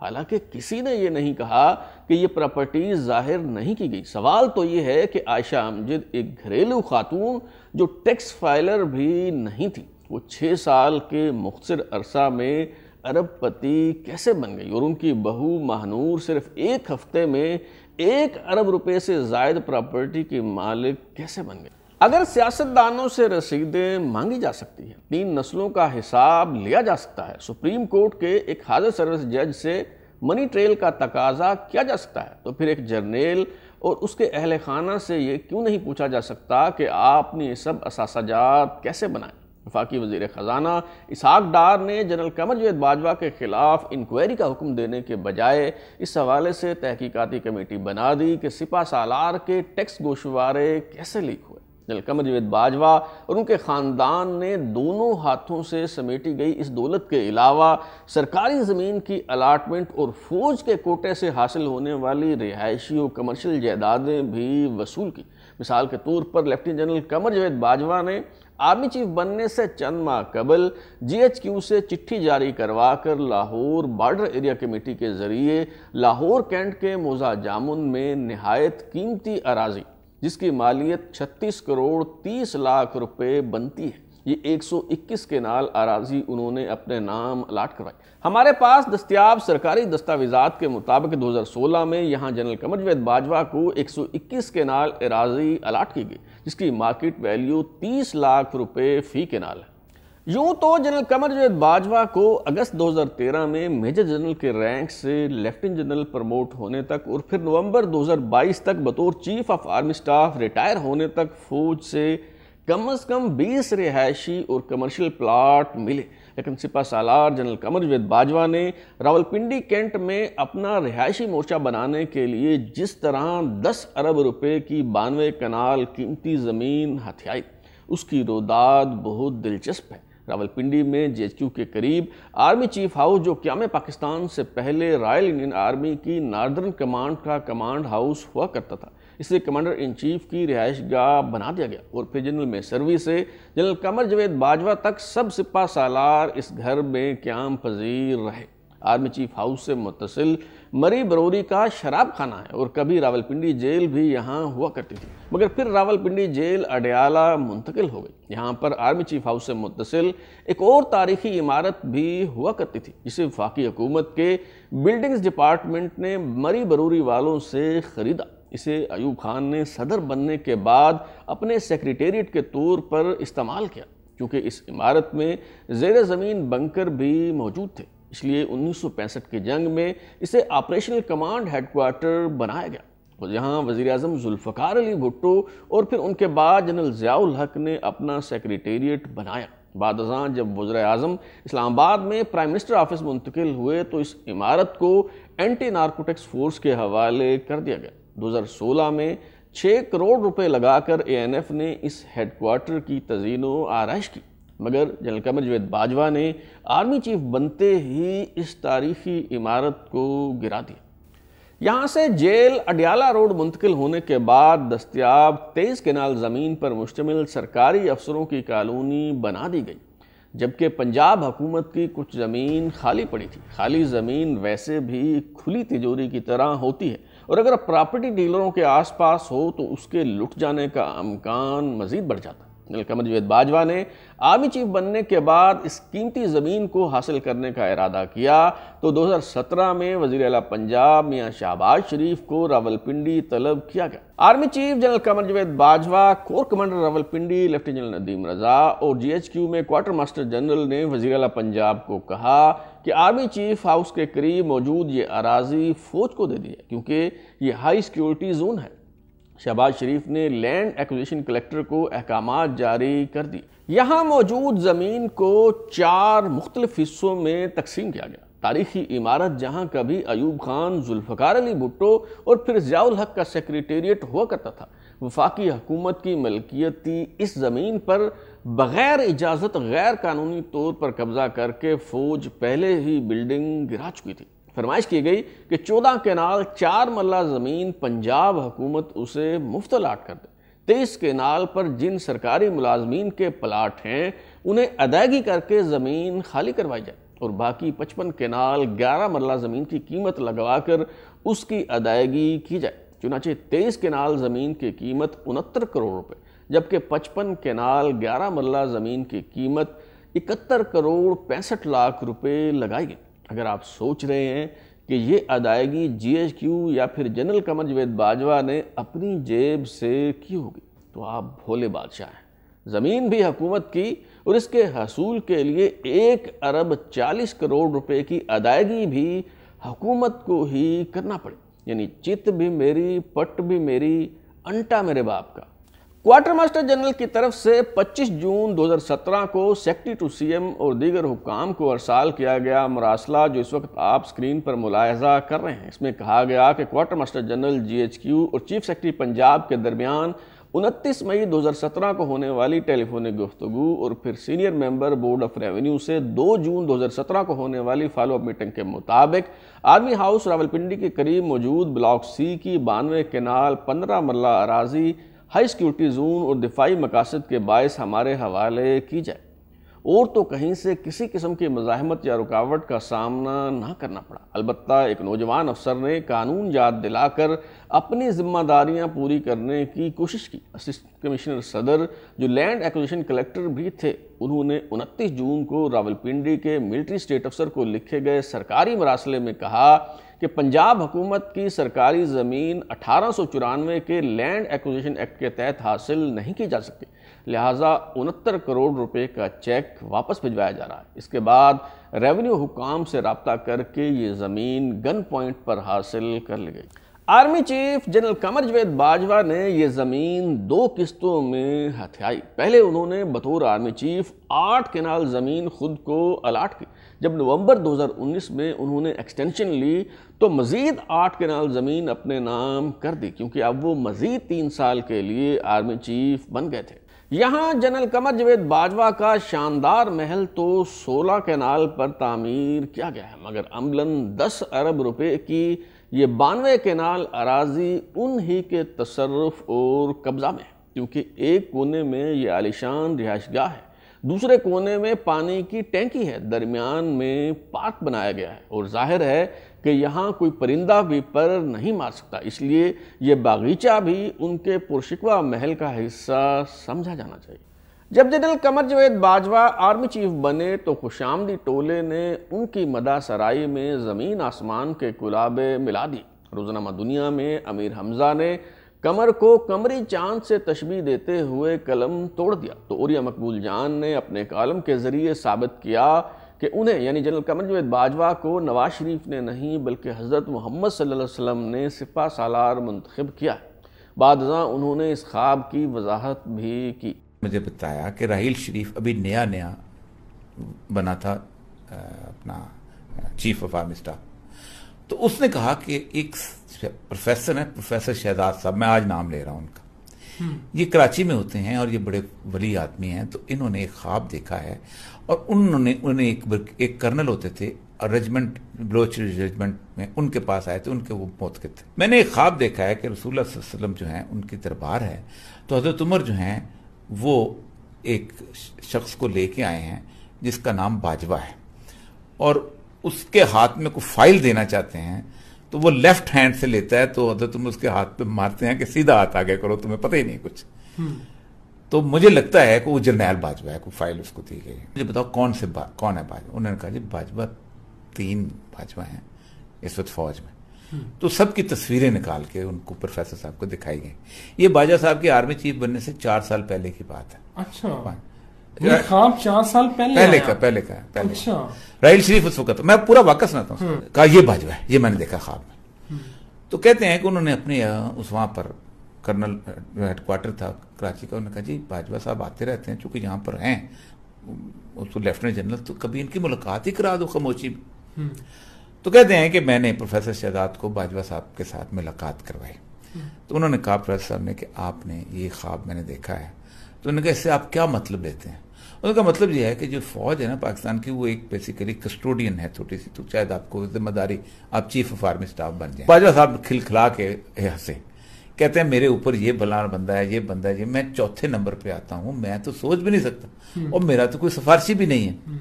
हालांकि किसी ने ये नहीं कहा कि ये प्रॉपर्टीज़ जाहिर नहीं की गई। सवाल तो ये है कि आयशा अमजद एक घरेलू खातून जो टैक्स फाइलर भी नहीं थी, वो 6 साल के मुख्तसर अरसा में अरबपति कैसे बन गई और उनकी बहू महानूर सिर्फ एक हफ्ते में 1 अरब रुपये से ज़ायद प्रॉपर्टी की मालिक कैसे बन गई? अगर सियासतदानों से रसीदें मांगी जा सकती हैं, 3 नस्लों का हिसाब लिया जा सकता है, सुप्रीम कोर्ट के एक हाज़िर सर्विस जज से मनी ट्रेल का तकाजा किया जा सकता है, तो फिर एक जर्नेल और उसके अहल खाना से ये क्यों नहीं पूछा जा सकता कि आपने ये सब असासाजात कैसे बनाए? वफाकी वज़ीर ख़जाना इसहाक डार ने जनरल कमर जवेद बाजवा के ख़िलाफ़ इंक्वायरी का हुक्म देने के बजाय इस हवाले से तहकीकाती कमेटी बना दी कि सिपा सालार के टैक्स गोशवारे कैसे लीक हुए। जनरल कमर जवेद बाजवा और उनके ख़ानदान ने दोनों हाथों से समेटी गई इस दौलत के अलावा सरकारी ज़मीन की अलाटमेंट और फ़ौज के कोटे से हासिल होने वाली रिहायशी और कमर्शियल जायदादें भी वसूल की। मिसाल के तौर पर लेफ्टिनेंट जनरल कमर जवेद बाजवा ने आर्मी चीफ बनने से चंद माह कबल GHQ से चिट्ठी जारी करवा कर लाहौर बॉर्डर एरिया कमेटी के ज़रिए लाहौर कैंट के मोज़ा जामुन में नहायत कीमती अराजी, जिसकी मालियत 36 करोड़ 30 लाख रुपए बनती है, ये 121 केनाल अराजी उन्होंने अपने नाम अलाट करवाई। हमारे पास दस्तियाब सरकारी दस्तावेजात के मुताबिक 2016 में यहाँ जनरल कमर जवेद बाजवा को 121 केनाल अराजी अलाट की गई, जिसकी मार्केट वैल्यू 30 लाख रुपए फी केनाल है। यूँ तो जनरल कमर जवेद बाजवा को अगस्त 2013 में मेजर जनरल के रैंक से लेफ्टिनेंट जनरल प्रमोट होने तक और फिर नवंबर 2022 तक बतौर chief of army staff retire होने तक फ़ौज से कम अज़ कम 20 रिहायशी और कमर्शियल प्लाट मिले, लेकिन सिपा सालार जनरल कमर जुवेद बाजवा ने रावलपिंडी कैंट में अपना रिहायशी मोर्चा बनाने के लिए जिस तरह 10 अरब रुपए की 92 कनाल कीमती ज़मीन हथियाई, उसकी रोदाद बहुत दिलचस्प है। रावलपिंडी में जेएचक्यू के करीब आर्मी चीफ हाउस, जो क़याम पाकिस्तान से पहले रॉयल इंडियन आर्मी की नार्दर्न कमांड का कमांड हाउस हुआ करता था, इसे कमांडर इन चीफ की रिहाइश गाह बना दिया गया और फिर जनरल मेसरवी से जनरल कमर जुवेद बाजवा तक सब सिपा सालार इस घर में क़याम पजीर रहे। आर्मी चीफ हाउस से मुतसिल मरी बरौरी का शराब खाना है और कभी रावलपिंडी जेल भी यहाँ हुआ करती थी, मगर फिर रावलपिंडी जेल अडयाला मुंतकिल हो गई। यहाँ पर आर्मी चीफ हाउस से मुतसिल एक और तारीखी इमारत भी हुआ करती थी, जिसे वफाकी हुकूमत के बिल्डिंग्स डिपार्टमेंट ने मरी बरौरी वालों से ख़रीदा। इसे अयूब खान ने सदर बनने के बाद अपने सेक्रेटेरिएट के तौर पर इस्तेमाल किया, क्योंकि इस इमारत में ज़ेर ज़मीन बंकर भी मौजूद थे, इसलिए 1965 की जंग में इसे ऑपरेशनल कमांड हेडक्वार्टर बनाया गया। और यहाँ वज़ीर आज़म ज़ुल्फ़िकार अली भुट्टो और फिर उनके बाद जनरल ज़ियाउल हक ने अपना सेक्रेटेरिएट बनाया। बाद अज़ां जब वज़ीर आज़म इस्लामाबाद में प्राइम मिनिस्टर ऑफिस मुंतकिल हुए तो इस इमारत को एंटी नारकोटिक्स फोर्स के हवाले कर दिया गया। 2016 में 6 करोड़ रुपए लगाकर ANF ने इस हेडक्वार्टर की तज़ीनो आराइश की, मगर जनरल कमर जुवेद बाजवा ने आर्मी चीफ बनते ही इस तारीखी इमारत को गिरा दिया। यहाँ से जेल अडयाला रोड मुंतकिल होने के बाद दस्तियाब 23 कनाल ज़मीन पर मुश्तमिल सरकारी अफसरों की कॉलोनी बना दी गई, जबकि पंजाब हुकूमत की कुछ ज़मीन खाली पड़ी थी। खाली ज़मीन वैसे भी खुली तिजोरी की तरह होती है और अगर प्रॉपर्टी डीलरों के आसपास हो तो उसके लुट जाने का अमकान मज़ीद बढ़ जाता। जनरल कमर जुवेद बाजवा ने आर्मी चीफ बनने के बाद इस कीमती ज़मीन को हासिल करने का इरादा किया तो 2017 में वज़ीर आला पंजाब मियाँ शहबाज शरीफ को रावलपिंडी तलब किया गया। Army chief general Qamar Javed Bajwa, corps commander Rawalpindi lieutenant general Nadeem Raza और GHQ में क्वार्टर मास्टर जनरल ने वज़ीर आला पंजाब को कहा कि आर्मी चीफ हाउस के करीब मौजूद ये अराजी फ़ौज को दे दी है, क्योंकि ये हाई सिक्योरिटी जोन है। शहबाज शरीफ ने लैंड एक्विजिशन कलेक्टर को अहकाम जारी कर दी। यहाँ मौजूद ज़मीन को 4 मुख्तलिफ हिस्सों में तकसीम किया गया। तारीखी इमारत जहाँ कभी अयूब खान, जुल्फ़िकार अली भुट्टो और फिर ज़ियाउल हक का सेक्रेटेरिएट हुआ करता था, वफाकी हुकूमत की मलकियती इस ज़मीन पर बग़ैर इजाज़त गैर कानूनी तौर पर कब्ज़ा करके फ़ौज पहले ही बिल्डिंग गिरा चुकी थी। फरमाइश की गई कि 14 कनाल 4 मरला ज़मीन पंजाब हुकूमत उसे मुफ्त अलाट कर दे। 23 कनाल पर जिन सरकारी मुलाजमीन के प्लाट हैं उन्हें अदायगी करके ज़मीन खाली करवाई जाए और बाकी 55 कनाल 11 मरला ज़मीन की कीमत लगवाकर उसकी अदायगी की जाए। चुनाचे 23 कनाल ज़मीन की कीमत 69 करोड़ रुपये, जबकि 55 कनाल 11 मरला ज़मीन की कीमत 71 करोड़ 65 लाख रुपये लगाई गई। अगर आप सोच रहे हैं कि ये अदायगी GHQ या फिर जनरल कमर जुवेद बाजवा ने अपनी जेब से की होगी तो आप भोले बादशाह हैं। ज़मीन भी हुकूमत की और इसके हसूल के लिए 1 अरब 40 करोड़ रुपए की अदायगी भी हुकूमत को ही करना पड़े, यानी चित भी मेरी, पट भी मेरी, अंटा मेरे बाप का। क्वार्टर मास्टर जनरल की तरफ से 25 जून 2017 को सेक्रेटरी टू CM और दीगर हुकाम को अरसाल किया गया मुरासला, जो इस वक्त आप स्क्रीन पर मुलाहजा कर रहे हैं। इसमें कहा गया कि क्वार्टर मास्टर जनरल GHQ और चीफ सेक्रेटरी पंजाब के दरमियान 29 मई 2017 को होने वाली टेलीफोनिक गुफ्तगू और फिर senior member board of revenue से 2 जून 2017 को होने वाली फॉलो अप मीटिंग के मुताबिक आर्मी हाउस रावलपिंडी के करीब मौजूद ब्लॉक C की 92 कनाल 15 मरला अराजी हाई सिक्योरिटी जोन और दिफाई मकासद के बायस हमारे हवाले की जाए और तो कहीं से किसी किस्म की मज़ाहमत या रुकावट का सामना ना करना पड़ा। अलबत्ता एक नौजवान अफसर ने कानून याद दिलाकर अपनी जिम्मेदारियां पूरी करने की कोशिश की। असिस्टेंट कमिश्नर सदर, जो लैंड एक्विजिशन कलेक्टर भी थे, उन्होंने 29 जून को रावलपिंडी के मिलिट्री स्टेट अफसर को लिखे गए सरकारी मरासले में कहा कि पंजाब हुकूमत की सरकारी ज़मीन 1894 के लैंड एक्विजिशन एक्ट के तहत हासिल नहीं की जा सकती, लिहाजा 69 करोड़ रुपए का चेक वापस भिजवाया जा रहा है। इसके बाद रेवेन्यू हुकाम से रब्ता करके ये ज़मीन गन पॉइंट पर हासिल कर ली गई। Army chief general Qamar Javed Bajwa ने यह जमीन दो किस्तों में हथियाई। पहले उन्होंने बतौर आर्मी चीफ 8 कनाल जमीन खुद को अलाट की। जब नवंबर 2019 में उन्होंने एक्सटेंशन ली तो मजीद 8 कनाल जमीन अपने नाम कर दी, क्योंकि अब वो मजीद 3 साल के लिए आर्मी चीफ बन गए थे। यहाँ जनरल कमर जवेद बाजवा का शानदार महल तो 16 कनाल पर तामीर किया गया है, मगर अमलन 10 अरब रुपए की ये 92 कनाल अराजी उन्हीं के तसर्रुफ और कब्जा में है, क्योंकि एक कोने में ये आलिशान रिहाइशगाह है, दूसरे कोने में पानी की टैंकी है, दरमियान में पार्क बनाया गया है और जाहिर है कि यहाँ कोई परिंदा भी पर नहीं मार सकता, इसलिए यह बागीचा भी उनके पुरशिकवा महल का हिस्सा समझा जाना चाहिए। जब general Qamar Javed Bajwa army chief बने तो खुशामदी टोले ने उनकी मदा सराय में ज़मीन आसमान के कुलाबे मिला दी। रोज़नामा दुनिया में अमीर हमज़ा ने कमर को कमरी चांद से तशबीह देते हुए कलम तोड़ दिया, तो औरिया मकबूल जान ने अपने कॉलम के ज़रिए साबित किया कि उन्हें यानी जनरल कमर जवेद बाजवा को नवाज शरीफ ने नहीं बल्कि हज़रत मोहम्मद सल्लल्लाहु अलैहि वसल्लम ने सिपा सालार मुंतखब किया। बाद उन्होंने इस ख्वाब की वजाहत भी की। मुझे बताया कि राहील शरीफ अभी नया बना था अपना चीफ ऑफ आर्मी स्टाफ, तो उसने कहा कि एक प्रोफेसर है, प्रोफेसर शहजाद साहब, मैं आज नाम ले रहा हूँ उनका, ये कराची में होते हैं और ये बड़े वली आदमी हैं, तो इन्होंने एक ख्वाब देखा है और उन्होंने एक कर्नल होते थे और रेजिमेंट बलोच रेजिमेंट में उनके पास आए थे, उनके वो मौत के थे। मैंने एक ख्वाब देखा है कि रसूलुल्लाह सल्लल्लाहु अलैहि वसल्लम जो हैं उनकी दरबार है, तो हजरत उमर जो हैं वो एक शख्स को लेके आए हैं जिसका नाम बाजवा है और उसके हाथ में कोई फाइल देना चाहते हैं, तो वो लेफ्ट हैंड से लेता है, तो हजरत उमर उसके हाथ पे मारते हैं कि सीधा हाथ आगे करो, तुम्हें पता ही नहीं कुछ। तो मुझे लगता है कि वो जर्नैल बाजवा है, कोई फाइल उसको दी गई है। मुझे बताओ कौन है बाजवा? उन्होंने कहा जी बाजवा 3 बाजवा हैं इस वक्त फौज में। तो सबकी तस्वीरें निकाल के उनको प्रोफेसर साहब को दिखाई गई। ये बाजवा साहब के आर्मी चीफ बनने से 4 साल पहले की बात है। अच्छा, ये ख्वाब 4 साल पहले का अच्छा। राहील शरीफ उस वक्त, मैं पूरा वाकया सुनाता हूँ, कहा ये बाजवा है, ये मैंने देखा ख्वाब में। तो कहते हैं कि उन्होंने अपने उस वहाँ पर कर्नल हेडक्वार्टर था कराची का, उन्होंने कहा जी बाजवा साहब आते रहते हैं, चूंकि यहाँ पर हैं उसको लेफ्टिनेंट जनरल, तो कभी इनकी मुलाकात ही करा दो खामोशी में। तो कहते हैं कि मैंने प्रोफेसर शहजाद को बाजवा साहब के साथ मुलाकात करवाई, तो उन्होंने कहा प्रोफेसर साहब ने कि आपने ये ख्वाब मैंने देखा है, तो उन्होंने कहा इससे आप क्या मतलब लेते हैं? उनका मतलब यह है कि जो फौज है ना पाकिस्तान की, वो एक बेसिकली कस्टोडियन है थोड़ी सी, तो शायद आपको जिम्मेदारी, आप चीफ ऑफ आर्मी स्टाफ बन जाए। बाजवा साहब खिलखिला के हंसे, कहते हैं मेरे ऊपर ये फलाना बंदा है, ये बंदा है, ये मैं 4 नंबर पे आता हूँ, मैं तो सोच भी नहीं सकता और मेरा तो कोई सिफारशी भी नहीं है।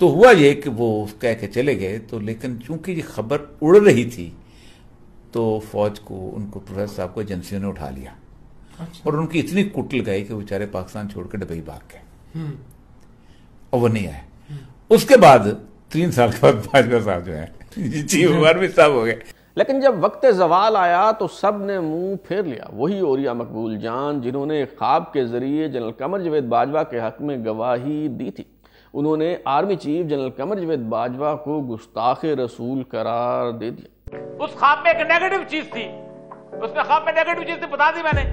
तो हुआ ये कि वो कह के चले गए, तो लेकिन चूंकि ये खबर उड़ रही थी तो फौज को उनको प्रोफेसर साहब को एजेंसियों ने उठा लिया। अच्छा। और उनकी इतनी कुटल गई कि बेचारे पाकिस्तान छोड़कर दुबई भाग गए और वो नहीं आए। उसके बाद 3 साल के बाद बाजवा साहब जो है चीफ आर्मी साहब हो गए। लेकिन जब वक्त जवाल आया तो सब ने मुंह फेर लिया। वही औरिया मकबूल जान जिन्होंने ख्वाब के जरिए जनरल कमर जवेद बाजवा के हक में गवाही दी थी, उन्होंने army chief general Qamar Javed Bajwa को गुस्ताखे रसूल करार दे दिया। उस ख्वाब में एक नेगेटिव चीज थी, उसमें ख्वाब में नेगेटिव चीज थी बता दी मैंने,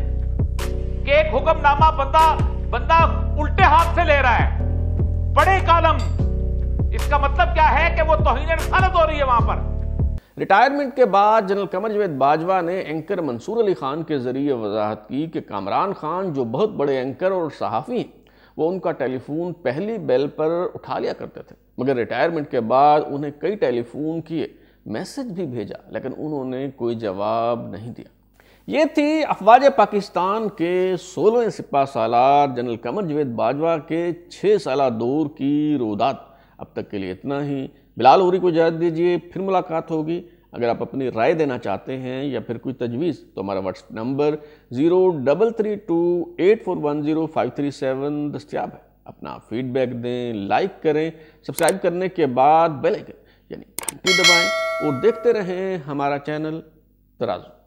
कि एक हुक्मनामा बंदा उल्टे हाथ से ले रहा है, बड़े कॉलम, इसका मतलब क्या है कि वो तौहीन रिसालत हो रही है वहां पर। रिटायरमेंट के बाद जनरल कमर जवेद बाजवा ने एंकर मंसूर अली खान के जरिए वजाहत की कि कामरान खान जो बहुत बड़े एंकर और सहाफ़ी हैं, वो उनका टेलीफोन पहली बेल पर उठा लिया करते थे, मगर रिटायरमेंट के बाद उन्हें कई टेलीफोन किए, मैसेज भी भेजा, लेकिन उन्होंने कोई जवाब नहीं दिया। ये थी अफवाज पाकिस्तान के 16वें सिपा सालार जनरल कमर जवेद बाजवा के 6 साला दौर की रोदात। अब तक के लिए इतना ही। बिलाल औरी को इजाज़त दीजिए, फिर मुलाकात होगी। अगर आप अपनी राय देना चाहते हैं या फिर कोई तजवीज़ तो हमारा व्हाट्सएप नंबर 0332 8410537 दस्तियाब है। अपना फीडबैक दें, लाइक करें, सब्सक्राइब करने के बाद बेल आइकन यानी घंटी दबाएं और देखते रहें हमारा चैनल तराजू।